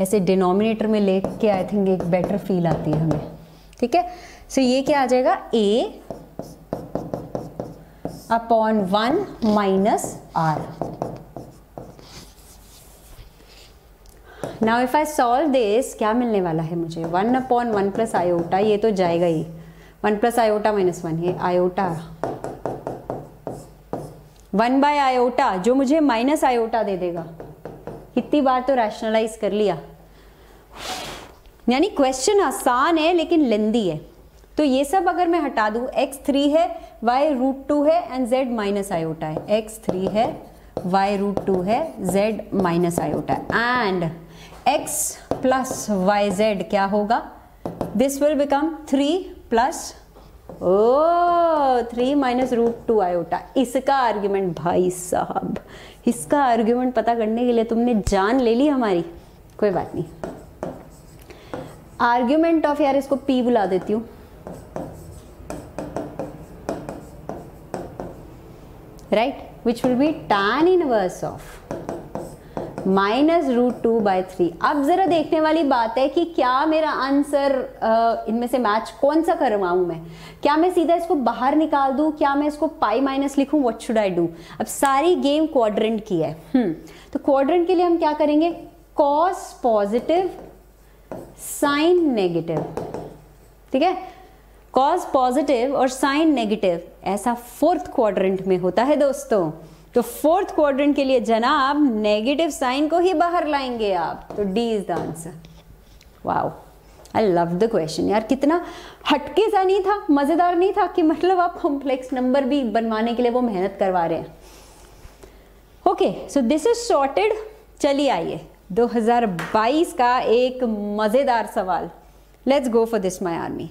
ऐसे डिनोमिनेटर में ले के आई थिंक एक बेटर फील आती है हमें, ठीक है? सो ये क्या आ जाएगा? a upon 1 minus r। Now if I solve this, क्या मिलने वाला है मुझे? 1 upon 1 प्लस आयोटा, ये तो जाएगा ही 1 प्लस आयोटा माइनस 1, ये आयोटा 1 बाय आयोटा जो मुझे माइनस आयोटा दे देगा। कितनी बार तो रैशनलाइज कर लिया, यानी क्वेश्चन आसान है लेकिन लेंदी है। तो ये सब अगर मैं हटा दूं, x 3 है, y √2 है एंड z माइनस आयोटा है। x 3 है, y √2 है, z minus iota and x plus y z क्या होगा? This will become 3 plus 3 minus √2 iota. इसका आर्ग्यूमेंट भाई साहब, इसका आर्ग्यूमेंट पता करने के लिए तुमने जान ले ली हमारी, कोई बात नहीं। आर्ग्यूमेंट ऑफ, यार इसको p बुला देती हूँ, right, which will be tan inverse of -√2 by 3। अब जरा देखने वाली बात है कि क्या मेरा आंसर इनमें से मैच कौन सा करवाऊं मैं? क्या मैं सीधा इसको बाहर निकाल दूं? क्या मैं इसको π- लिखूं? What should I do? अब सारी गेम क्वाड्रेंट की है। तो क्वाड्रेंट के लिए हम क्या करेंगे? कॉस पॉजिटिव साइन नेगेटिव, ठीक है? कॉस पॉजिटिव और साइन नेगेटिव, ऐसा 4th क्वाड्रेंट में होता है दोस्तों। तो 4th क्वाड्रेंट के लिए जनाब नेगेटिव साइन को ही बाहर लाएंगे आप। तो D is the answer. Wow, I love the question यार, कितना हटके सा नहीं था, मजेदार नहीं था कि मतलब आप कॉम्प्लेक्स नंबर भी बनवाने के लिए वो मेहनत करवा रहे हैं। Okay, so this is sorted. चलिए आइए 2022 का एक मजेदार सवाल. Let's go for this my army.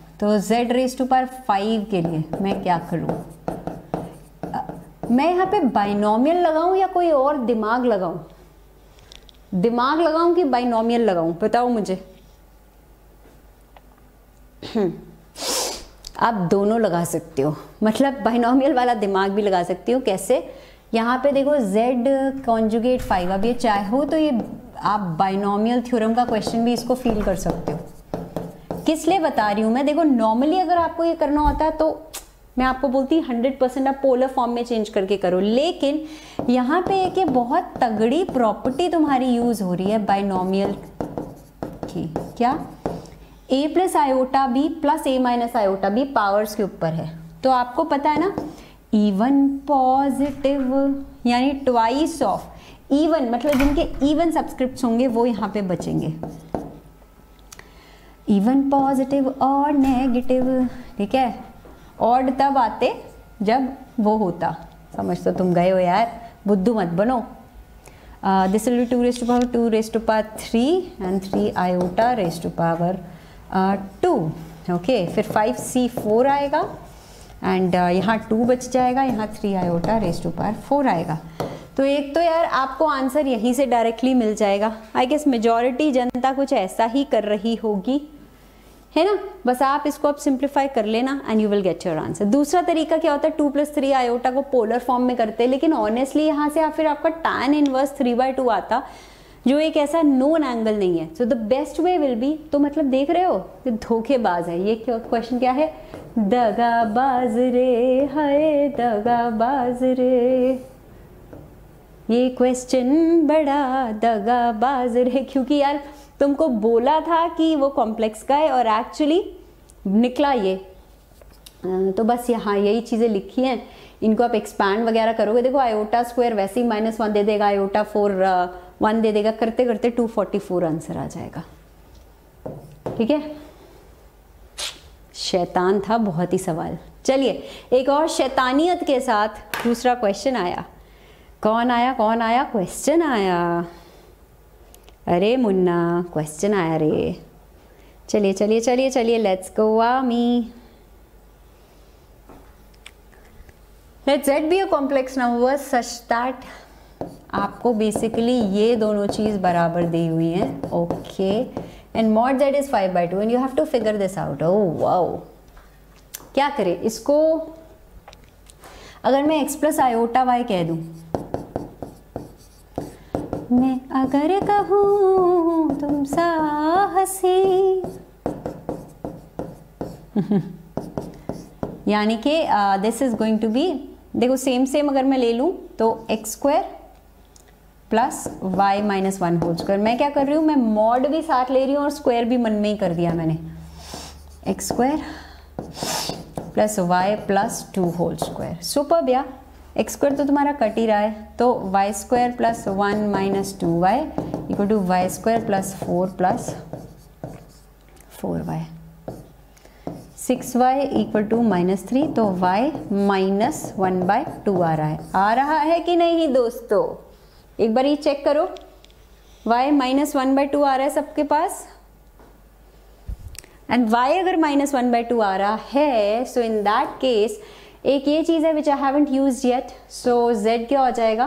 तो z रेज टू पावर 5 के लिए मैं क्या करूँ? मैं यहाँ पे बाइनोमियल लगाऊं या कोई और दिमाग लगाऊं? दिमाग लगाऊं कि बाइनोमियल लगाऊं? बताओ मुझे. आप दोनों लगा सकते हो, मतलब बाइनोमियल वाला दिमाग भी लगा सकते हो. कैसे? यहाँ पे देखो z कॉन्जुगेट 5. अब ये चाहो तो ये आप बाइनोमियल थ्योरम का क्वेश्चन भी इसको फील कर सकते हो. किस लिए बता रही हूँ मैं? देखो नॉर्मली अगर आपको ये करना होता है तो मैं आपको बोलती 100% आप पोलर फॉर्म में चेंज करके करो, लेकिन यहाँ पे एक बहुत तगड़ी प्रॉपर्टी तुम्हारी यूज हो रही है बाइनोमियल की. क्या? a + iota b + a - iota b powers के ऊपर है. तो आपको पता है ना, इवन पॉजिटिव यानी ट्वाइस ऑफ इवन, मतलब जिनके इवन सब्सक्रिप्ट होंगे वो यहाँ पे बचेंगे. इवन पॉजिटिव और नेगेटिव, ठीक है. ऑड तब आते जब वो होता. समझ तो तुम गए हो यार, बुद्धू मत बनो. This will be 2 ^ 2 ^ 3 and 3 iota raise to power 2. Okay, फिर 5c4 आएगा एंड यहाँ 2 बच जाएगा, यहाँ 3 आयोटा रेज टू पावर 4 आएगा. तो एक तो यार आपको आंसर यहीं से डायरेक्टली मिल जाएगा. आई गेस मेजॉरिटी जनता कुछ ऐसा ही कर रही होगी, है ना. बस आप इसको अब सिंप्लीफाई कर लेना and you will get your answer. दूसरा तरीका क्या होता है? 2 + 3 आयोटा को पोलर फॉर्म में करते हैं, लेकिन ऑनेस्टली यहाँ से आप फिर आपका टैन इनवर्स 3/2 आता, जो एक ऐसा नोन एंगल नहीं है. So the best way will be, तो मतलब देख रहे हो ये धोखेबाज है. ये क्वेश्चन क्या है? दगाबाज रे, हाय दगाबाज रे, ये क्वेश्चन बड़ा दगाबाज रे. क्योंकि यार तुमको बोला था कि वो कॉम्प्लेक्स का है और एक्चुअली निकला ये. तो बस यहाँ यही चीज़ें लिखी हैं, इनको आप एक्सपैंड वगैरह करोगे. देखो आयोटा स्क्वायर वैसे ही -1 दे देगा, आयोटा 4 1 दे देगा, करते करते 244 आंसर आ जाएगा. ठीक है, शैतान था बहुत ही सवाल. चलिए, एक और शैतानियत के साथ दूसरा क्वेश्चन आया. कौन आया? क्वेश्चन आया. अरे मुन्ना, क्वेश्चन आया रे. चलिए, let's go army. Let's z be a complex number such that आपको बेसिकली ये दोनों चीज़ बराबर दी हुई हैं. Okay, and mod z is 5/2 and you have to figure this out. Oh wow, क्या करें इसको? अगर मैं x + iota y कह दूँ, मैं अगर कहूँ तुम साहसी, यानी कि this is going to be, देखो सेम अगर मैं ले लूँ तो x² + y - 1 हो स्क्वायर. मैं क्या कर रही हूँ? मैं मॉड भी साथ ले रही हूँ और स्क्वायर भी मन में ही कर दिया मैंने. x² + y + 2 whole square. Super भैया, एक्स स्क्वायर तो तुम्हारा कट ही रहा है, तो y² + 1 - 2y = y² + 4 + 4y. 6y = -3, तो y - 1/2 आ रहा है कि नहीं दोस्तों? एक बार ये चेक करो, y - 1/2 आ रहा है सबके पास. एंड y अगर -1/2 आ रहा है, सो इन दैट केस एक ये चीज़ है which I haven't use yet. So z क्या हो जाएगा?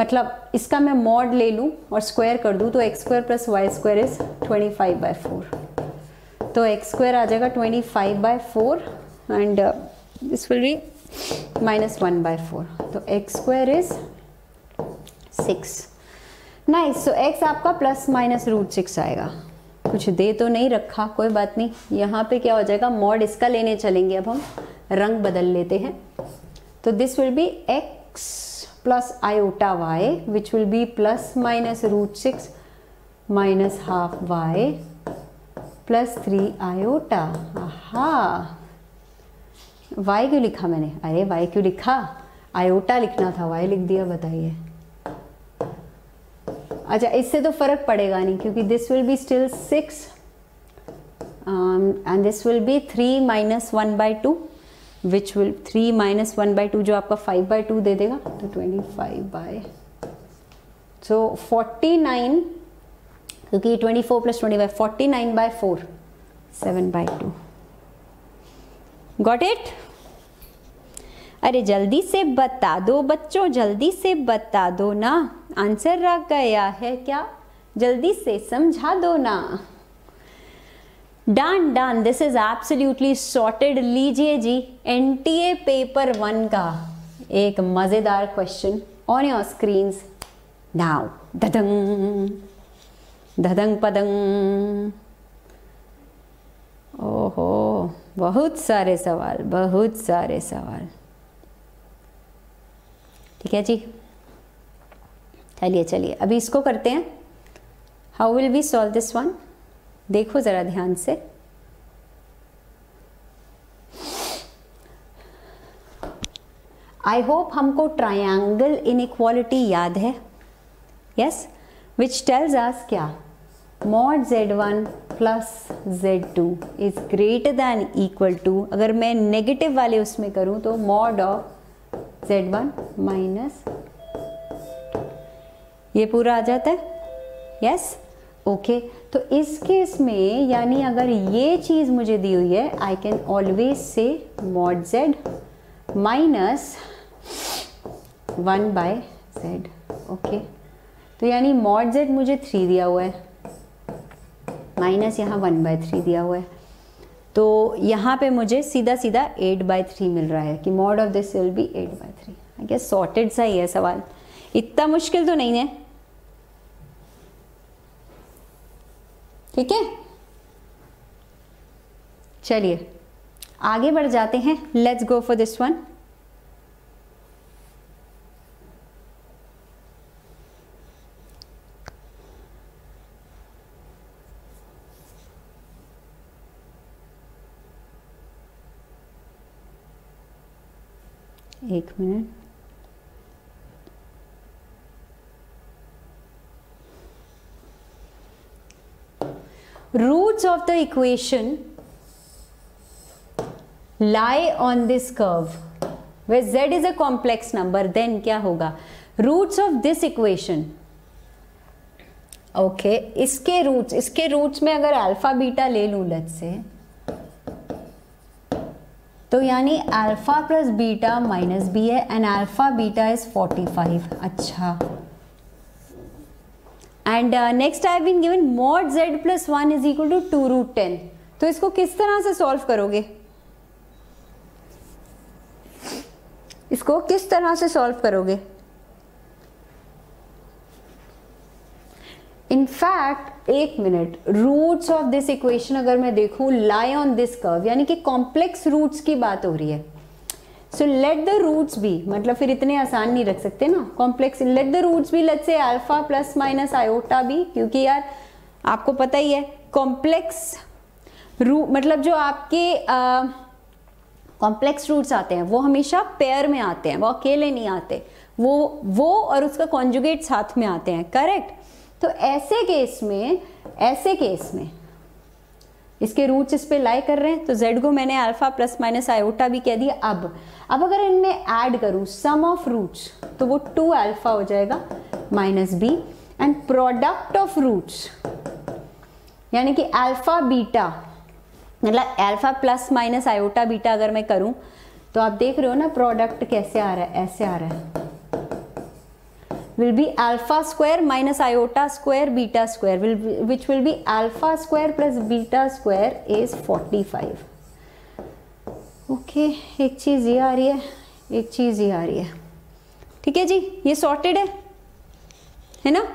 मतलब इसका मैं मॉड ले लूँ और स्क्वायर कर दूँ, तो x² + y² इज 25/4. तो x² आ जाएगा 25/4 एंड दिस विल बी -1/4. तो x² is 6. Nice. So x आपका ± √6 आएगा. कुछ दे तो नहीं रखा, कोई बात नहीं. यहाँ पे क्या हो जाएगा? मॉड इसका लेने चलेंगे. अब हम रंग बदल लेते हैं, तो this will be x plus iota y, which will be plus minus root 6 minus half y plus 3 iota. aha, y क्यों लिखा मैंने? अरे y क्यों लिखा? आयोटा लिखना था, y लिख दिया, बताइए। अच्छा, इससे तो फर्क पड़ेगा नहीं क्योंकि this will be still 6 and this will be 3 minus 1 by 2, विच विल 3 minus 1 by 2 जो आपका 5 by 2 दे देगा, तो 49 क्योंकि 24 plus 25, 49 by 4, 7 by 2. Got it? अरे जल्दी से बता दो बच्चों, जल्दी से बता दो ना, आंसर रह गया है क्या? जल्दी से समझा दो ना। Done done, this is absolutely sorted. लीजिए जी, एनटीए पेपर 1 का एक मजेदार question on your screens now. धदंग धदंग पदंग, ओहो बहुत सारे सवाल, बहुत सारे सवाल। ठीक है जी, चलिए चलिए अभी इसको करते हैं। How will we solve this one? देखो जरा ध्यान से। आई होप हमको ट्राइंगल इनइक्वालिटी याद है। यस, विच टेल्स अस क्या? mod z1 plus z2 is greater than equal to, अगर मैं नेगेटिव वाले उसमें करूँ तो mod of z1 minus ये पूरा आ जाता है। यस, ओके, तो इस केस में यानी अगर ये चीज़ मुझे दी हुई है, I can always say mod z minus 1 by z। ओके, तो यानी mod z मुझे 3 दिया हुआ है, माइनस यहाँ 1 by 3 दिया हुआ है, तो यहाँ पे मुझे सीधा सीधा 8 by 3 मिल रहा है कि mod of this will be 8 by 3। I guess sorted सा ही है सवाल, इतना मुश्किल तो नहीं है। ठीक है, चलिए आगे बढ़ जाते हैं। Let's go for this one. एक minute, roots of the equation lie on this curve where z is a complex number, then क्या होगा? roots of this equation, okay, इसके roots में अगर अल्फा बीटा ले लूं let's say, तो यानी alpha plus beta minus b है एंड अल्फा बीटा इज 45। अच्छा, and next I have been given mod z plus 1 is equal to 2 root 10, तो इसको किस तरह से सॉल्व करोगे? इसको किस तरह से सॉल्व करोगे? इनफैक्ट एक minute, roots of this equation अगर मैं देखूं लाई ऑन दिस कर्व, यानी कि कॉम्प्लेक्स रूट्स की बात हो रही है। So let the roots be, मतलब फिर इतने आसान नहीं रख सकते ना complex. Let the roots be let's say alpha plus minus iota b, क्योंकि यार आपको पता ही है कॉम्प्लेक्स रूट मतलब जो आपके कॉम्प्लेक्स रूट्स आते हैं वो हमेशा पेयर में आते हैं, वो अकेले नहीं आते, वो और उसका कॉन्जुगेट साथ में आते हैं, करेक्ट? तो ऐसे केस में इसके रूट्स इस पे लाई कर रहे हैं, तो z को मैंने अल्फा प्लस माइनस आयोटा भी कह दिया। अब अगर इनमें ऐड करूं सम ऑफ रूट्स तो वो 2 अल्फा हो जाएगा minus b and product of roots यानी कि अल्फा बीटा, मतलब alpha plus minus iota beta अगर मैं करूं तो आप देख रहे हो ना प्रोडक्ट कैसे आ रहा है, ऐसे आ रहा है, will be alpha square minus iota square beta square which will be alpha square plus beta square is 45. okay, एक चीज ये आ रही है, एक चीज ये आ रही है। ठीक है जी, ये सॉर्टेड है ना,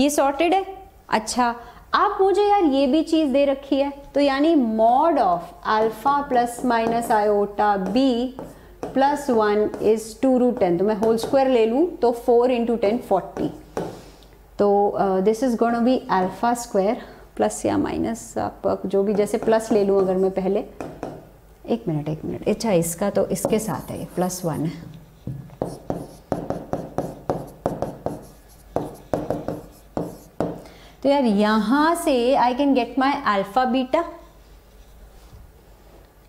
ये सॉर्टेड है। अच्छा, अब मुझे यार ये भी चीज दे रखी है, तो यानी mod of alpha plus minus iota b plus 1 is 2√10, तो मैं होल स्क्वायर ले लूँ तो 4 × 10 40. तो this is gonna be alpha square plus या माइनस, आप जो भी जैसे प्लस ले लूँ अगर मैं पहले, एक मिनट अच्छा इसका तो इसके साथ है +1 है. तो यार यहाँ से I can get my alpha beta,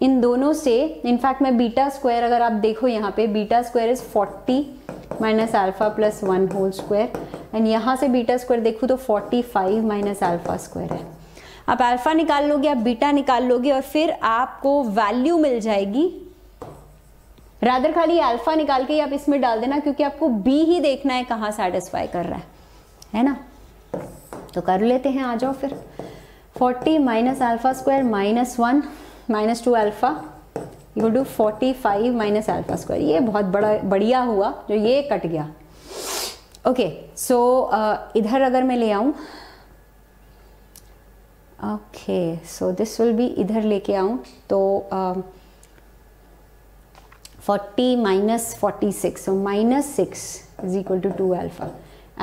इन दोनों से इनफैक्ट मैं बीटा स्क्वायर, अगर आप देखो यहाँ पे beta square is 40 minus alpha +1 whole square, and यहाँ से बीटा स्क्वायर देखो तो 45 माइनस अल्फा स्क्वायर है. आप अल्फा निकाल लोगे, आप बीटा निकाल लोगे और फिर आपको वैल्यू मिल जाएगी. रादर खाली अल्फा निकाल के आप इसमें डाल देना, क्योंकि आपको बी ही देखना है कहाँ सेटिस्फाई कर रहा है ना. तो कर लेते हैं, आ जाओ फिर. 40 minus alpha square -1 -2 alpha you do 45 minus alpha square. ये बहुत बड़ा बढ़िया हुआ जो ये कट गया. ओके सो इधर अगर मैं ले आऊँ, okay so this will be, इधर लेके आऊँ तो 40 minus 46, so -6 is equal to 2 alpha.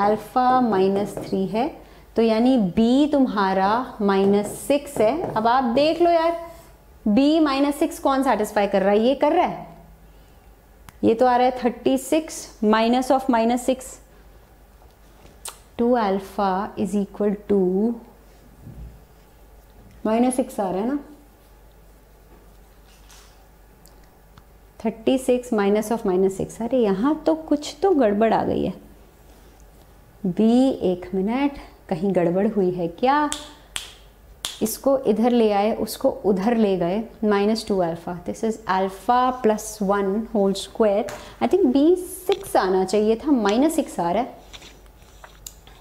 Alpha -3 है, तो यानी b तुम्हारा -6 है. अब आप देख लो यार, b -6 कौन सेटिस्फाई कर रहा है, ये कर रहा है. ये तो आ रहा है 36 -(-6). 2 अल्फा इज इक्वल टू -6 आ रहा है ना. 36 -(-6). अरे यहाँ तो कुछ तो गड़बड़ आ गई है. b एक मिनट, कहीं गड़बड़ हुई है क्या? इसको इधर ले आए, उसको उधर ले गए. -2 alpha, this is alpha +1 whole square. I think b 6 आना चाहिए था, -6 आ रहा है.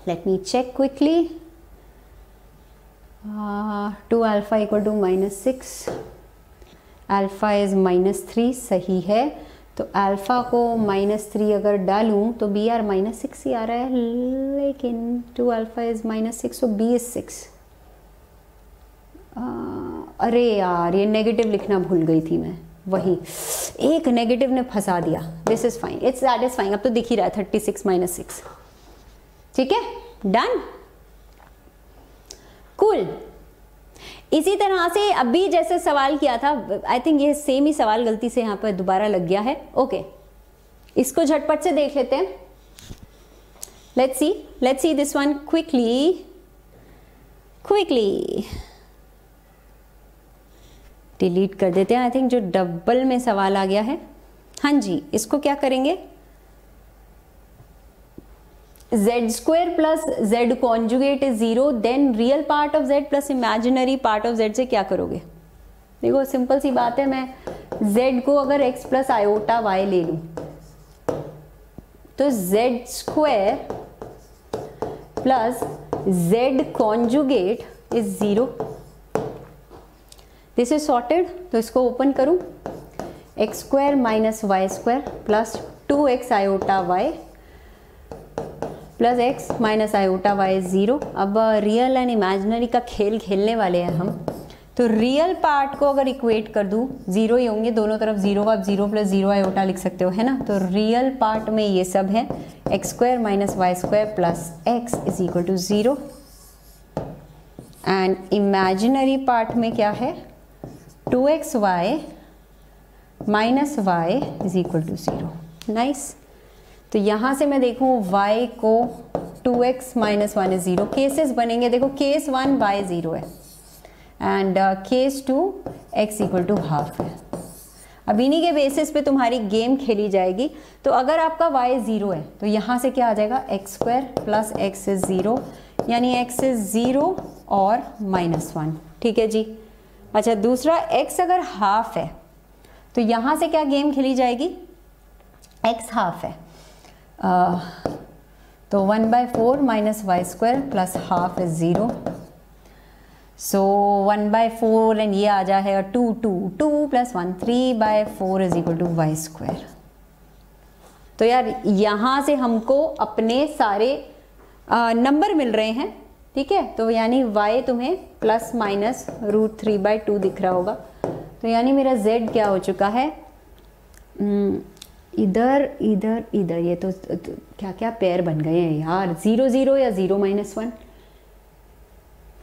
Let me check quickly. 2 alpha equal to -6, alpha is -3, सही है. तो अल्फा को -3 अगर डालूं तो बी आर -6 ही आ रहा है, लेकिन 2 अल्फा इज -6 तो बी इज 6. अरे यार, ये नेगेटिव लिखना भूल गई थी मैं, वही एक नेगेटिव ने फंसा दिया. This is fine, it's satisfying. अब तो दिख ही रहा है 36 -6. ठीक है, डन, कूल. इसी तरह से अभी जैसे सवाल किया था, आई थिंक ये सेम ही सवाल गलती से यहाँ पर दोबारा लग गया है. ओके इसको झटपट से देख लेते हैं. Let's see this one quickly. Delete कर देते हैं, आई थिंक जो डबल में सवाल आ गया है. हाँ जी, इसको क्या करेंगे, z² + z conjugate is 0, then real part of z plus imaginary part of z से क्या करोगे? देखो सिंपल सी बात है, मैं z को अगर x plus iota y ले लूँ तो z² + z conjugate is 0. This is sorted. तो इसको ओपन करूँ, x² - y² + 2x iota y plus x - iota y 0. अब रियल एंड इमेजिनरी का खेल खेलने वाले हैं हम. तो रियल पार्ट को अगर इक्वेट कर दूँ, 0 ही होंगे दोनों तरफ, 0 आप 0 + 0 iota लिख सकते हो, है ना. तो रियल पार्ट में ये सब है, x² - y² + x is equal to 0. And imaginary part में क्या है, 2xy - y is equal to 0. Nice. तो यहाँ से मैं देखूँ y को 2x - 1 इज 0. केसेस बनेंगे, देखो केस 1 y 0 है and case 2 x equal to ½ है. अब इन्हीं के बेसिस पे तुम्हारी गेम खेली जाएगी. तो अगर आपका y 0 है तो यहाँ से क्या आ जाएगा, x² + x इज 0, यानी x इज 0 और -1. ठीक है जी. अच्छा दूसरा, x अगर ½ है तो यहाँ से क्या गेम खेली जाएगी, x ½ है. तो 1/4 - y² + ½ इज 0. सो 1/4 एंड ये आ जाएगा 2 + 1 3/4 इज इक्वल टू y². तो यार यहाँ से हमको अपने सारे नंबर मिल रहे हैं. ठीक है, तो यानी y तुम्हें ± √3/2 दिख रहा होगा. तो यानी मेरा z क्या हो चुका है, इधर इधर इधर, ये तो क्या क्या पेयर बन गए हैं यार, 0 0 या 0 माइनस 1,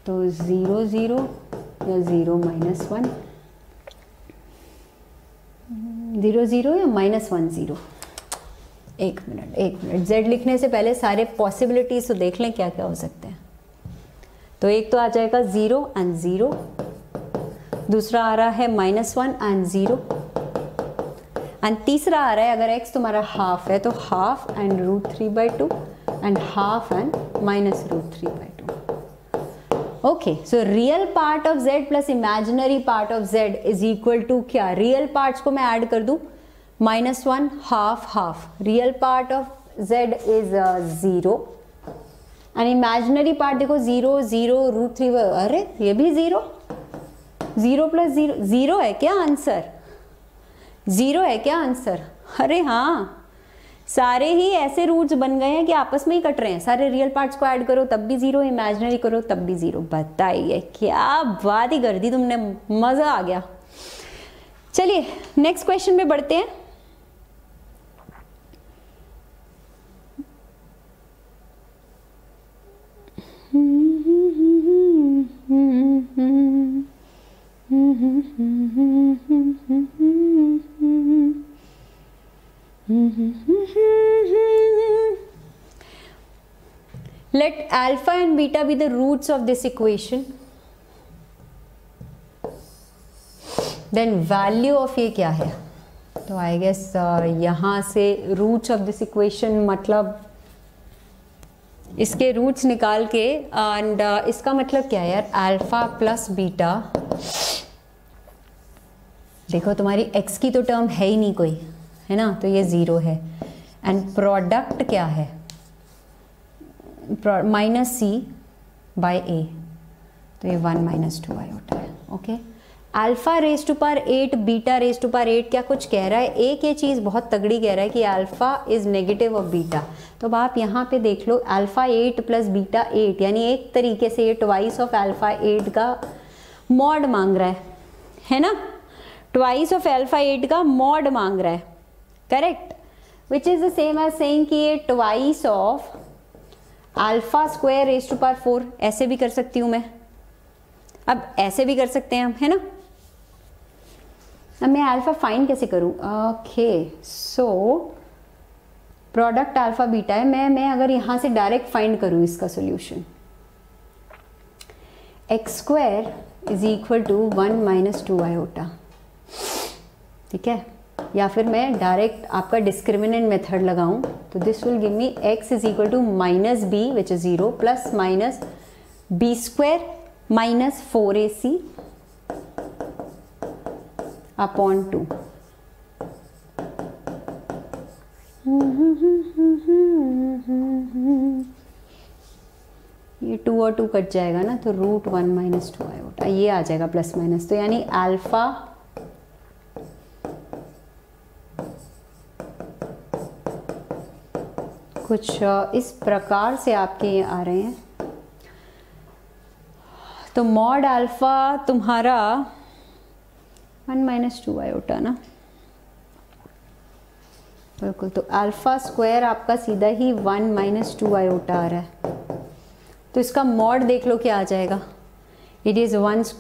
तो 0 0 या 0 माइनस 1, 0 0 या -1 0। एक मिनट, z लिखने से पहले सारे पॉसिबिलिटीज तो देख लें क्या क्या हो सकते हैं। तो एक तो आ जाएगा 0 एंड 0, दूसरा आ रहा है -1 एंड 0, एंड तीसरा आ रहा है अगर x तुम्हारा हाफ है तो half and √3/2 and half and -√3/2। Okay, so real part of z plus imaginary part of z is equal to क्या, रियल पार्ट्स को मैं ऐड कर दूं, -1 half half, real part of z is 0 and imaginary part देखो 0 0 √3, अरे ये भी 0 0 प्लस 0 है क्या आंसर, 0 है क्या आंसर, अरे हाँ सारे ही ऐसे रूट्स बन गए हैं कि आपस में ही कट रहे हैं, सारे रियल पार्ट्स को ऐड करो तब भी 0, इमेजिनरी करो तब भी 0। बताइए क्या बात ही कर दी तुमने, मजा आ गया। चलिए नेक्स्ट क्वेश्चन में बढ़ते हैं। Let alpha and beta be the roots of this equation. Then value of ये क्या है? तो I guess यहाँ से roots of this equation मतलब इसके रूट्स निकाल के, एंड इसका मतलब क्या है यार, अल्फा प्लस बीटा, देखो तुम्हारी x की तो टर्म है ही नहीं कोई, है ना, तो ये 0 है, एंड प्रोडक्ट क्या है, -c/a, तो ये 1 - 2i होता है। Okay, alpha raised to power 8 beta raised to power 8, क्या कुछ कह रहा है, एक ये चीज़ बहुत तगड़ी कह रहा है कि alpha is negative of beta. तो अब आप यहाँ पे देख लो, अल्फा 8 प्लस बीटा 8, यानी एक तरीके से ये ट्वाइस ऑफ अल्फा 8 का मॉड मांग रहा है ना, ट्वाइस ऑफ अल्फा 8 का मॉड मांग रहा है, correct, which is the same as saying कि ये twice of α² raised to power 4, ऐसे भी कर सकती हूँ मैं, अब ऐसे भी कर सकते हैं हम, है ना। अब मैं अल्फा फाइंड कैसे करूँ, okay, so product alpha beta है, मैं अगर यहाँ से डायरेक्ट फाइंड करूँ इसका सॉल्यूशन, x² = 1 - 2i होता, ठीक है, या फिर मैं डायरेक्ट आपका डिस्क्रिमिनेंट मेथड लगाऊँ तो this will give me x = -b which is 0 plus -b² - 4ac/2। ये 2 और 2 कट जाएगा ना, तो √1 - 2i होता, ये आ जाएगा ±, तो यानी अल्फा कुछ इस प्रकार से आपके ये आ रहे हैं। तो मॉड अल्फा तुम्हारा 1 - 2i होता ना, बिल्कुल, तो α² आपका सीधा ही 1 - 2i होता आ रहा है, तो इसका मॉड देख लो क्या आ जाएगा, इट इज़ 1²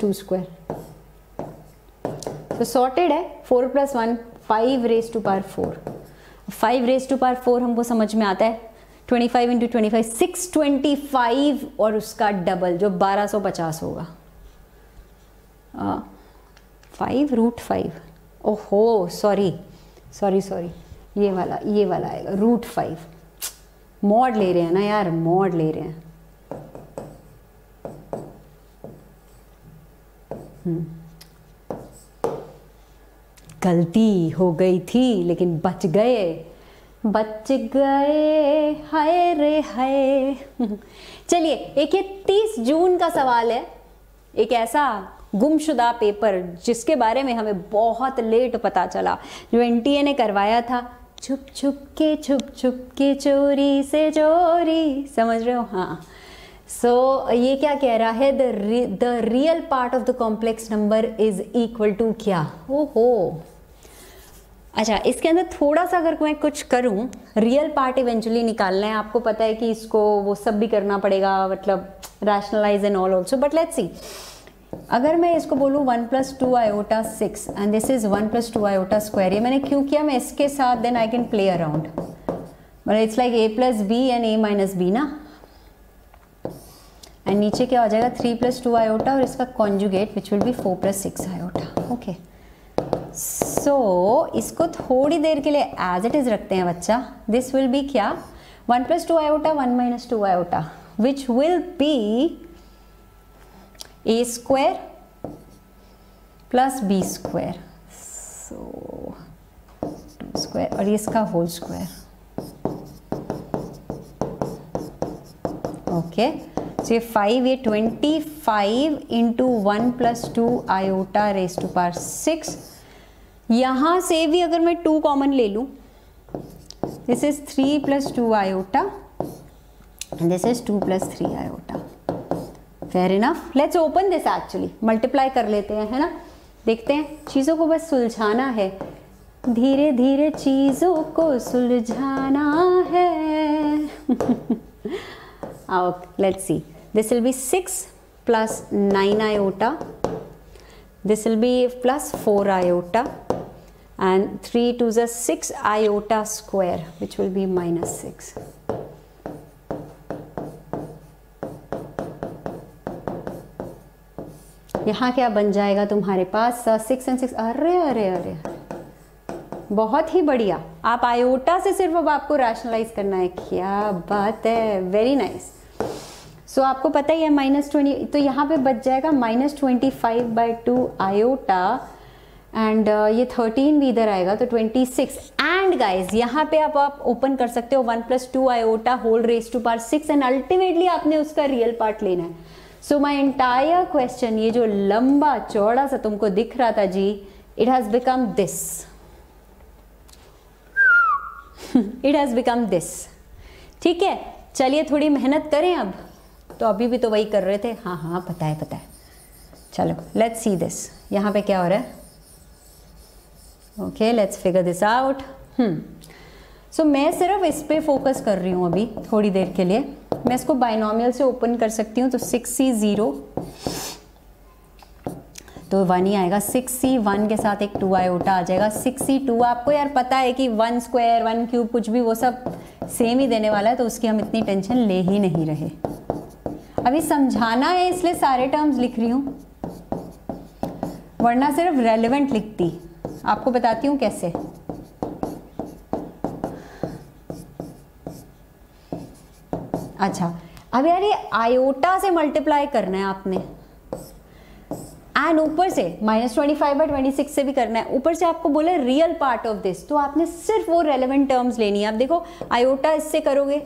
- 2², तो सॉर्टेड है, 4 + 1 = 5 raised to power 4, 5 raised to power 4 हमको समझ में आता है, 25 × 25 625 और उसका डबल जो 1250 होगा, 5 √5, ओहो सॉरी, ये वाला आएगा √5, मॉड ले रहे हैं ना यार, मॉड ले रहे हैं, गलती हो गई थी लेकिन बच गए, हाय रे हाय। चलिए, एक ये 30 जून का सवाल है, एक ऐसा गुमशुदा पेपर जिसके बारे में हमें बहुत लेट पता चला, जो एनटीए ने करवाया था, छुप छुप के चोरी से चोरी, समझ रहे हो, हाँ। सो ये क्या कह रहा है, the real part of the complex number is equal to क्या, ओहो अच्छा, इसके अंदर थोड़ा सा अगर मैं कुछ करूँ, रियल पार्ट इवेंचुअली निकालना है, आपको पता है कि इसको वो सब भी करना पड़ेगा, मतलब rationalise and all also, but let's see. अगर मैं इसको बोलूँ 1 + 2 iota 6 and this is 1 + 2 iota square, ये मैंने क्यों किया, मैं इसके साथ then I can play around, मतलब it's like a + b and a - b ना, एंड नीचे क्या हो जाएगा 3 + 2 iota और इसका conjugate which will be 4 + 6 iota. Okay, so इसको थोड़ी देर के लिए एज इट इज रखते हैं बच्चा. दिस विल बी क्या 1 + 2 iota 1 - 2 iota which will be a² + b², so 2² और इसका होल स्क्वायर. ओके, सो ये 5, ये 25 into 1 + 2 iota raised to power 6. यहाँ से भी अगर मैं 2 कॉमन ले लूँ, this is 3 + 2 iota and this is 2 + 3 iota. Fair enough. Let's open this, actually multiply कर लेते हैं, है ना, देखते हैं. चीज़ों को बस सुलझाना है, धीरे धीरे चीज़ों को सुलझाना है. Okay, let's see, this will be 6 + 9 iota, this will be +4 iota and 3 = 6 iota square which will be -6. यहाँ क्या बन जाएगा तुम्हारे पास 6 एंड 6. अरे अरे अरे, बहुत ही बढ़िया. आप आयोटा से सिर्फ अब आपको रैशनलाइज करना है. क्या बात है, वेरी नाइस. सो आपको पता ही है -20, तो यहाँ पे बच जाएगा -25/2 iota एंड ये 13 भी इधर आएगा तो 26. एंड गाइज यहाँ पे आप ओपन कर सकते हो 1 + 2 iota whole raised to power 6 and ultimately आपने उसका रियल पार्ट लेना है. सो माई एंटायर क्वेश्चन, ये जो लंबा चौड़ा सा तुमको दिख रहा था जी, इट हैज़ बिकम दिस. ठीक है, चलिए थोड़ी मेहनत करें अब. तो अभी भी तो वही कर रहे थे. हाँ हाँ, पता है पता है. चलो लेट्स सी दिस, यहाँ पे क्या हो रहा है. Okay, let's figure this out. So मैं सिर्फ इस पर फोकस कर रही हूँ अभी थोड़ी देर के लिए. मैं इसको बाइनॉमियल से ओपन कर सकती हूँ, तो 6c0 तो 1 ही आएगा. 6c1 के साथ एक 2 iota आ जाएगा. 6c2 आपको यार पता है कि 1 square 1 cube कुछ भी, वो सब सेम ही देने वाला है, तो उसकी हम इतनी टेंशन ले ही नहीं रहे. अभी समझाना है इसलिए सारे टर्म्स लिख रही हूँ, वरना सिर्फ रेलिवेंट लिखती. आपको बताती हूँ कैसे. अच्छा, अब यार ये आयोटा से मल्टीप्लाई करना है आपने, एंड ऊपर से -25/26 से भी करना है. ऊपर से आपको बोले रियल पार्ट ऑफ दिस, तो आपने सिर्फ वो रेलेवेंट टर्म्स लेनी है. आप देखो, आयोटा इससे करोगे,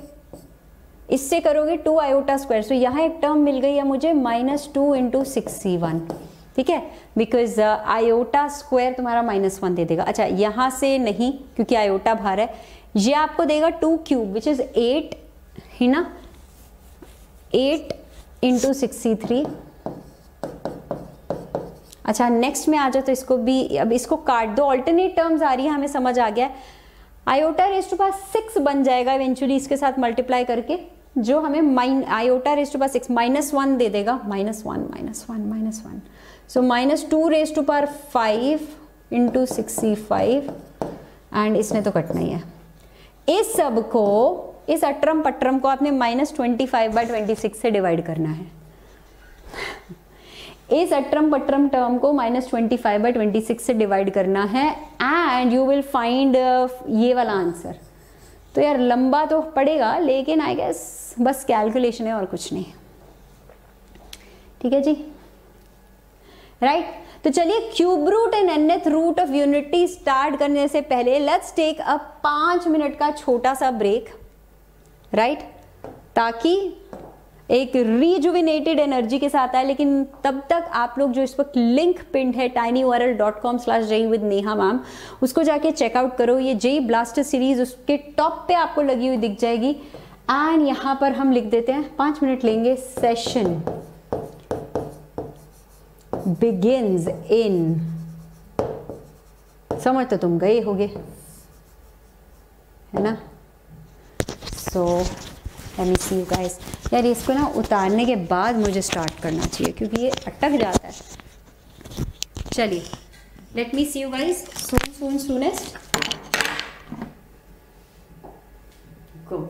इससे करोगे 2 iota square. सो यहाँ एक टर्म मिल गई है मुझे -2 × 6c1. ठीक है, बिकॉज आयोटा स्क्वायर तुम्हारा -1 दे देगा. अच्छा, यहाँ से नहीं क्योंकि आयोटा बाहर है. ये आपको देगा 2 क्यूब विच इज 8, है ना, 8 × 6c3. अच्छा, नेक्स्ट में आ जाओ, तो इसको भी अब इसको काट दो. ऑल्टरनेट टर्म्स आ रही है, हमें समझ आ गया. iota raised to power 6 बन जाएगा इवेंचुअली इसके साथ मल्टीप्लाई करके, जो हमें iota raised to power 6 -1 दे देगा. -1 so -2 raised to power 5 × 6c5 and इसमें तो कटना ही है. इस सब को, इस अट्रम पट्रम को आपने -25/26 से डिवाइड करना है. इस अट्रम पट्रम टर्म को -25/26 से डिवाइड करना है एंड यू विल फाइंड ये वाला आंसर. तो यार लंबा तो पड़ेगा, लेकिन आई गेस बस कैलकुलेशन है और कुछ नहीं. ठीक है जी, राइट. तो चलिए, cube root and nth root of unity start करने से पहले लेट्स टेक अ 5 मिनट का छोटा सा ब्रेक, राइट, ताकि एक रिजुविनेटेड एनर्जी के साथ आए. लेकिन तब तक आप लोग जो इस वक्त लिंक पिंड है tinyurl.com/JEE with Neha मैम, उसको जाके चेकआउट करो. ये JEE ब्लास्टर सीरीज उसके टॉप पे आपको लगी हुई दिख जाएगी. एंड यहाँ पर हम लिख देते हैं, 5 मिनट लेंगे, सेशन begins in समझ तो तुम गए होगे, है ना। So let me see you guys. यार इसको ना उतारने के बाद मुझे स्टार्ट करना चाहिए क्योंकि ये अटक जाता है। चलिए let me see you guys soon soon soonest go.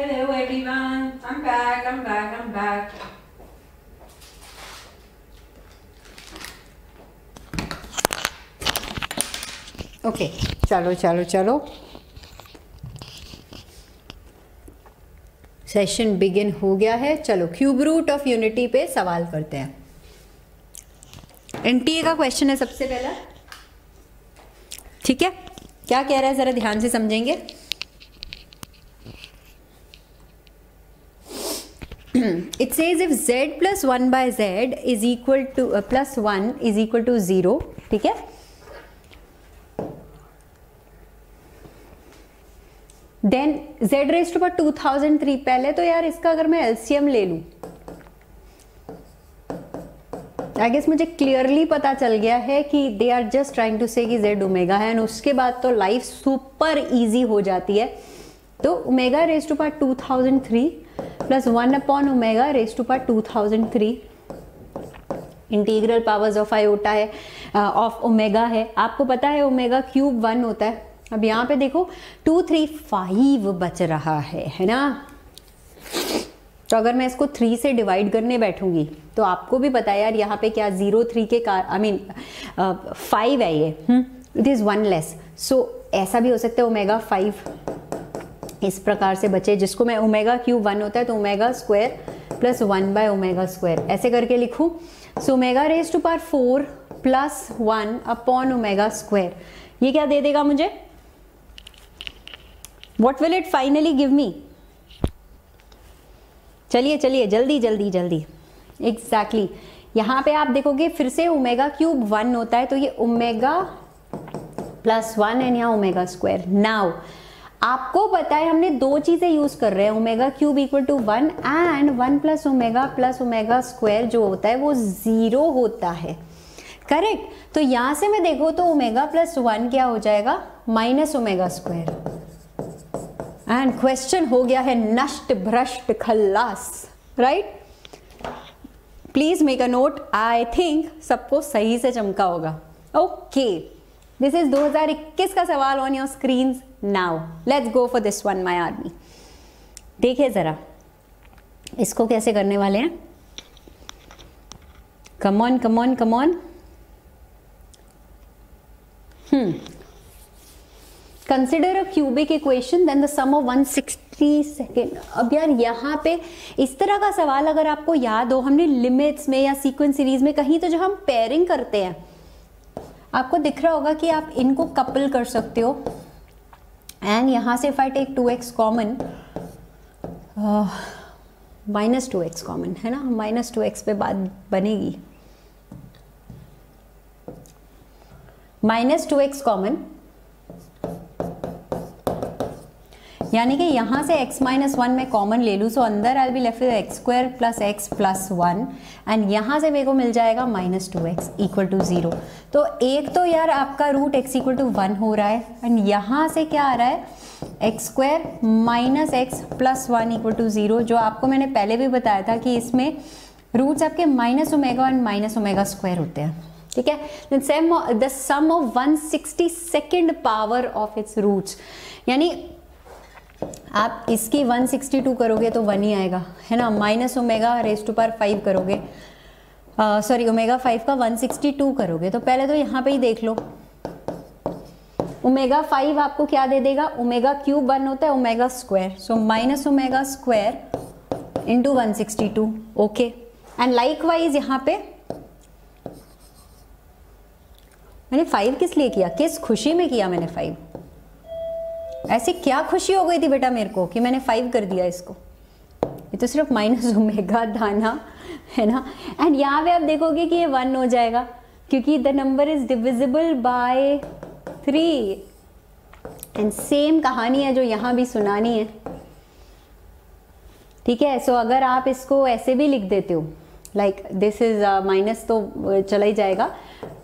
Hello everyone, I'm back. Okay, चलो सेशन बिगिन हो गया है। चलो क्यूब रूट ऑफ यूनिटी पे सवाल करते हैं। एनटीए का क्वेश्चन है सबसे पहला, ठीक है। क्या कह रहा है जरा ध्यान से समझेंगे। It says if z plus 1 by z is equal to plus 1 is equal to 0, ठीक है। देन z रेज टू पर 2003, पहले तो यार इसका अगर मैं एलसीएम ले लूं, आई गेस मुझे क्लियरली पता चल गया है कि they are just trying to say कि z ओमेगा है, एंड उसके बाद तो लाइफ सुपर इजी हो जाती है। तो ओमेगा रेज टू पर 2003 plus 1 upon omega raise to पर 2003, इंटीग्रल पावर्स ऑफ आयोटा है, ऑफ ओमेगा है। आपको पता है ओमेगा क्यूब 1 होता है। अब यहाँ पे देखो 235 बच रहा है ना। तो अगर मैं इसको 3 से डिवाइड करने बैठूंगी तो आपको भी पता है यार यहाँ पे क्या 0 3 के कार 5 है ये, इट इज़ 1 लेस। सो ऐसा भी हो सकता है ओमेगा 5 इस प्रकार से बचे, जिसको मैं ओमेगा क्यूब 1 होता है तो omega square plus 1 by omega square ऐसे करके लिखूँ। So omega raise to power 4 plus 1 upon omega square, ये क्या दे देगा मुझे? What will it finally give me? चलिए जल्दी एग्जैक्टली यहाँ पे आप देखोगे फिर से ओमेगा क्यूब 1 होता है तो ये ओमेगा प्लस 1 एंड यहाँ ओमेगा स्क्वायर। नाउ आपको पता है हमने 2 चीजें यूज कर रहे हैं, omega cube equal to 1 and 1 plus omega square जो होता है वो 0 होता है, करेक्ट। तो यहां से मैं देखो तो ओमेगा प्लस 1 क्या हो जाएगा minus omega square, and question हो गया है नष्ट भ्रष्ट खल्लास, right. Please make a note, I think सबको सही से चमका होगा। ओके, दिस इज 2021 का सवाल on your screen. Now let's go for this one my army. देखिए जरा इसको कैसे करने वाले हैं। Come on consider a cubic equation then the sum of 160 second. अब यार यहाँ पे इस तरह का सवाल अगर आपको याद हो, हमने लिमिट्स में या सीक्वेंस सीरीज में कहीं तो जब हम पेयरिंग करते हैं आपको दिख रहा होगा कि आप इनको कपल कर सकते हो, एंड यहाँ से if I take 2x common, minus 2x common है ना, माइनस 2x पे बात बनेगी। माइनस 2x कॉमन, यानी कि यहाँ से x माइनस 1 मैं कॉमन ले लूँ, सो अंदर I be left with x square plus x plus 1, and यहाँ से मेरे को मिल जाएगा माइनस 2x इक्वल टू 0। तो एक तो यार आपका रूट x इक्वल टू 1 हो रहा है, एंड यहाँ से क्या आ रहा है x square minus x plus 1 equal to 0, जो आपको मैंने पहले भी बताया था कि इसमें रूट्स आपके minus omega and minus omega square होते हैं, ठीक है। The sum of 162nd power of its roots, यानी आप इसकी 162 करोगे तो 1 ही आएगा, है ना। Minus omega raise to power 5 करोगे, सॉरी ओमेगा 5 का 162 करोगे, तो पहले तो यहाँ पे ही देख लो ओमेगा 5 आपको क्या दे देगा, ओमेगा क्यूब 1 होता है omega square, so minus omega square into 162, okay. And likewise यहाँ पे मैंने 5 किस लिए किया, किस खुशी में किया मैंने 5? ऐसे क्या खुशी हो गई थी बेटा मेरे को कि मैंने 5 कर दिया इसको? ये तो सिर्फ माइनस ओमेगा दाना है ना। एंड यहाँ पे आप देखोगे कि ये 1 हो जाएगा क्योंकि the number is divisible by 3, and same कहानी है जो यहाँ भी सुनानी है, ठीक है। सो अगर आप इसको ऐसे भी लिख देते हो लाइक दिस इज माइनस तो चला ही जाएगा,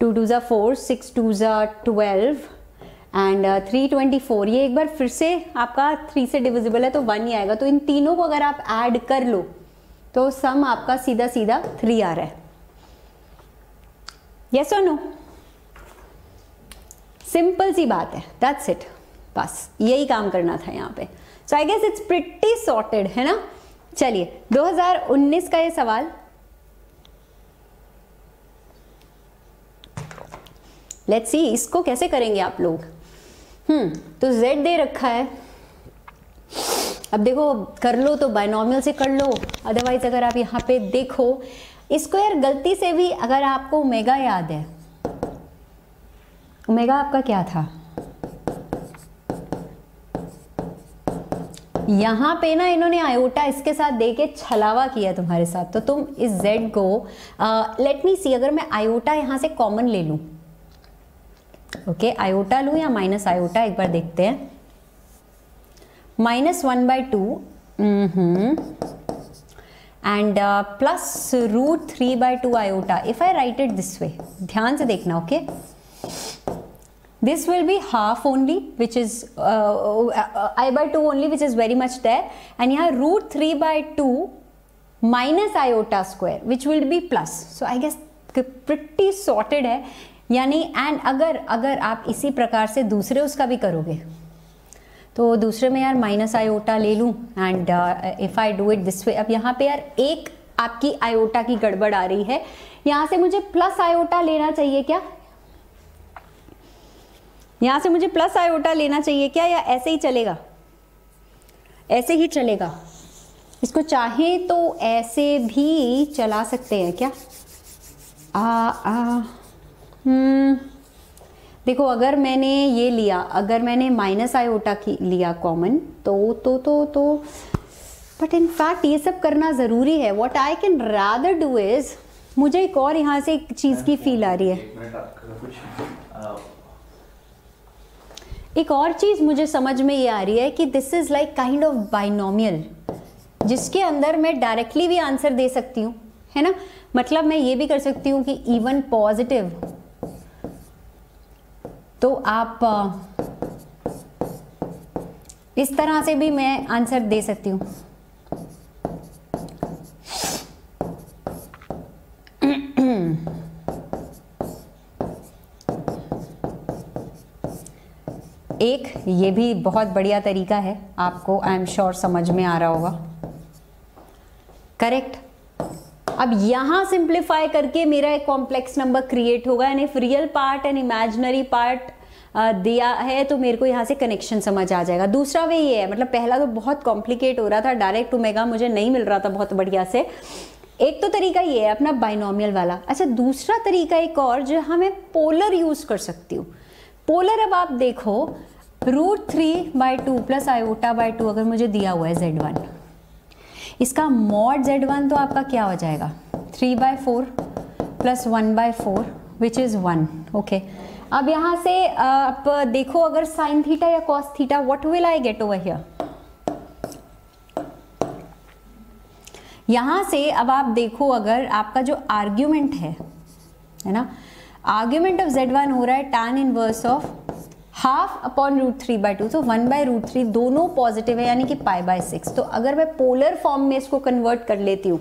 2 2 ज़ा 4, 6 2 ज़ा 12 एंड 3 24, ये एक बार फिर से आपका 3 से डिविजिबल है तो 1 ही आएगा। तो इन तीनों को अगर आप ऐड कर लो तो सम आपका सीधा सीधा 3 आ रहा है, यस और नो? सिंपल सी बात है, दैट्स इट, बस यही काम करना था यहाँ पे। So I guess it's pretty sorted, है ना। चलिए 2019 का ये सवाल, लेट्स सी इसको कैसे करेंगे आप लोग। तो z दे रखा है, अब देखो कर लो तो बाइनॉमियल से कर लो, अदरवाइज अगर आप यहाँ पे देखो इसको यार गलती से भी, अगर आपको ओमेगा याद है, ओमेगा आपका क्या था यहाँ पे ना, इन्होंने आयोटा इसके साथ देके छलावा किया तुम्हारे साथ, तो तुम इस z को लेट मी सी, अगर मैं आयोटा यहाँ से कॉमन ले लूं, ओके आयोटा लूं या माइनस आयोटा, एक बार देखते हैं। -1/2 and plus √3/2 iota, if I write it this way, ध्यान से देखना okay, this will be half only which is i/2 only which is very much there, and here √3/2 minus iota square which will be plus, so I guess pretty sorted है यानी। एंड अगर आप इसी प्रकार से दूसरे उसका भी करोगे तो दूसरे में यार माइनस आयोटा ले लूँ, and if I do it this way, अब यहाँ पे यार एक आपकी आयोटा की गड़बड़ आ रही है, यहाँ से मुझे प्लस आयोटा लेना चाहिए क्या, यहाँ से मुझे प्लस आयोटा लेना चाहिए क्या, या ऐसे ही चलेगा, ऐसे ही चलेगा, इसको चाहे तो ऐसे भी चला सकते हैं क्या। देखो अगर मैंने ये लिया, अगर मैंने माइनस आयोटा की लिया कॉमन, तो बट इन फैक्ट ये सब करना ज़रूरी है। What I can rather do is, मुझे एक और यहाँ से एक चीज़ की फील आ रही है, एक और चीज़ मुझे समझ में ये आ रही है कि this is like kind of binomial जिसके अंदर मैं डायरेक्टली भी आंसर दे सकती हूँ, है ना। मतलब मैं ये भी कर सकती हूँ कि इवन पॉजिटिव, तो आप इस तरह से भी मैं आंसर दे सकती हूँ। एक ये भी बहुत बढ़िया तरीका है, आपको आई एम श्योर समझ में आ रहा होगा, करेक्ट। अब यहाँ सिंप्लीफाई करके मेरा एक कॉम्प्लेक्स नंबर क्रिएट होगा, यानी real part and imaginary part दिया है तो मेरे को यहाँ से कनेक्शन समझ आ जाएगा। दूसरा वे ये है, मतलब पहला तो बहुत कॉम्प्लिकेट हो रहा था, डायरेक्ट ओमेगा मुझे नहीं मिल रहा था बहुत बढ़िया से। एक तो तरीका ये है अपना बाइनोमियल वाला। अच्छा दूसरा तरीका एक और जो हमें पोलर यूज़ कर सकती हूँ। पोलर अब आप देखो, √3/2 प्लस iota/2 अगर मुझे दिया हुआ है z1, इसका मॉड z1 तो आपका क्या हो जाएगा 3/4 प्लस 1/4 विच इज़ 1, ओके। अब यहाँ से आप देखो अगर साइन थीटा या cos theta, what will I get over here. यहाँ से अब आप देखो अगर आपका जो आर्ग्यूमेंट है ना, आर्ग्यूमेंट ऑफ z1 हो रहा है tan inverse of half upon √3/2, तो 1/√3 दोनों पॉजिटिव है यानी कि π/6। तो अगर मैं पोलर फॉर्म में इसको कन्वर्ट कर लेती हूँ,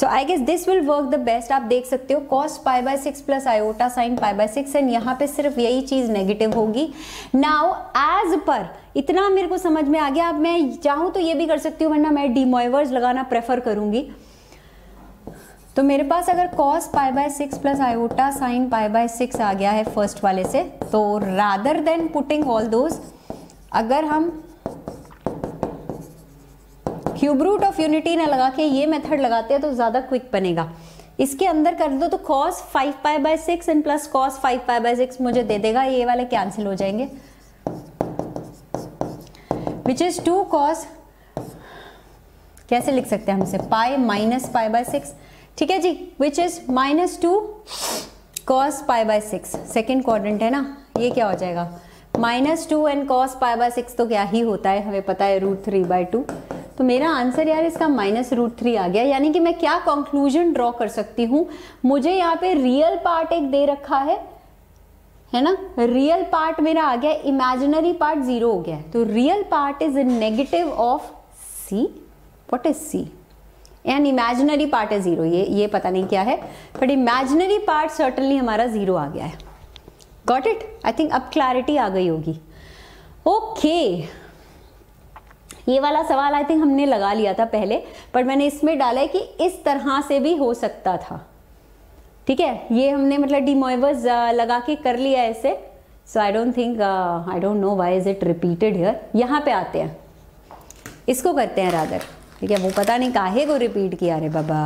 so I guess this will work the best. आप देख सकते हो cos π/6 plus iota sine π/6, and यहाँ पे सिर्फ यही चीज़ नेगेटिव होगी। नाउ एज पर इतना मेरे को समझ में आ गया। अब मैं चाहूँ तो ये भी कर सकती हूँ, वरना मैं डी मोइवर्स लगाना प्रेफर करूँगी। तो मेरे पास अगर cos π/6 प्लस आयोटा साइन π/6 आ गया है फर्स्ट वाले से, तो rather than putting all those, अगर हम क्यूब रूट ऑफ यूनिटी ना लगा के ये मेथड लगाते हैं तो ज़्यादा क्विक बनेगा। इसके अंदर कर दो तो cos 5π/6 एंड प्लस cos 5π/6 मुझे दे देगा, ये वाले कैंसिल हो जाएंगे, विच इज़ 2 cos, कैसे लिख सकते हैं हमसे पाई माइनस π/6, ठीक है जी, which is -2 cos π/6। Second quadrant है ना, ये क्या हो जाएगा -2 एंड cos π/6 तो क्या ही होता है, हमें पता है √3/2। तो मेरा आंसर यार इसका -√3 आ गया। यानी कि मैं क्या कंक्लूजन ड्रॉ कर सकती हूँ, मुझे यहाँ पे रियल पार्ट एक दे रखा है ना, रियल पार्ट मेरा आ गया, इमेजिनरी पार्ट 0 हो गया, तो real part is negative of c, what is c, and imaginary part है 0, ये पता नहीं क्या है, बट इमेजिनरी पार्ट सर्टनली हमारा 0 आ गया है। गॉट इट, आई थिंक अब क्लैरिटी आ गई होगी, ओके ये वाला सवाल आई थिंक हमने लगा लिया था पहले, पर मैंने इसमें डाला है कि इस तरह से भी हो सकता था। ठीक है, ये हमने मतलब डी मोइवर्स लगा के कर लिया ऐसे। So I don't know why is it repeated here. यहाँ पे आते हैं, इसको करते हैं रादर। ठीक है, वो पता नहीं काहे को रिपीट किया रे बाबा।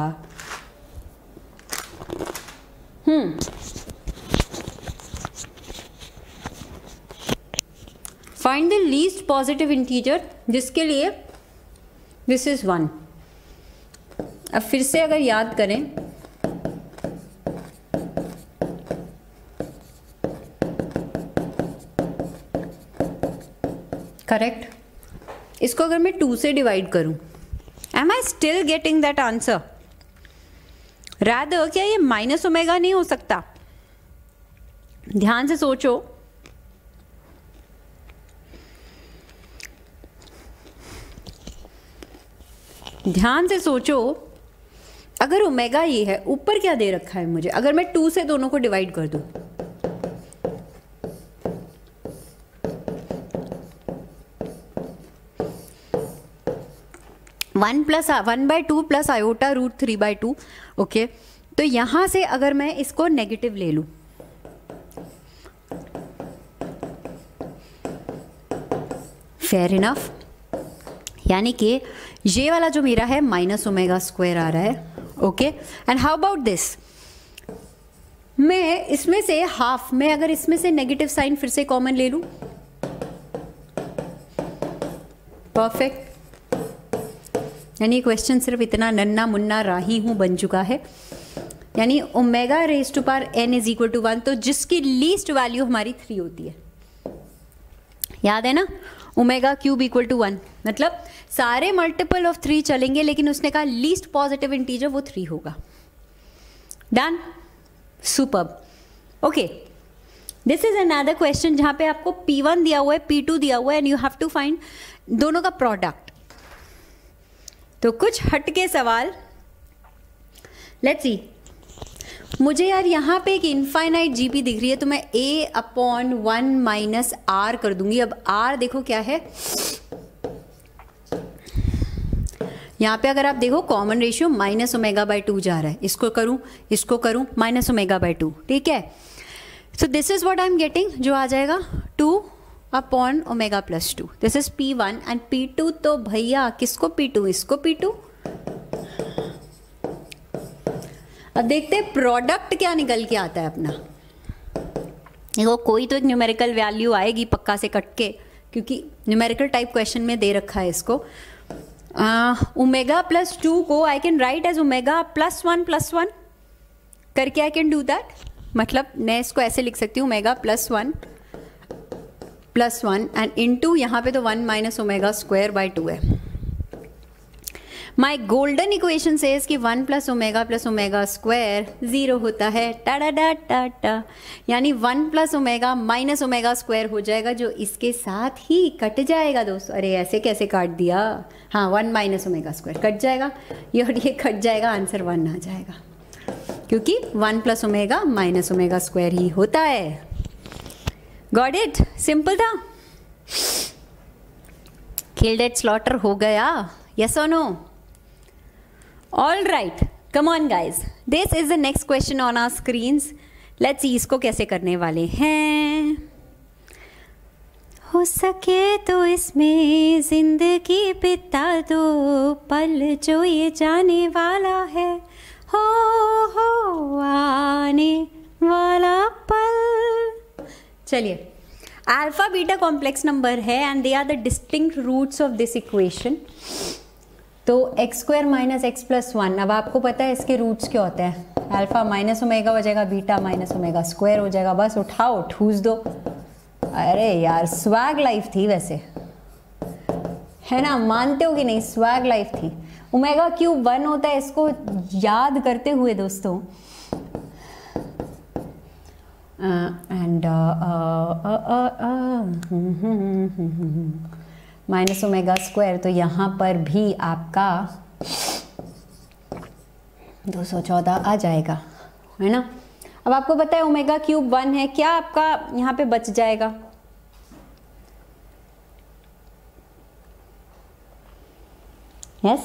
Find the least positive integer, जिसके लिए दिस इज 1। अब फिर से अगर याद करें, करेक्ट, इसको अगर मैं 2 से डिवाइड करूं, am I still getting that answer? Rather क्या ये माइनस ओमेगा नहीं हो सकता? ध्यान से सोचो। ध्यान से सोचो, अगर ओमेगा ये है, ऊपर क्या दे रखा है मुझे? अगर मैं 2 से दोनों को डिवाइड कर दूं, one by 2 plus iota root 3/2। Okay, तो यहाँ से अगर मैं इसको नेगेटिव ले लूँ, फेयर इनफ, यानी कि ये वाला जो मेरा है माइनस ओमेगा स्क्वायर आ रहा है। Okay, and how about this? मैं इसमें से हाफ, मैं अगर इसमें से नेगेटिव साइन फिर से कॉमन ले लूँ, परफेक्ट। यानी क्वेश्चन सिर्फ इतना नन्ना मुन्ना राही हूँ बन चुका है। यानी omega raise to power n is equal to 1, तो जिसकी लीस्ट वैल्यू हमारी 3 होती है, याद है ना? ओमेगा क्यूब इक्वल टू 1, मतलब सारे मल्टीपल ऑफ 3 चलेंगे, लेकिन उसने कहा लीस्ट पॉजिटिव इंटीजर वो 3 होगा। Done, superb. Okay, this is another question जहाँ पे आपको P1 दिया हुआ है, P2 दिया हुआ है, and you have to find दोनों का प्रोडक्ट। तो कुछ हटके सवाल, लेट्स सी। मुझे यार यहाँ पे एक इनफाइनाइट जीपी दिख रही है, तो मैं a/1 - r कर दूंगी। अब r देखो क्या है, यहाँ पे अगर आप देखो common ratio minus omega by 2 जा रहा है। इसको करूँ, इसको करूँ, माइनस ओमेगा बाय 2। ठीक है, so this is what I am getting, जो आ जाएगा 2 upon omega plus 2। This is P1 and P2। तो भैया किसको P2? इसको P2। अब देखते हैं प्रोडक्ट क्या निकल के आता है अपना। देखो कोई तो एक न्यूमेरिकल वैल्यू आएगी पक्का से कट के, क्योंकि न्यूमेरिकल टाइप क्वेश्चन में दे रखा है इसको। ओमेगा प्लस 2 को I can write as omega plus 1 करके आई कैन डू दैट। मतलब मैं इसको ऐसे लिख सकती हूँ, ओमेगा प्लस 1 एंड इनटू यहाँ पे तो 1 माइनस ओमेगा स्क्वायर बाय 2 है। माय गोल्डन इक्वेशन सेज कि 1 प्लस ओमेगा स्क्वायर 0 होता है। टाटा, यानी 1 plus omega minus omega square हो जाएगा, जो इसके साथ ही कट जाएगा दोस्तों। अरे ऐसे कैसे काट दिया? हाँ, 1 माइनस ओमेगा स्क्वायर कट जाएगा, ये कट जाएगा, आंसर 1 आ जाएगा, क्योंकि 1 plus omega minus omega square ही होता है। Got it? सिंपल था। किल्ड एट स्लॉटर हो गया, यस और no? All right, come on guys, this is the next question on our screens. Let's see इसको कैसे करने वाले हैं। हो सके तो इसमें जिंदगी बिता दो, पल जो ये जाने वाला है, हो आने वाला पल। चलिए, अल्फा बीटा कॉम्प्लेक्स नंबर है and they are the distinct roots of this equation. तो x² माइनस एक्स प्लस 1, अब आपको पता है इसके रूट्स क्या होते हैं। अल्फा माइनस ओमेगा हो जाएगा, बीटा माइनस ओमेगा स्क्वायर हो जाएगा। बस उठाओ, ठूस दो। अरे यार, स्वैग लाइफ थी वैसे, है ना? मानते हो कि नहीं, स्वैग लाइफ थी। ओमेगा क्यूब 1 होता है, इसको याद करते हुए दोस्तों। एंड माइनस ओमेगा स्क्वायर, तो यहाँ पर भी आपका 214 आ जाएगा, है ना? अब आपको पता है ओमेगा क्यूब 1 है, क्या आपका यहाँ पे बच जाएगा? यस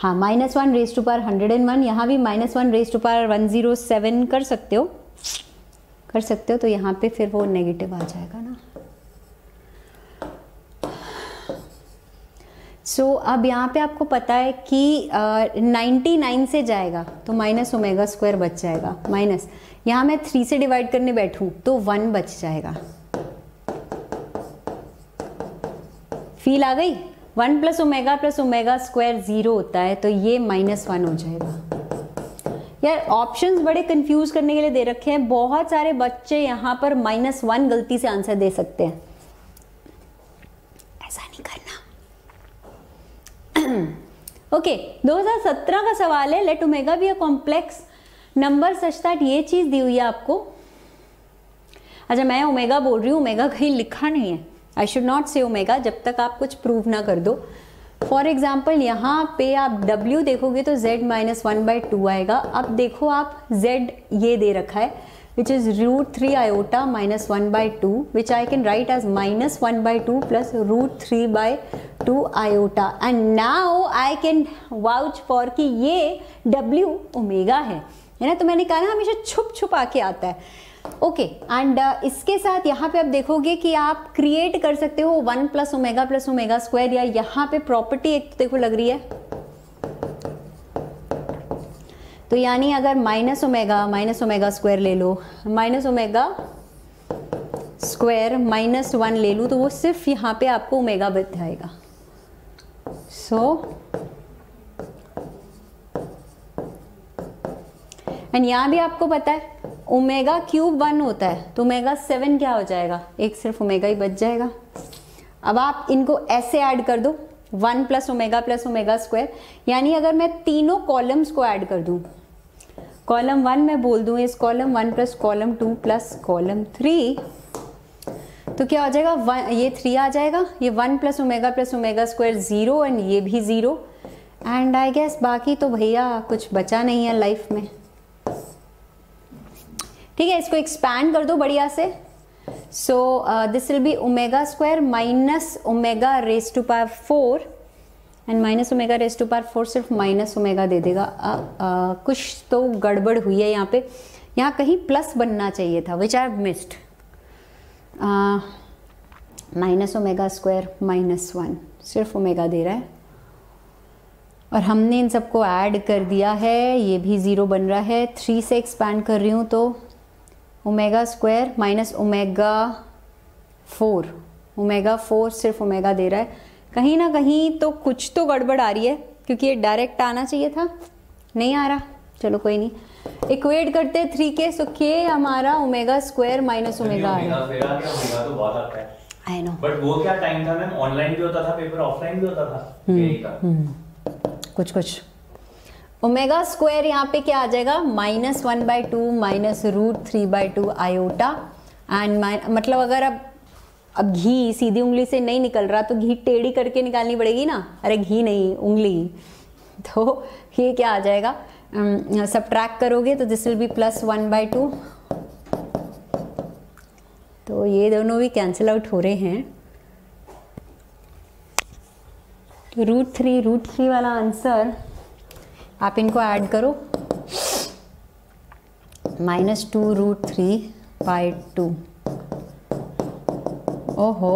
हाँ -1 raised to power 101, यहाँ भी -1 raised to power 107 कर सकते हो तो यहाँ पे फिर वो नेगेटिव आ जाएगा ना। सो अब यहाँ पे आपको पता है कि 99 से जाएगा तो -ω² बच जाएगा माइनस। यहाँ मैं 3 से डिवाइड करने बैठूँ तो 1 बच जाएगा। फील आ गई? 1 प्लस ओमेगा स्क्वायर 0 होता है तो ये -1 हो जाएगा। यार ऑप्शंस बड़े कंफ्यूज करने के लिए दे रखे हैं, बहुत सारे बच्चे यहाँ पर -1 गलती से आंसर दे सकते हैं, ऐसा नहीं करना। ओके 2017 का सवाल है, let omega be a complex number such that, ये चीज दी हुई है आपको। अच्छा मैं ओमेगा बोल रही हूँ, ओमेगा कहीं लिखा नहीं है। I should not say omega जब तक आप कुछ प्रूव ना कर दो। फॉर एग्जाम्पल यहाँ पे आप W देखोगे तो z -1/2 आएगा। अब देखो आप Z ये दे रखा है which is √3 iota - 1/2 which I can write as -1/2 plus √3/2 iota and now I can vouch for कि ये W ओमेगा है ना। तो मैंने कहा ना हमेशा छुपा के आता है। ओके एंड इसके साथ यहाँ पे आप देखोगे कि आप क्रिएट कर सकते हो 1 प्लस ओमेगा स्क्वायर, या यहाँ पे प्रॉपर्टी एक तो देखो लग रही है। तो यानी अगर माइनस ओमेगा स्क्वायर ले लो, -1 ले लूँ तो वो सिर्फ यहाँ पे आपको ओमेगा बच जाएगा। सो एंड यहाँ भी आपको पता है ω³ 1 होता है तो ω7 क्या हो जाएगा, एक सिर्फ ओमेगा ही बच जाएगा। अब आप इनको ऐसे ऐड कर दो 1 प्लस ओमेगा स्क्वायर, यानी अगर मैं तीनों कॉलम्स को ऐड कर दूं, कॉलम 1 में बोल दूं इस column 1 plus column 2 plus column 3 तो क्या हो जाएगा, ये 3 आ जाएगा, ये 1 प्लस ओमेगा स्क्वायर 0 एंड ये भी 0 एंड आई गेस बाकी तो भैया कुछ बचा नहीं है लाइफ में। ठीक है इसको एक्सपैंड कर दो बढ़िया से। So this will be ω² -ω⁴ and -ω⁴ सिर्फ -ω दे देगा। कुछ तो गड़बड़ हुई है यहाँ पे, यहाँ कहीं प्लस बनना चाहिए था विच आई हैव मिस्ड। -ω² -1 सिर्फ ओमेगा दे रहा है और हमने इन सबको ऐड कर दिया है, ये भी 0 बन रहा है। 3 से एक्सपैंड कर रही हूँ तो ω² -ω⁴, ω⁴ सिर्फ ओमेगा दे रहा है। कहीं ना कहीं तो कुछ तो गड़बड़ आ रही है क्योंकि ये डायरेक्ट आना चाहिए था, नहीं आ रहा, चलो कोई नहीं। इक्वेट करते 3 के, सो के हमारा ω² -ω आया। आई नो बट वो क्या टाइम था मैम, ऑनलाइन भी होता था पेपर, ऑफलाइन भी होता था कुछ ओमेगा स्क्वायर यहाँ पे क्या आ जाएगा -1/2 माइनस √3/2 आयोटा एंड मतलब अगर अब घी सीधी उंगली से नहीं निकल रहा तो घी टेढ़ी करके निकालनी पड़ेगी ना, अरे घी नहीं उंगली, तो ये क्या आ जाएगा सब्ट्रैक्ट करोगे तो दिस विल बी +1/2। तो ये दोनों भी कैंसिल आउट हो रहे हैं। √3 वाला आंसर आप इनको ऐड करो -2√3/2। ओहो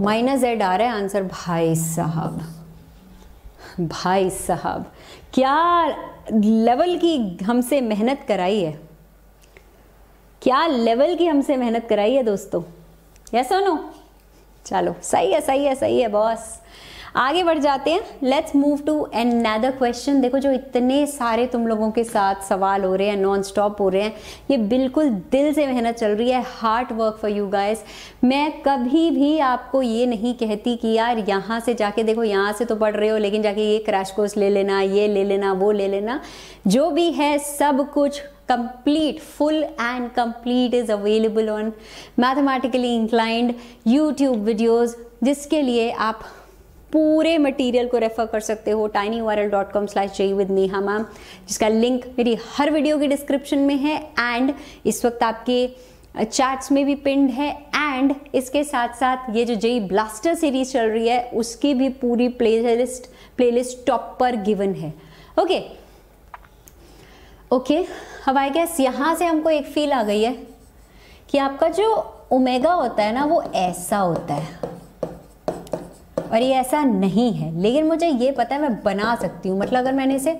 -z आ रहा है आंसर, भाई साहब क्या लेवल की हमसे मेहनत कराई है, दोस्तों। यस और नो? चलो सही है बॉस, आगे बढ़ जाते हैं। Let's move to another question. देखो जो इतने सारे तुम लोगों के साथ सवाल हो रहे हैं, नॉन स्टॉप हो रहे हैं, ये बिल्कुल दिल से मेहनत चल रही है, hard work for you guys. मैं कभी भी आपको ये नहीं कहती कि यार यहाँ से जाके देखो, यहाँ से तो पढ़ रहे हो लेकिन जाके ये क्रैश कोर्स ले लेना, ये ले लेना, वो ले लेना। जो भी है सब कुछ complete, full and complete is available on mathematically inclined YouTube videos, जिसके लिए आप पूरे मटेरियल को रेफर कर सकते हो tinyurl.com/jwithneha मैम, जिसका लिंक मेरी हर वीडियो के डिस्क्रिप्शन में है एंड इस वक्त आपके चैट्स में भी पिंड है एंड इसके साथ साथ ये जो जेई ब्लास्टर सीरीज चल रही है उसकी भी पूरी प्लेलिस्ट टॉप पर गिवन है. ओके ओके अब आई गेस यहाँ से हमको एक फील आ गई है कि आपका जो ओमेगा होता है ना वो ऐसा होता है और ये ऐसा नहीं है, लेकिन मुझे ये पता है मैं बना सकती हूँ. मतलब अगर मैंने इसे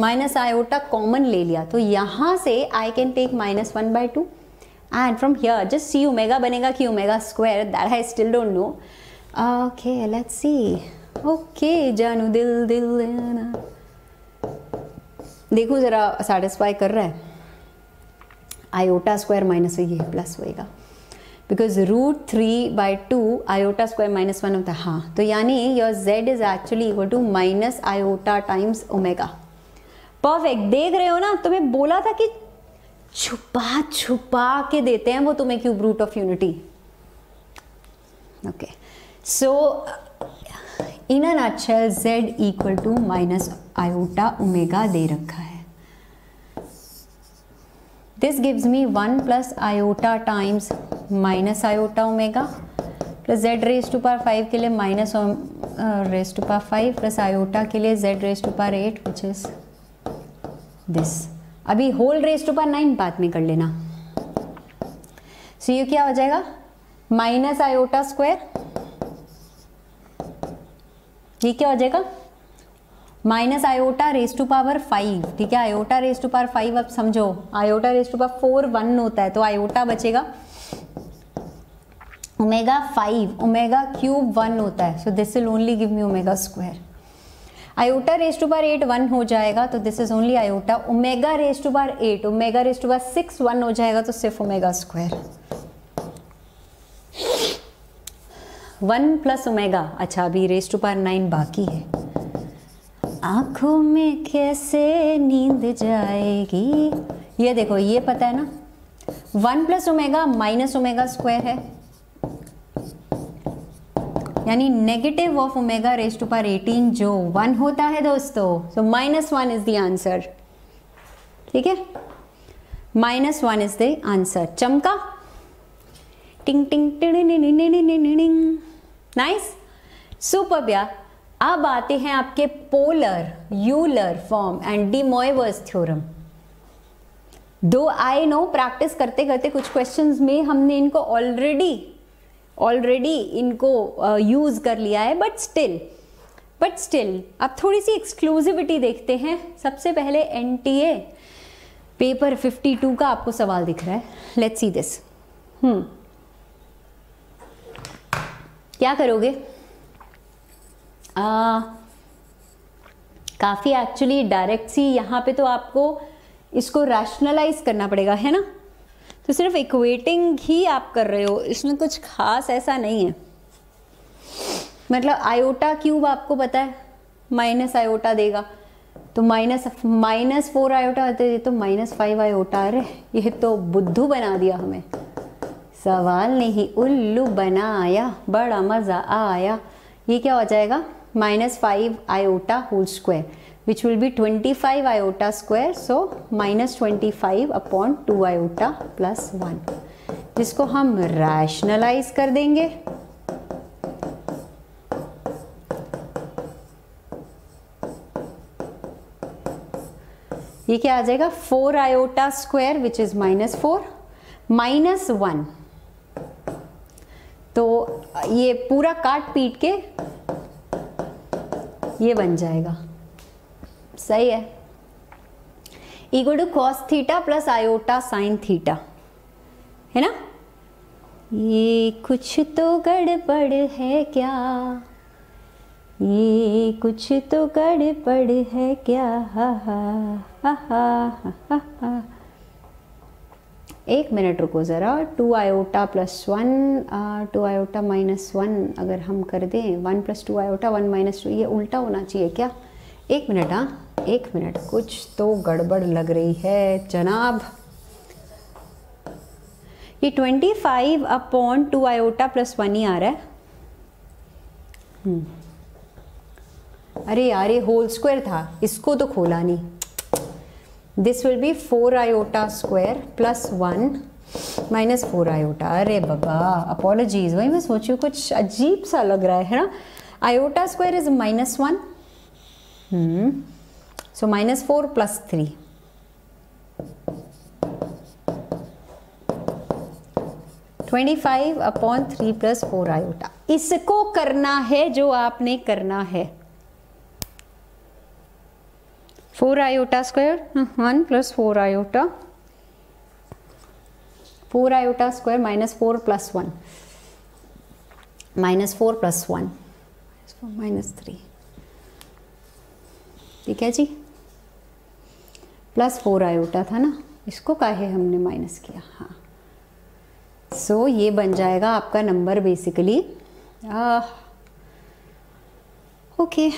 माइनस आयोटा कॉमन ले लिया तो यहाँ से I can take minus 1/2 and from here just see omega बनेगा कि omega square, that I still don't know. Okay let's see. Okay जानू दिल दिल देना, देखो जरा सेटिस्फाई कर रहा है. आयोटा स्क्वायर माइनस ये प्लस होएगा बिकॉज √3/2 आयोटा स्क्वायर माइनस 1 होता है. हाँ तो यानी your z is actually equal to minus iota times omega. Perfect. देख रहे हो ना, तुम्हें बोला था कि छुपा छुपा के देते हैं वो तुम्हें cube root of unity. Okay so in a nutshell z equal to minus iota omega दे रखा है. This gives me 1 + iota times minus iota omega plus z raise to power 5 के लिए minus raise to power 5 plus iota के लिए z raise to power 8 which is this. अभी होल रेज टू पार 9 बाद में कर लेना. सो ये क्या हो जाएगा माइनस आयोटा स्क्वायर, ये क्या हो जाएगा minus iota raise to power 5. ठीक है आयोटा रेज टू पावर 5 अब समझो आयोटा रेज टू पावर 4 1 होता है तो आयोटा बचेगा ओमेगा 5 ओमेगा क्यूब 1 होता है so this will only give me omega square. Iota raise to power 8 1 हो जाएगा तो this is only iota. Omega raise to power 8 omega raise to power 6 1 हो जाएगा तो सिर्फ ओमेगा स्क्वायर. 1 + ओमेगा. अच्छा अभी रेज टू पावर 9 बाकी है. आँखों में कैसे नींद जाएगी, ये देखो ये पता है ना 1 + ओमेगा माइनस ओमेगा स्क्वायर है यानी negative of omega raise to power 18 जो 1 होता है दोस्तों. So -1 is the answer. ठीक है -1 इज द आंसर. चमका टिंग टिंग टिंग. नाइस सुपर भैया. अब आते हैं आपके polar Euler form and D Moivre's theorem. Though I know practice करते करते कुछ क्वेश्चंस में हमने इनको ऑलरेडी इनको यूज कर लिया है बट स्टिल अब थोड़ी सी एक्सक्लूसिविटी देखते हैं. सबसे पहले NTA पेपर 52 का आपको सवाल दिख रहा है. Let's see this. क्या करोगे काफ़ी एक्चुअली डायरेक्ट सी यहाँ पे तो आपको इसको रैशनलाइज करना पड़ेगा है ना, तो सिर्फ इक्वेटिंग ही आप कर रहे हो, इसमें कुछ खास ऐसा नहीं है. मतलब आयोटा क्यूब आपको पता है माइनस आयोटा देगा तो माइनस 4 आयोटा होते तो -5 आयोटा. अरे ये तो बुद्धू बना दिया हमें, सवाल नहीं उल्लू बनाया, बड़ा मज़ा आया. ये क्या हो जाएगा -5 iota whole square which will be 25 iota square. So -25/2 iota +1 जिसको हम रैशनलाइज कर देंगे. ये क्या आ जाएगा 4 आयोटा स्क्वायर विच इज -4 -1. तो ये पूरा काट पीट के ये बन जाएगा. सही है equal to cos θ + iota sin θ है ना. ये कुछ तो गड़बड़ है क्या, ये कुछ तो गड़बड़ है क्या. हा हा हा हा हा हा. 1 मिनट रुको ज़रा. 2 आयोटा + 1 2 आयोटा -1 अगर हम कर दें 1 + 2 आयोटा 1 - 2 ये उल्टा होना चाहिए क्या. 1 मिनट हाँ 1 मिनट कुछ तो गड़बड़ लग रही है जनाब. ये 25/2 आयोटा +1 ही आ रहा है. अरे यार ये होल स्क्वायर था इसको तो खोला नहीं. This will be 4 iota square +1 -4 iota. अरे बाबा अपॉलोजीज, वही मैं सोचू कुछ अजीब सा लग रहा है ना। आयोटा स्क्वायर इज -1, सो -4 + 3, (25/3 + 4 आयोटा) इसको करना है जो आपने करना है। 4 iota square 1 + 4 iota, 4 iota square -4 + 1, -4 + 1 -3, ठीक है जी, +4 आयोटा था ना, इसको काहे हमने माइनस किया। हाँ, सो ये बन जाएगा आपका नंबर बेसिकली ओके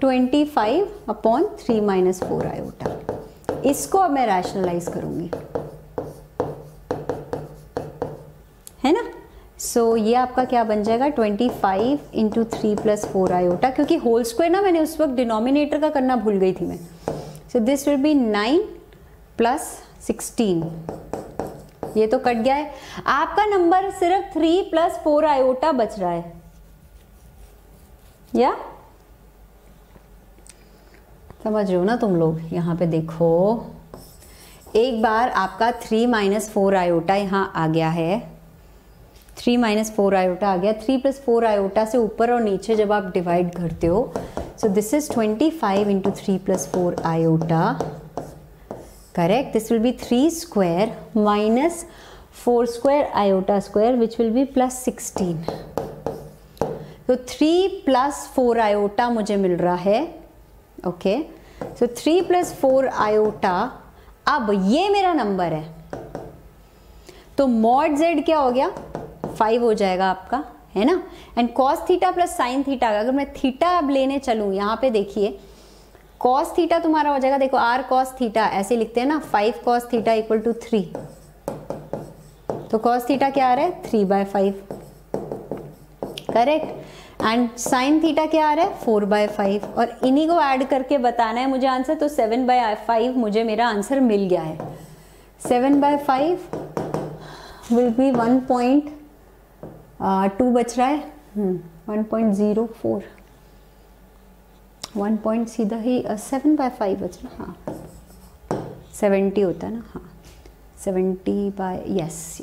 25/3 -4 आयोटा। इसको अब मैं रैशनलाइज करूंगी, है ना। सो ये आपका क्या बन जाएगा, 25 × 3 + 4 आयोटा, क्योंकि होल स्क्वायर ना मैंने उस वक्त डिनोमिनेटर का करना भूल गई थी मैं। सो दिस विल बी 9 + 16, ये तो कट गया है। आपका नंबर सिर्फ 3 + 4 आयोटा बच रहा है, या समझ रहे हो ना तुम लोग। यहाँ पे देखो एक बार आपका 3 - 4 आयोटा यहाँ आ गया है, 3 - 4 आयोटा आ गया। 3 + 4 आयोटा से ऊपर और नीचे जब आप डिवाइड करते हो, so this is 25 × 3 + 4 iota, correct? This will be 3² - 4² iota², which will be +16. So 3 + 4 iota मुझे मिल रहा है, okay? So 3 + 4 iota, अब ये मेरा नंबर है, तो mod z क्या हो गया, 5 हो जाएगा आपका, है ना। एंड cos θ + sin θ, अगर मैं थीटा अब लेने चलूँ, यहाँ पे देखिए cos थीटा तुम्हारा हो जाएगा, देखो r cos थीटा ऐसे लिखते हैं ना, 5 cos θ = 3, तो cos थीटा क्या आ रहा है, 3/5, करेक्ट। एंड sin थीटा क्या आ रहा है, 4/5, और इन्हीं को ऐड करके बताना है मुझे आंसर। तो 7/5 मुझे मेरा आंसर मिल गया है। 7/5 विल बी 1.2 बच रहा है, 1.04, 1 पॉइंट सीधा ही 7/5 बच रहा। हाँ 70 होता है ना, हाँ 70/, यस,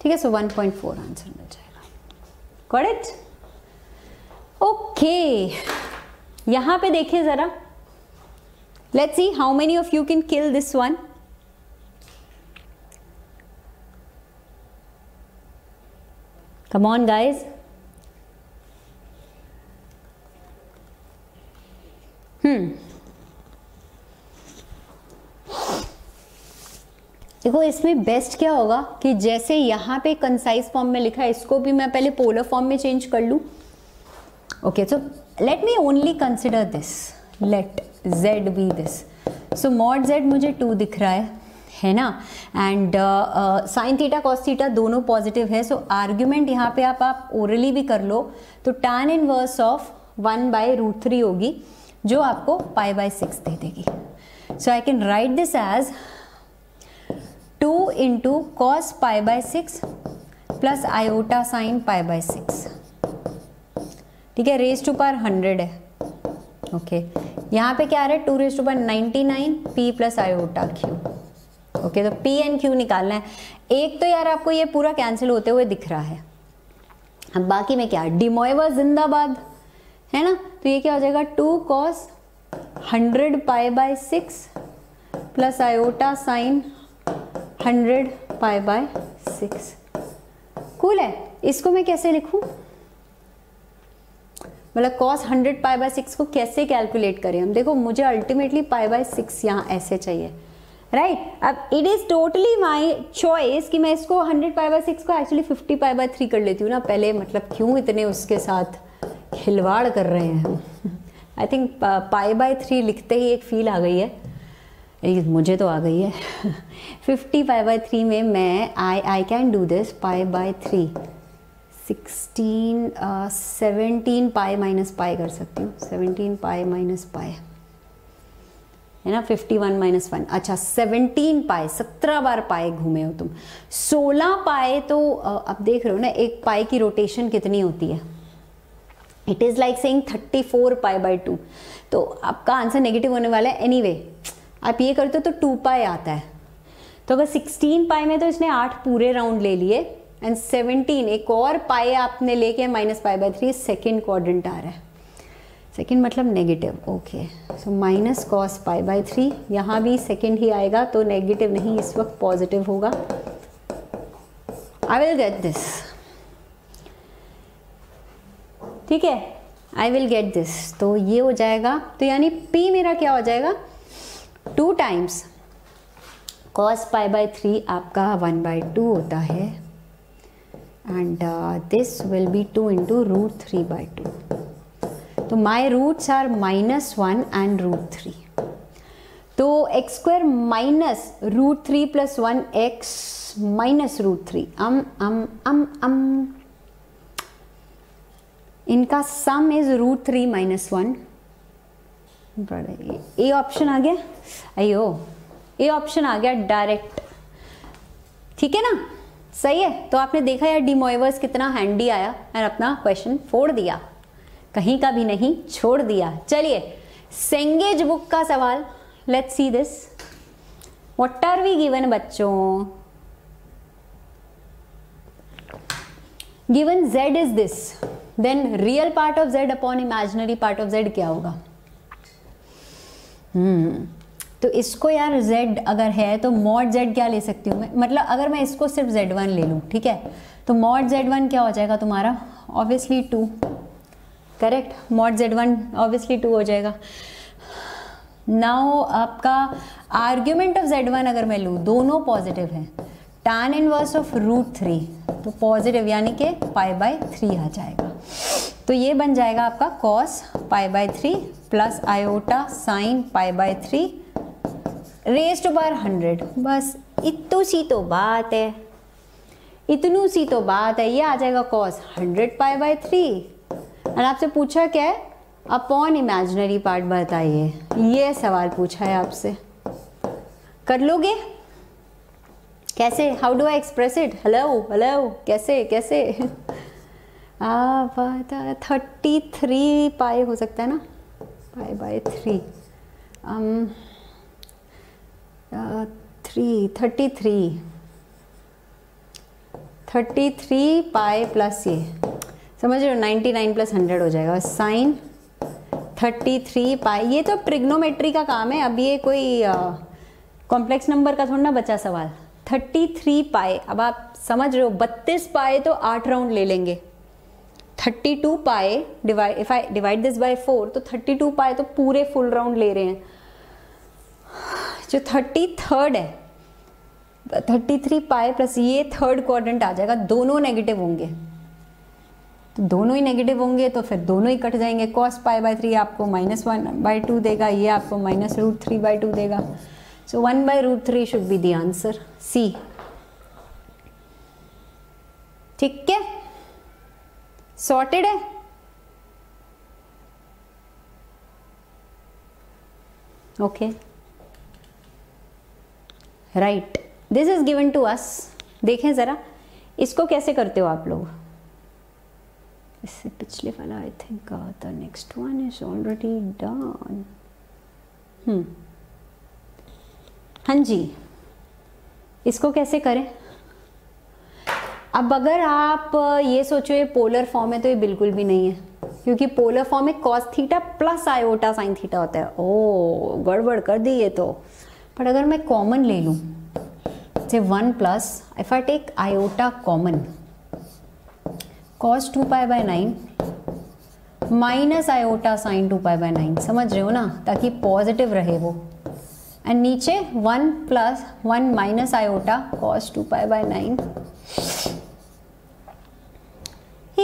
ठीक है। सो 1.4 आंसर मिल जाएगा, करेक्ट, ओके। यहाँ पे देखिए ज़रा, let's see how many of you can kill this one. Come on guys, देखो इसमें बेस्ट क्या होगा कि जैसे यहाँ पे कंसाइज फॉर्म में लिखा है, इसको भी मैं पहले पोलर फॉर्म में चेंज कर लूँ। Okay, so let me only consider this, let z be this. So mod z मुझे 2 दिख रहा है, है ना। And sine theta cos theta दोनों पॉजिटिव है, सो आर्ग्यूमेंट यहाँ पे आप ओरली भी कर लो, तो tan इनवर्स ऑफ 1/√3 होगी, जो आपको π/6 दे देगी। So I can write this as 2 × cos π/6 + iota sin π/6, ठीक है, raised to power 100 है, ओके। यहाँ पे क्या आ रहा है, 2 raised to power 99 p + iota q, okay. तो p एंड q निकालना है। एक तो यार आपको ये पूरा कैंसिल होते हुए दिख रहा है, अब बाकी में क्या, डी मोइवर जिंदाबाद, है ना। तो ये क्या हो जाएगा, 2 cos 100 π/6 + iota sin 100 π/6, कूल है। इसको मैं कैसे लिखूं, मतलब cos 100 π/6 को कैसे कैलकुलेट करें हम। देखो मुझे अल्टीमेटली π/6 यहाँ ऐसे चाहिए, राइट अब it is totally my choice कि मैं इसको 100 π/6 को एक्चुअली 50 π/3 कर लेती हूँ ना पहले, मतलब क्यों इतने उसके साथ खिलवाड़ कर रहे हैं हम। आई थिंक π/3 लिखते ही एक फील आ गई है, मुझे तो आ गई है। 50 π/3 में मैं आई कैन डू दिस, π/3 17 π - π कर सकती हूँ, 17 π - π है ना 51 - 1 अच्छा 17 पाई 17 बार पाई घूमे हो तुम। 16 पाई तो अब देख रहे हो ना एक पाई की रोटेशन कितनी होती है, it is like saying 34 pi by 2। तो आपका आंसर नेगेटिव होने वाला है। एनीवे आप ये करते हो तो 2 पाई आता है, तो अगर 16 पाई में तो इसने 8 पूरे राउंड ले लिए एंड 17 एक और पाई आपने लेके -π/3 सेकेंड क्वाड्रेंट आ रहा है। सेकेंड मतलब नेगेटिव, ओके सो -cos π/3 यहाँ भी सेकेंड ही आएगा तो नेगेटिव नहीं इस वक्त पॉजिटिव होगा। आई विल गेट दिस, ठीक है आई विल गेट दिस। तो ये हो जाएगा, तो यानी P मेरा क्या हो जाएगा 2 टाइम्स cos π/3 आपका 1/2 होता है and this will be 2 into √3/2. तो my roots are -1 and √3. तो x² - √3 + 1x - √3 इनका सम इज √3 - 1। ए ऑप्शन आ गया, अयो ए ऑप्शन आ गया डायरेक्ट, ठीक है ना सही है। तो आपने देखा यार डी मोइवर्स कितना हैंडी आया और अपना क्वेश्चन फोड़ दिया, कहीं का भी नहीं छोड़ दिया। चलिए सेंगेज बुक का सवाल, let's see this what are we given बच्चों। Given z is this, then real part of z upon imaginary part of z क्या होगा। तो इसको यार z अगर है तो mod z क्या ले सकती हूँ मैं, मतलब अगर मैं इसको सिर्फ z1 ले लूँ, ठीक है तो mod z1 क्या हो जाएगा तुम्हारा obviously 2, correct mod z1 obviously 2 हो जाएगा। नाउ आपका आर्ग्यूमेंट ऑफ z1 अगर मैं लूँ दोनों पॉजिटिव हैं, tan 1 of √3 तो पॉजिटिव यानी कि π/3 आ जाएगा। तो ये बन जाएगा आपका cos π/3 + iota sin π/3 raised to power 100। बस इतनी सी तो बात है, इतनी सी तो बात है। ये आ जाएगा cos 100 π/3 और आपसे पूछा क्या है अपॉन इमेजिनरी पार्ट बताइए, ये सवाल पूछा है आपसे। कर लोगे कैसे, how do I express it, hello hello कैसे कैसे 33 पाई हो सकता है ना π/3 33 पाई प्लस ये समझ रहे हो 99 + 100 हो जाएगा साइन 33 पाई। ये तो ट्रिग्नोमेट्री का काम है, अब ये कोई कॉम्प्लेक्स नंबर का थोड़ा ना बचा सवाल। 33 पाई अब आप समझ रहे हो 32 पाई तो 8 राउंड ले लेंगे, 32 pi divide if I divide this by 4 तो 32 पाई तो पूरे फुल राउंड ले रहे हैं। जो 33rd है 33 पाई प्लस ये 3rd क्वाड्रेंट आ जाएगा, दोनों नेगेटिव होंगे तो दोनों ही नेगेटिव होंगे तो फिर दोनों ही कट जाएंगे। cos π/3 आपको -1/2 देगा, ये आपको -√3/2 देगा, so 1/√3 should be the answer C, ठीक है सॉर्टेड है। Okay right, this is given to us. देखें जरा इसको कैसे करते हो आप लोग, इससे पिछले वाला I think the next one is already done. हाँ जी इसको कैसे करें। अब अगर आप ये सोचो ये पोलर फॉर्म है तो ये बिल्कुल भी नहीं है, क्योंकि पोलर फॉर्म में cos θ + iota sin θ होता है। ओ गड़बड़ कर दी ये तो। पर अगर मैं कॉमन ले लूँ से 1 + if I take iota common cos 2π/9 -iota sin 2π/9 समझ रहे हो ना, ताकि पॉजिटिव रहे वो। एंड नीचे 1 + 1 - iota cos 2π/9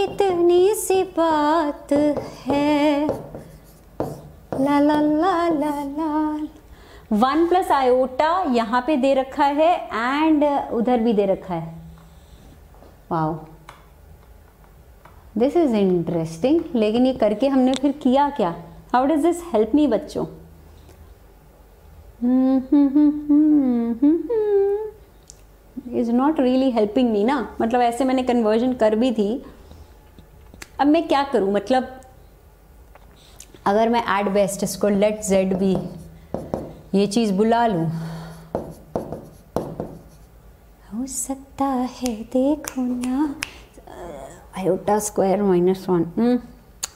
इतनी सी बात है ला ला ला ला ला। 1 + iota यहाँ पे दे रखा है एंड उधर भी दे रखा है। वाओ दिस इज इंटरेस्टिंग, लेकिन ये करके हमने फिर किया क्या, how does this help me बच्चों। Is not really helping me ना, मतलब ऐसे मैंने कन्वर्जन कर भी थी, अब मैं क्या करूँ। मतलब अगर मैं एट बेस्ट इसको लेट जेड भी ये चीज़ बुला लूँ, हो सकता है देखो ना iota square minus one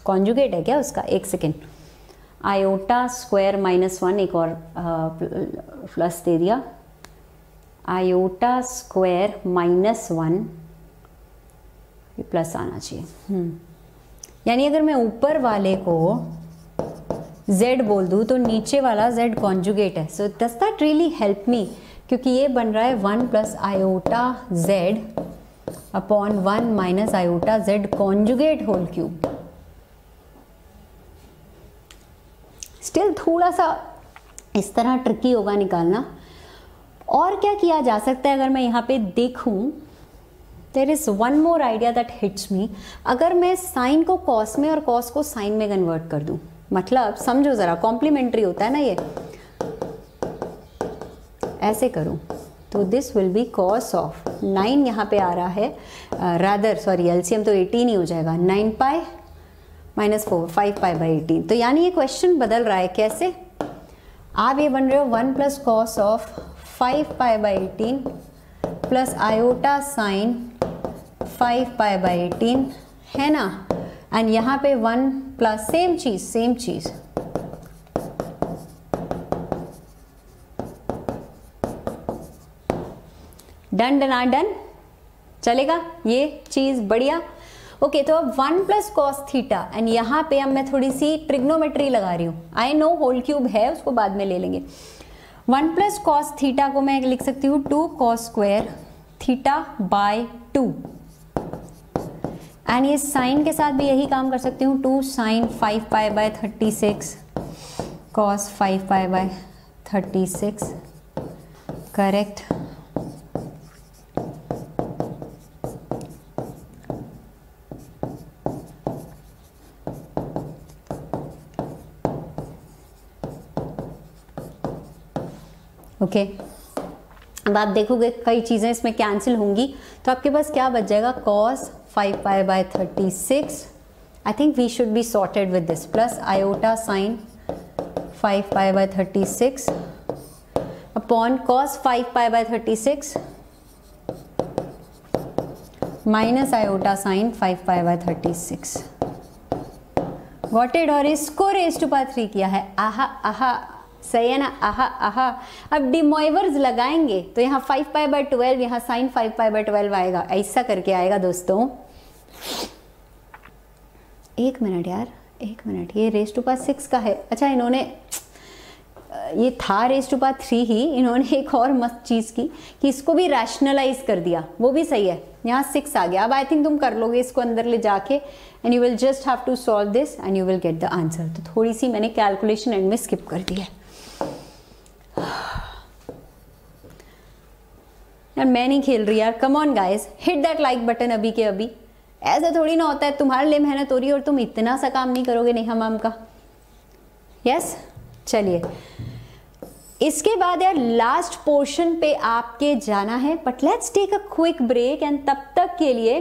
conjugate है क्या उसका, एक second, iota square minus one, एक और प्लस दे दिया, आयोटा स्क्वायर माइनस वन, ये प्लस आना चाहिए। यानी अगर मैं ऊपर वाले को z बोल दूँ तो नीचे वाला z कॉन्जुगेट है, so does that really help me, क्योंकि ये बन रहा है one plus iota z upon one minus iota z conjugate whole cube. Still थोड़ा सा इस तरह ट्रिकी होगा निकालना। और क्या किया जा सकता है, अगर मैं यहाँ पे देखूँ, there is one more idea that hits me, अगर मैं साइन को कॉस में और कॉस को साइन में कन्वर्ट कर दूँ, मतलब समझो ज़रा कॉम्प्लीमेंट्री होता है ना, ये ऐसे करूँ तो this will be cos of 9, यहाँ पे आ रहा है रादर सॉरी एलसीएम तो 18 ही हो जाएगा, 9 पाई माइनस 4 5 पाई बाई 18। तो यानी ये क्वेश्चन बदल रहा है, कैसे आप ये बन रहे हो 1 plus cos of 5 pi by 18 plus iota sine 5 pi by 18, है ना। एंड यहाँ पे 1 प्लस सेम चीज़ डन डन चलेगा ये चीज़, बढ़िया। ओके, तो अब 1 प्लस कॉस थीटा, एंड यहाँ पे अब मैं थोड़ी सी ट्रिग्नोमेट्री लगा रही हूँ, आई नो होल क्यूब है उसको बाद में ले लेंगे। 1 प्लस कॉस थीटा को मैं लिख सकती हूँ 2 cos square theta by 2, and ये साइन के साथ भी यही काम कर सकती हूँ, 2 sine 5 pi by 36 cos 5 pi by 36, correct. Okay, अब आप देखोगे कई चीज़ें इसमें कैंसिल होंगी, तो आपके पास क्या बच जाएगा, cos 5 pi by 36, I think we should be sorted with this, plus iota sine 5 pi by 36 upon cos 5 pi by 36 minus iota sine 5 pi by 36, got it. और इसको रेज़ टू पावर 3 किया है, आहा आहा, सही है ना, आहा आहा। अब डी मोइवर्स लगाएंगे तो यहाँ 5 पाई बाय 12, यहाँ साइन 5 पाई बाय 12 आएगा, ऐसा करके आएगा दोस्तों। एक मिनट यार, एक मिनट, ये रेज़ टू पावर 6 का है। अच्छा, इन्होंने ये था रेज़ टू पावर 3 ही, इन्होंने एक और मस्त चीज़ की कि इसको भी रैशनलाइज कर दिया, वो भी सही है, यहाँ 6 आ गया। अब आई थिंक तुम कर लोगे इसको अंदर ले जाके, and you will just have to solve this and you will get the answer. तो थोड़ी सी मैंने कैलकुलेशन एंड में स्किप कर दी है यार, मैं नहीं खेल रही यार, come on guys, hit that like button अभी के अभी। ऐसा थोड़ी ना होता है, तुम्हारे लिए मेहनत हो रही है और तुम इतना सा काम नहीं करोगे नेहा मैम का। यस, चलिए इसके बाद यार लास्ट पोर्शन पे आपके जाना है, but let's take a quick break, and तब तक के लिए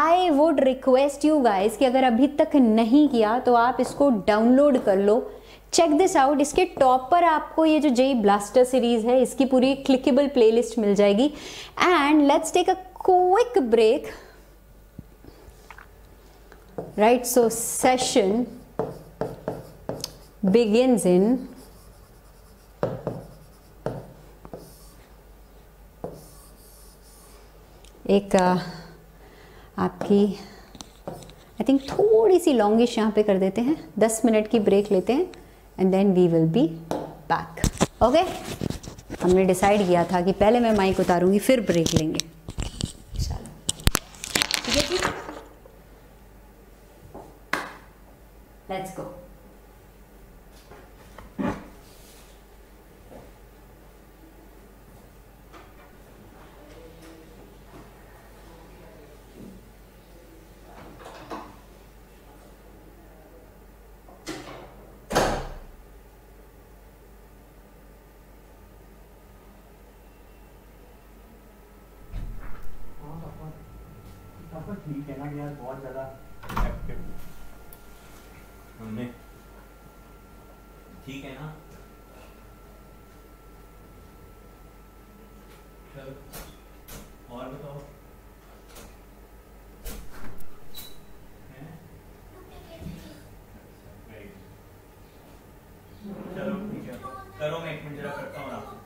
I would request you guys कि अगर अभी तक नहीं किया तो आप इसको डाउनलोड कर लो, चेक दिस आउट। इसके टॉप पर आपको ये जो जेई ब्लास्टर सीरीज है इसकी पूरी क्लिकेबल प्लेलिस्ट मिल जाएगी। And let's take a quick break, right, so session begins in 1 आपकी आई थिंक थोड़ी सी लॉन्गिश यहाँ पे कर देते हैं, 10 मिनट की ब्रेक लेते हैं, and then we will be back. Okay, हमने डिसाइड किया था कि पहले मैं माइक उतारूंगी फिर ब्रेक लेंगे, ठीक है जी, लेट्स गो। ठीक है ना यार, बहुत ज़्यादा एक्टिव हमने, ठीक है ना। और बताओ चलो ठीक है, करो मैं एक मिनट जरा करता हूँ आपको।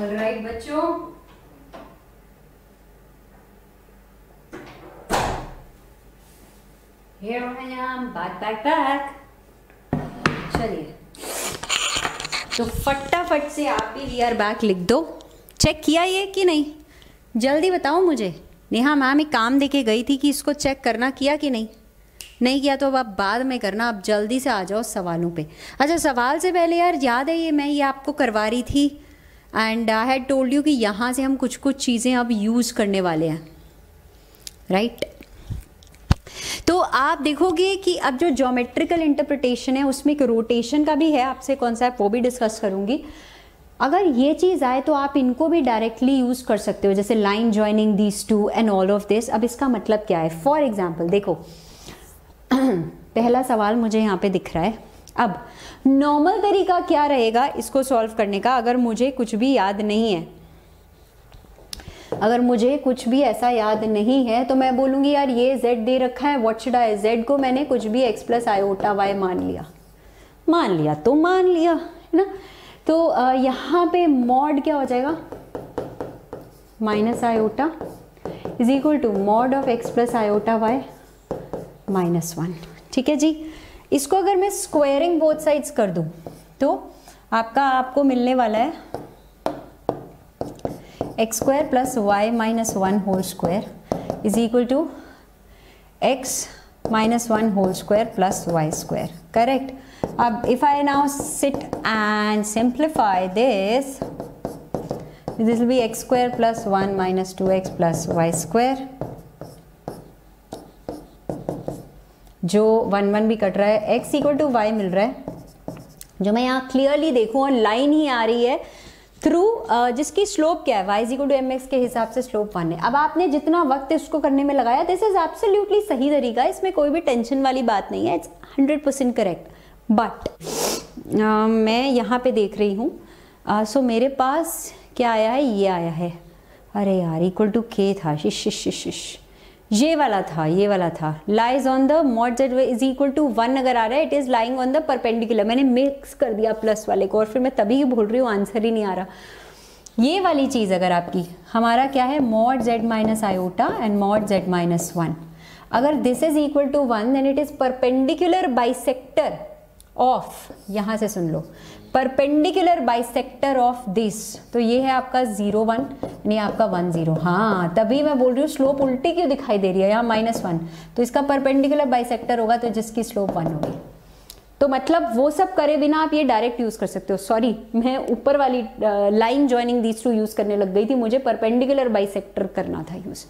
ऑलराइट बच्चों, here I am, back. चलिए तो फटाफट से आप भी we are back लिख दो। चेक किया ये कि नहीं, जल्दी बताओ मुझे। नेहा मैम एक काम देके गई थी कि इसको चेक करना, किया कि नहीं? नहीं किया तो अब आप बाद में करना, आप जल्दी से आ जाओ सवालों पे। अच्छा सवाल से पहले यार याद है ये मैं ये आपको करवा रही थी and I had told you कि यहाँ से हम कुछ कुछ चीज़ें अब यूज़ करने वाले हैं, राइट? तो आप देखोगे कि अब जो ज्योमेट्रिकल इंटरप्रिटेशन है उसमें एक रोटेशन का भी है, आपसे कॉन्सेप्ट वो भी डिस्कस करूँगी। अगर ये चीज़ आए तो आप इनको भी डायरेक्टली यूज़ कर सकते हो, जैसे line joining these two and all of this. अब इसका मतलब क्या है? फॉर एग्जाम्पल देखो पहला सवाल मुझे यहाँ पे दिख रहा है। अब नॉर्मल तरीका क्या रहेगा इसको सॉल्व करने का? अगर मुझे कुछ भी याद नहीं है, अगर मुझे कुछ भी ऐसा याद नहीं है तो मैं बोलूँगी यार ये z दे रखा है, व्हाट शुड आई, z को मैंने कुछ भी x प्लस आयोटा वाई मान लिया है ना। तो यहाँ पे मॉड क्या हो जाएगा? Minus iota is equal to mod of x plus iota y -1, ठीक है जी। इसको अगर मैं स्क्वायरिंग बोथ साइड्स कर दूं तो आपको मिलने वाला है x² plus y -1 whole square is equal to x -1 whole square plus Y square, correct? अब if I now sit and simplify this will be x² plus 1 minus 2x plus Y square, जो 1 भी कट रहा है, x इक्वल टू वाई मिल रहा है, जो मैं यहाँ क्लियरली देखूँ और लाइन ही आ रही है थ्रू जिसकी स्लोप क्या है, y इक्वल टू mx के हिसाब से स्लोप 1 है। अब आपने जितना वक्त इसको करने में लगाया, दिस इज एब्सोल्युटली सही तरीका, इसमें कोई भी टेंशन वाली बात नहीं है, इट्स 100% करेक्ट। बट मैं यहाँ पे देख रही हूँ, सो मेरे पास क्या आया है, ये आया है, अरे यार इक्वल टू k था, शिश ये वाला था lies on the mod z is equal to 1 अगर आ रहा है, it is lying on the perpendicular. मैंने मिक्स कर दिया प्लस वाले को और फिर मैं तभी बोल रही हूँ आंसर ही नहीं आ रहा। ये वाली चीज़ अगर आपकी, हमारा क्या है, mod Z minus iota and mod Z minus 1, अगर this is equal to 1 then it is perpendicular bisector of, यहाँ से सुन लो, परपेंडिकुलर बाइसेक्टर ऑफ दिस। तो ये है आपका 0 1, यानी आपका 1 0। हाँ तभी मैं बोल रही हूँ स्लोप उल्टी क्यों दिखाई दे रही है, यहाँ -1, तो इसका परपेंडिकुलर बाइसेक्टर होगा तो जिसकी स्लोप 1 होगी। तो मतलब वो सब करे बिना आप ये डायरेक्ट यूज़ कर सकते हो। सॉरी मैं ऊपर वाली line joining these two use करने लग गई थी, मुझे परपेंडिकुलर बाइसेक्टर करना था यूज़,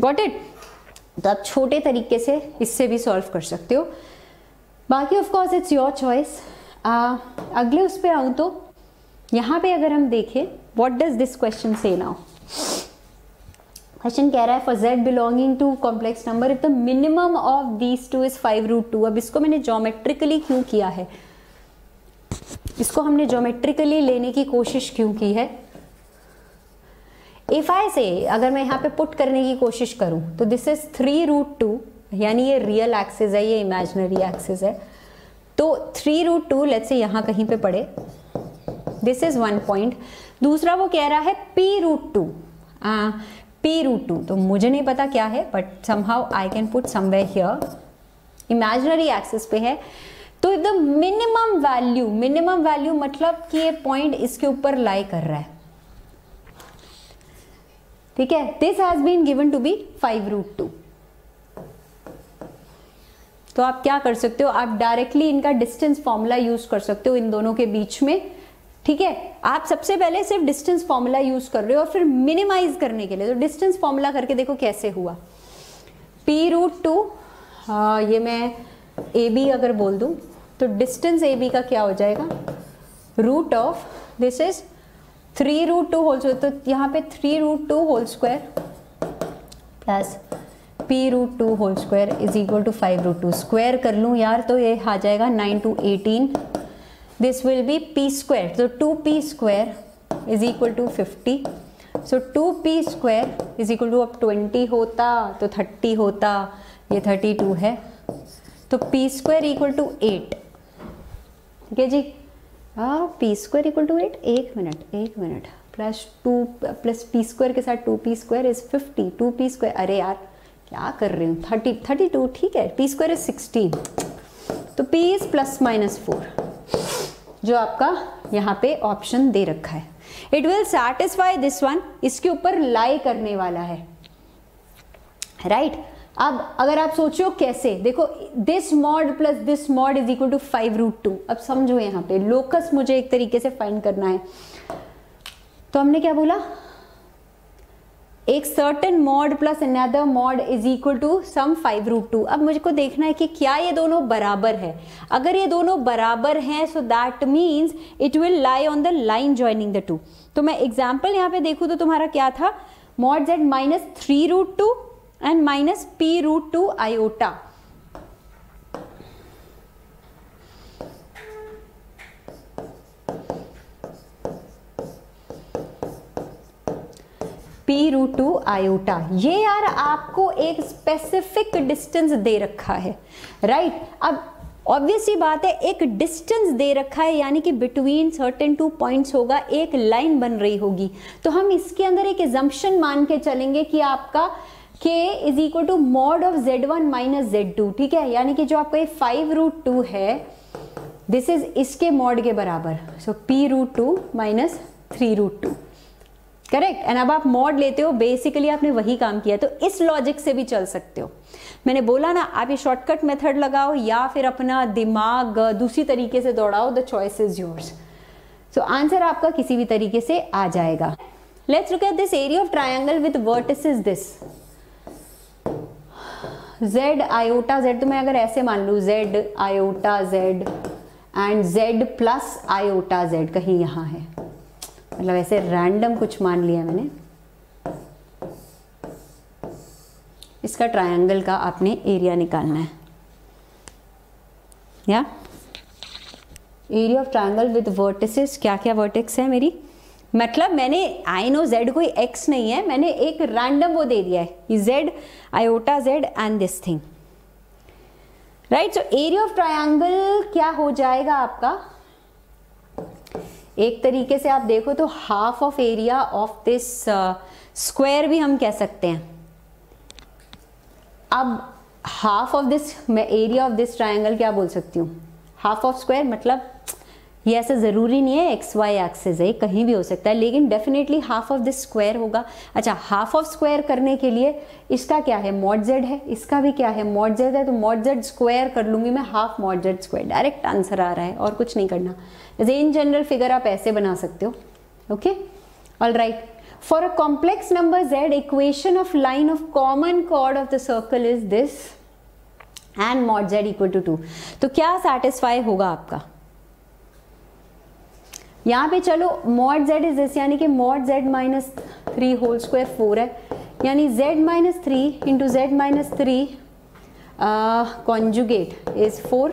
गॉट इट? तो आप छोटे तरीके से इससे भी सॉल्व कर सकते हो, बाकी ऑफकोर्स इट्स योर चॉइस। अगले उस पर आऊँ तो यहाँ पे अगर हम देखें, what does this question say now? Question कह रहा है for z belonging to complex number if the minimum of these two is 5√2। अब इसको मैंने ज्योमेट्रिकली क्यों किया है, इसको हमने ज्योमेट्रिकली लेने की कोशिश क्यों की है? इफ आई से अगर मैं यहाँ पे पुट करने की कोशिश करूँ तो दिस इज 3√2, यानी ये रियल एक्सिस है, ये इमेजिनरी एक्सिस है, तो 3√2 लेट्स से यहाँ कहीं पे पड़े, दिस इज 1 पॉइंट। दूसरा वो कह रहा है p√2, तो मुझे नहीं पता क्या है but somehow I can put somewhere here, imaginary axis पे है। तो the minimum value, minimum value मतलब कि ये पॉइंट इसके ऊपर लाई कर रहा है, ठीक है, this has been given to be 5√2। तो आप क्या कर सकते हो, आप डायरेक्टली इनका डिस्टेंस फॉर्मूला यूज कर सकते हो इन दोनों के बीच में, ठीक है? आप सबसे पहले सिर्फ डिस्टेंस फॉर्मूला यूज कर रहे हो और फिर मिनिमाइज करने के लिए तो डिस्टेंस फॉर्मूला करके देखो कैसे हुआ। p√2 ये मैं ab अगर बोल दूं तो डिस्टेंस ab का क्या हो जाएगा, root of this is 3√2 whole square, तो यहाँ पे 3√2 whole square plus p√2 whole square is equal to 5√2। Square कर लूँ यार तो ये आ जाएगा 9 to 18, this will be p square, तो 2p² is equal to 50, so 2p² is equal to, अब 20 होता तो 30 होता, ये 32 है, तो p² इक्वल टू 8, ठीक है जी। p² इक्वल टू 8, एक minute plus 2 plus p square के साथ 2p square is 50, 2p square, अरे यार क्या कर रही हूँ, 32 ठीक है, p स्क्वायर इज 16, तो p इज प्लस माइनस 4, जो आपका यहाँ पे ऑप्शन दे रखा है. It will satisfy this one, इसके ऊपर लाई करने वाला है, राइट right? अब अगर आप सोचो कैसे, देखो this mod plus this mod is equal to 5√2. अब समझो यहाँ पे लोकस मुझे एक तरीके से फाइंड करना है, तो हमने क्या बोला, एक certain mod plus another mod is equal to some 5√2. अब मुझे को देखना है कि क्या ये दोनों बराबर है. अगर ये दोनों बराबर हैं so that means it will lie on the line joining the two. तो मैं एग्जाम्पल यहाँ पे देखूँ तो तुम्हारा क्या था, mod Z minus 3√2 and minus p√2 iota. p√2 iota ये यार आपको एक स्पेसिफिक डिस्टेंस दे रखा है, राइट अब ऑब्वियसली बात है एक डिस्टेंस दे रखा है, यानी कि बिटवीन सर्टेन टू पॉइंट्स होगा, एक लाइन बन रही होगी. तो हम इसके अंदर एक एजम्पशन मान के चलेंगे कि आपका k is equal to mod of z1 minus z2, ठीक है, यानी कि जो आपका ये 5√2 है दिस इज इसके मॉड के बराबर, सो p√2 माइनस 3√2, करेक्ट. एंड अब आप मॉड लेते हो, बेसिकली आपने वही काम किया, तो इस लॉजिक से भी चल सकते हो. मैंने बोला ना आप ये शॉर्टकट मेथड लगाओ या फिर अपना दिमाग दूसरी तरीके से दौड़ाओ, the choice is yours. So answer आपका किसी भी तरीके से आ जाएगा. Let's look at this area of triangle with vertices this z iota z, तो मैं अगर ऐसे मान लूँ z iota z and z plus iota z कहीं यहाँ है, मतलब ऐसे रैंडम कुछ मान लिया मैंने. इसका ट्रायंगल का आपने एरिया निकालना है, या area of triangle with vertices. क्या क्या वर्टेक्स है मेरी, मतलब मैंने आई नो जेड कोई एक्स नहीं है, मैंने एक रैंडम वो दे दिया है z iota z and this thing, right. So area of triangle क्या हो जाएगा आपका, एक तरीके से आप देखो तो half of area of this square भी हम कह सकते हैं. अब हाफ ऑफ दिस, मैं एरिया ऑफ दिस ट्रायंगल क्या बोल सकती हूँ, हाफ ऑफ स्क्वायर, मतलब ये ऐसा ज़रूरी नहीं है एक्स वाई एक्सेस है, कहीं भी हो सकता है, लेकिन definitely half of this square होगा. अच्छा हाफ ऑफ स्क्वायर करने के लिए इसका क्या है, मॉड जेड है, इसका भी क्या है, मॉड जेड है, तो मॉड जेड स्क्वायर कर लूँगी मैं, half mod z square, direct answer आ रहा है और कुछ नहीं करना. जैसे इन जनरल फिगर आप ऐसे बना सकते हो. Okay all right. For a complex number z equation of line of common chord of the circle is this and mod z equal to 2. तो क्या सेटिस्फाई होगा आपका यहाँ पे, चलो मॉड z इज दिस, यानी कि mod z minus 3 whole square 4 है, यानी z minus 3 into z minus 3 conjugate is 4,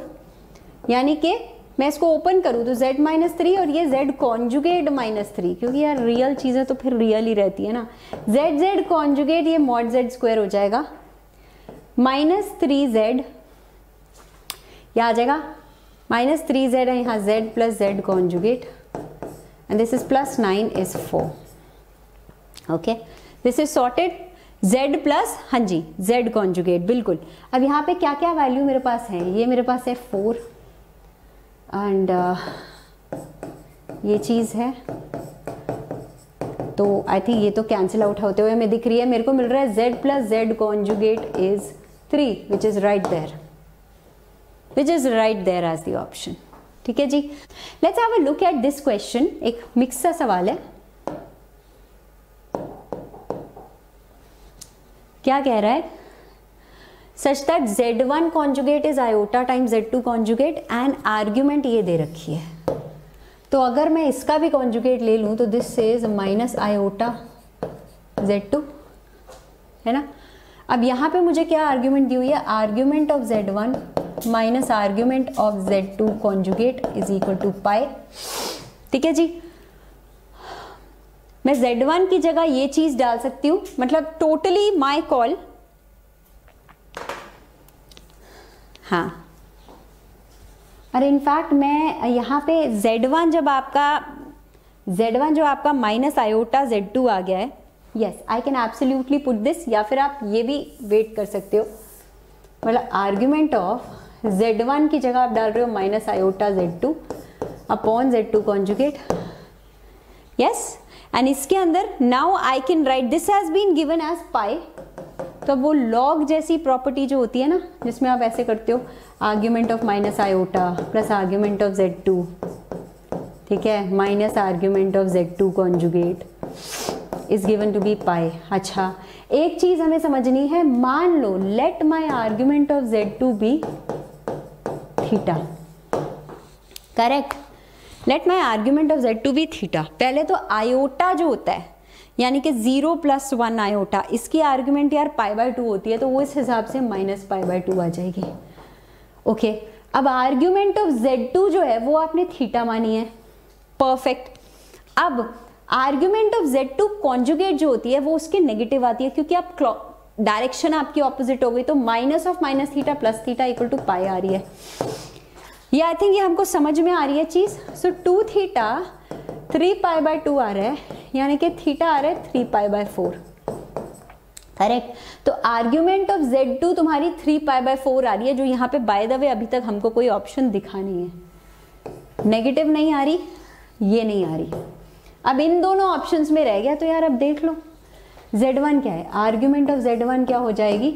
यानी कि मैं इसको ओपन करूँ तो z माइनस 3 और ये z कॉन्जुगेट माइनस 3, क्योंकि यार रियल चीज़ें तो फिर रियल ही रहती है ना, z z कॉन्जुगेट ये मॉड z स्क्वायर हो जाएगा माइनस 3z, यह आ जाएगा माइनस 3z है यहाँ z plus z conjugate and this is plus 9 is 4. Okay, this is sorted z plus हाँ जी z conjugate बिल्कुल. अब यहाँ पे क्या क्या वैल्यू मेरे पास है, ये मेरे पास है 4 एंड ये चीज़ है, तो आई थिंक ये तो कैंसिल आउट होते हुए मैं दिख रही है, मेरे को मिल रहा है z plus z conjugate is 3 which is right there, which is right there as the option. ठीक है जी. Let's have a look at this question. एक मिक्स सा सवाल है. क्या कह रहा है, such that z1 conjugate is iota times z2 conjugate and argument ये दे रखी है, तो अगर मैं इसका भी कॉन्जुगेट ले लूं तो this is minus iota z2 है ना. अब यहाँ पे मुझे क्या आर्ग्यूमेंट दी हुई है, argument of z1 minus argument of z2 conjugate is equal to pi. ठीक है जी, मैं z1 की जगह ये चीज डाल सकती हूँ, मतलब टोटली माई कॉल. हाँ, और इनफैक्ट मैं यहाँ पे z1 जब आपका Z1 जो आपका माइनस आयोटा Z2 आ गया है, yes I can absolutely put this, या फिर आप ये भी वेट कर सकते हो, मतलब आर्ग्यूमेंट ऑफ Z1 की जगह आप डाल रहे हो minus iota Z2 upon Z2 conjugate, yes, and इसके अंदर now I can write this has been given as pi, तो वो लॉग जैसी प्रॉपर्टी जो होती है ना, जिसमें आप ऐसे करते हो argument of minus iota plus argument of Z2, ठीक है, minus argument of Z2 conjugate is given to be pi. अच्छा, एक चीज हमें समझनी है, मान लो let my argument of Z2 be theta, correct, let my argument of Z2 be theta. पहले तो आयोटा जो होता है यानी कि 0 + 1 आयोटा, इसकी आर्ग्यूमेंट यार π/2 होती है, तो वो इस हिसाब से माइनस π/2 आ जाएगी. ओके, अब आर्ग्यूमेंट ऑफ Z2 जो है वो आपने थीटा मानी है, परफेक्ट. अब आर्ग्यूमेंट ऑफ Z2 कॉन्जुगेट जो होती है वो उसके नेगेटिव आती है, क्योंकि आप डायरेक्शन आपकी ऑपोजिट हो गई, तो minus of minus theta plus theta equal to pi आ रही है. ये आई थिंक ये हमको समझ में आ रही है चीज. सो 2θ 3π/2 आ रहा है, यानी कि थीटा आ रहा है 3π/4, करेक्ट. तो आर्ग्यूमेंट ऑफ Z2 तुम्हारी 3π/4 आ रही है, जो यहाँ पे बाय द वे अभी तक हमको कोई ऑप्शन दिखा नहीं है, नेगेटिव नहीं आ रही, ये नहीं आ रही. अब इन दोनों ऑप्शंस में रह गया, तो यार अब देख लो Z1 क्या है, आर्ग्यूमेंट ऑफ Z1 क्या हो जाएगी,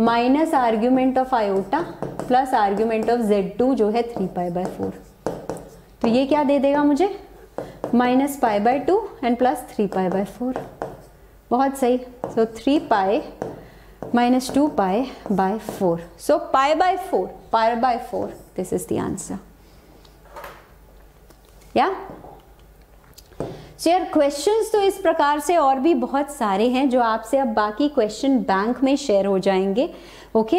minus argument of iota plus argument of Z2 जो है 3π/4. तो ये क्या दे देगा मुझे, माइनस π/2 एंड प्लस 3π/4. बहुत सही. So 3π - 2π/4, so π/4, this is the answer. या यार क्वेश्चंस तो इस प्रकार से और भी बहुत सारे हैं जो आपसे अब बाकी क्वेश्चन बैंक में शेयर हो जाएंगे. ओके,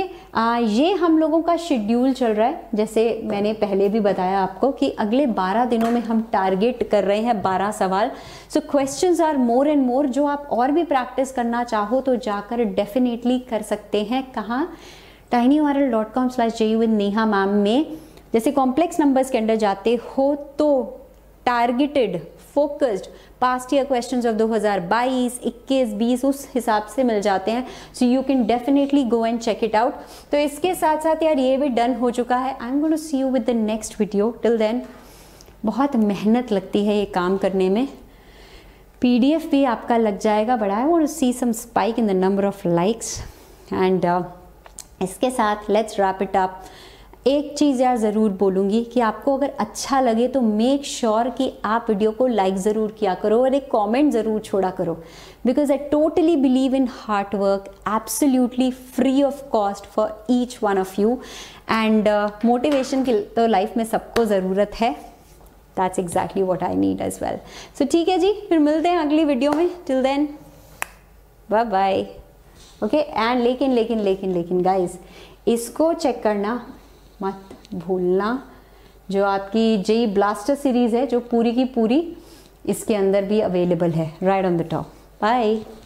ये हम लोगों का शेड्यूल चल रहा है, जैसे मैंने पहले भी बताया आपको कि अगले 12 दिनों में हम टारगेट कर रहे हैं 12 सवाल. So questions are more and more, जो आप और भी प्रैक्टिस करना चाहो तो जाकर डेफिनेटली कर सकते हैं. कहाँ, tinyurl.com/JU with Neha Ma'am में जैसे कॉम्प्लेक्स नंबर्स के अंदर जाते हो तो targeted focused past year questions of 2022, 21, 20 उस हिसाब से मिल जाते हैं. So you can definitely go and check it out. तो इसके साथ साथ यार ये भी डन हो चुका है. I am going to see you with the next video. Till then बहुत मेहनत लगती है ये काम करने में. PDF भी आपका लग जाएगा, but I want to see some spike in the number of likes. And इसके साथ लेट्स रैप इट अप. एक चीज़ यार ज़रूर बोलूँगी कि आपको अगर अच्छा लगे तो मेक श्योर कि आप वीडियो को लाइक ज़रूर किया करो और एक कमेंट ज़रूर छोड़ा करो, because I totally believe in hard work, absolutely free of cost for each one of you. And motivation की तो लाइफ में सबको ज़रूरत है. That's exactly what I need as well. So ठीक है जी, फिर मिलते हैं अगली वीडियो में. Till then bye bye. Okay, and लेकिन लेकिन लेकिन लेकिन गाइज इसको चेक करना मत भूलना, जो आपकी JEE ब्लास्टर सीरीज है जो पूरी की पूरी इसके अंदर भी अवेलेबल है, right on the top. Bye.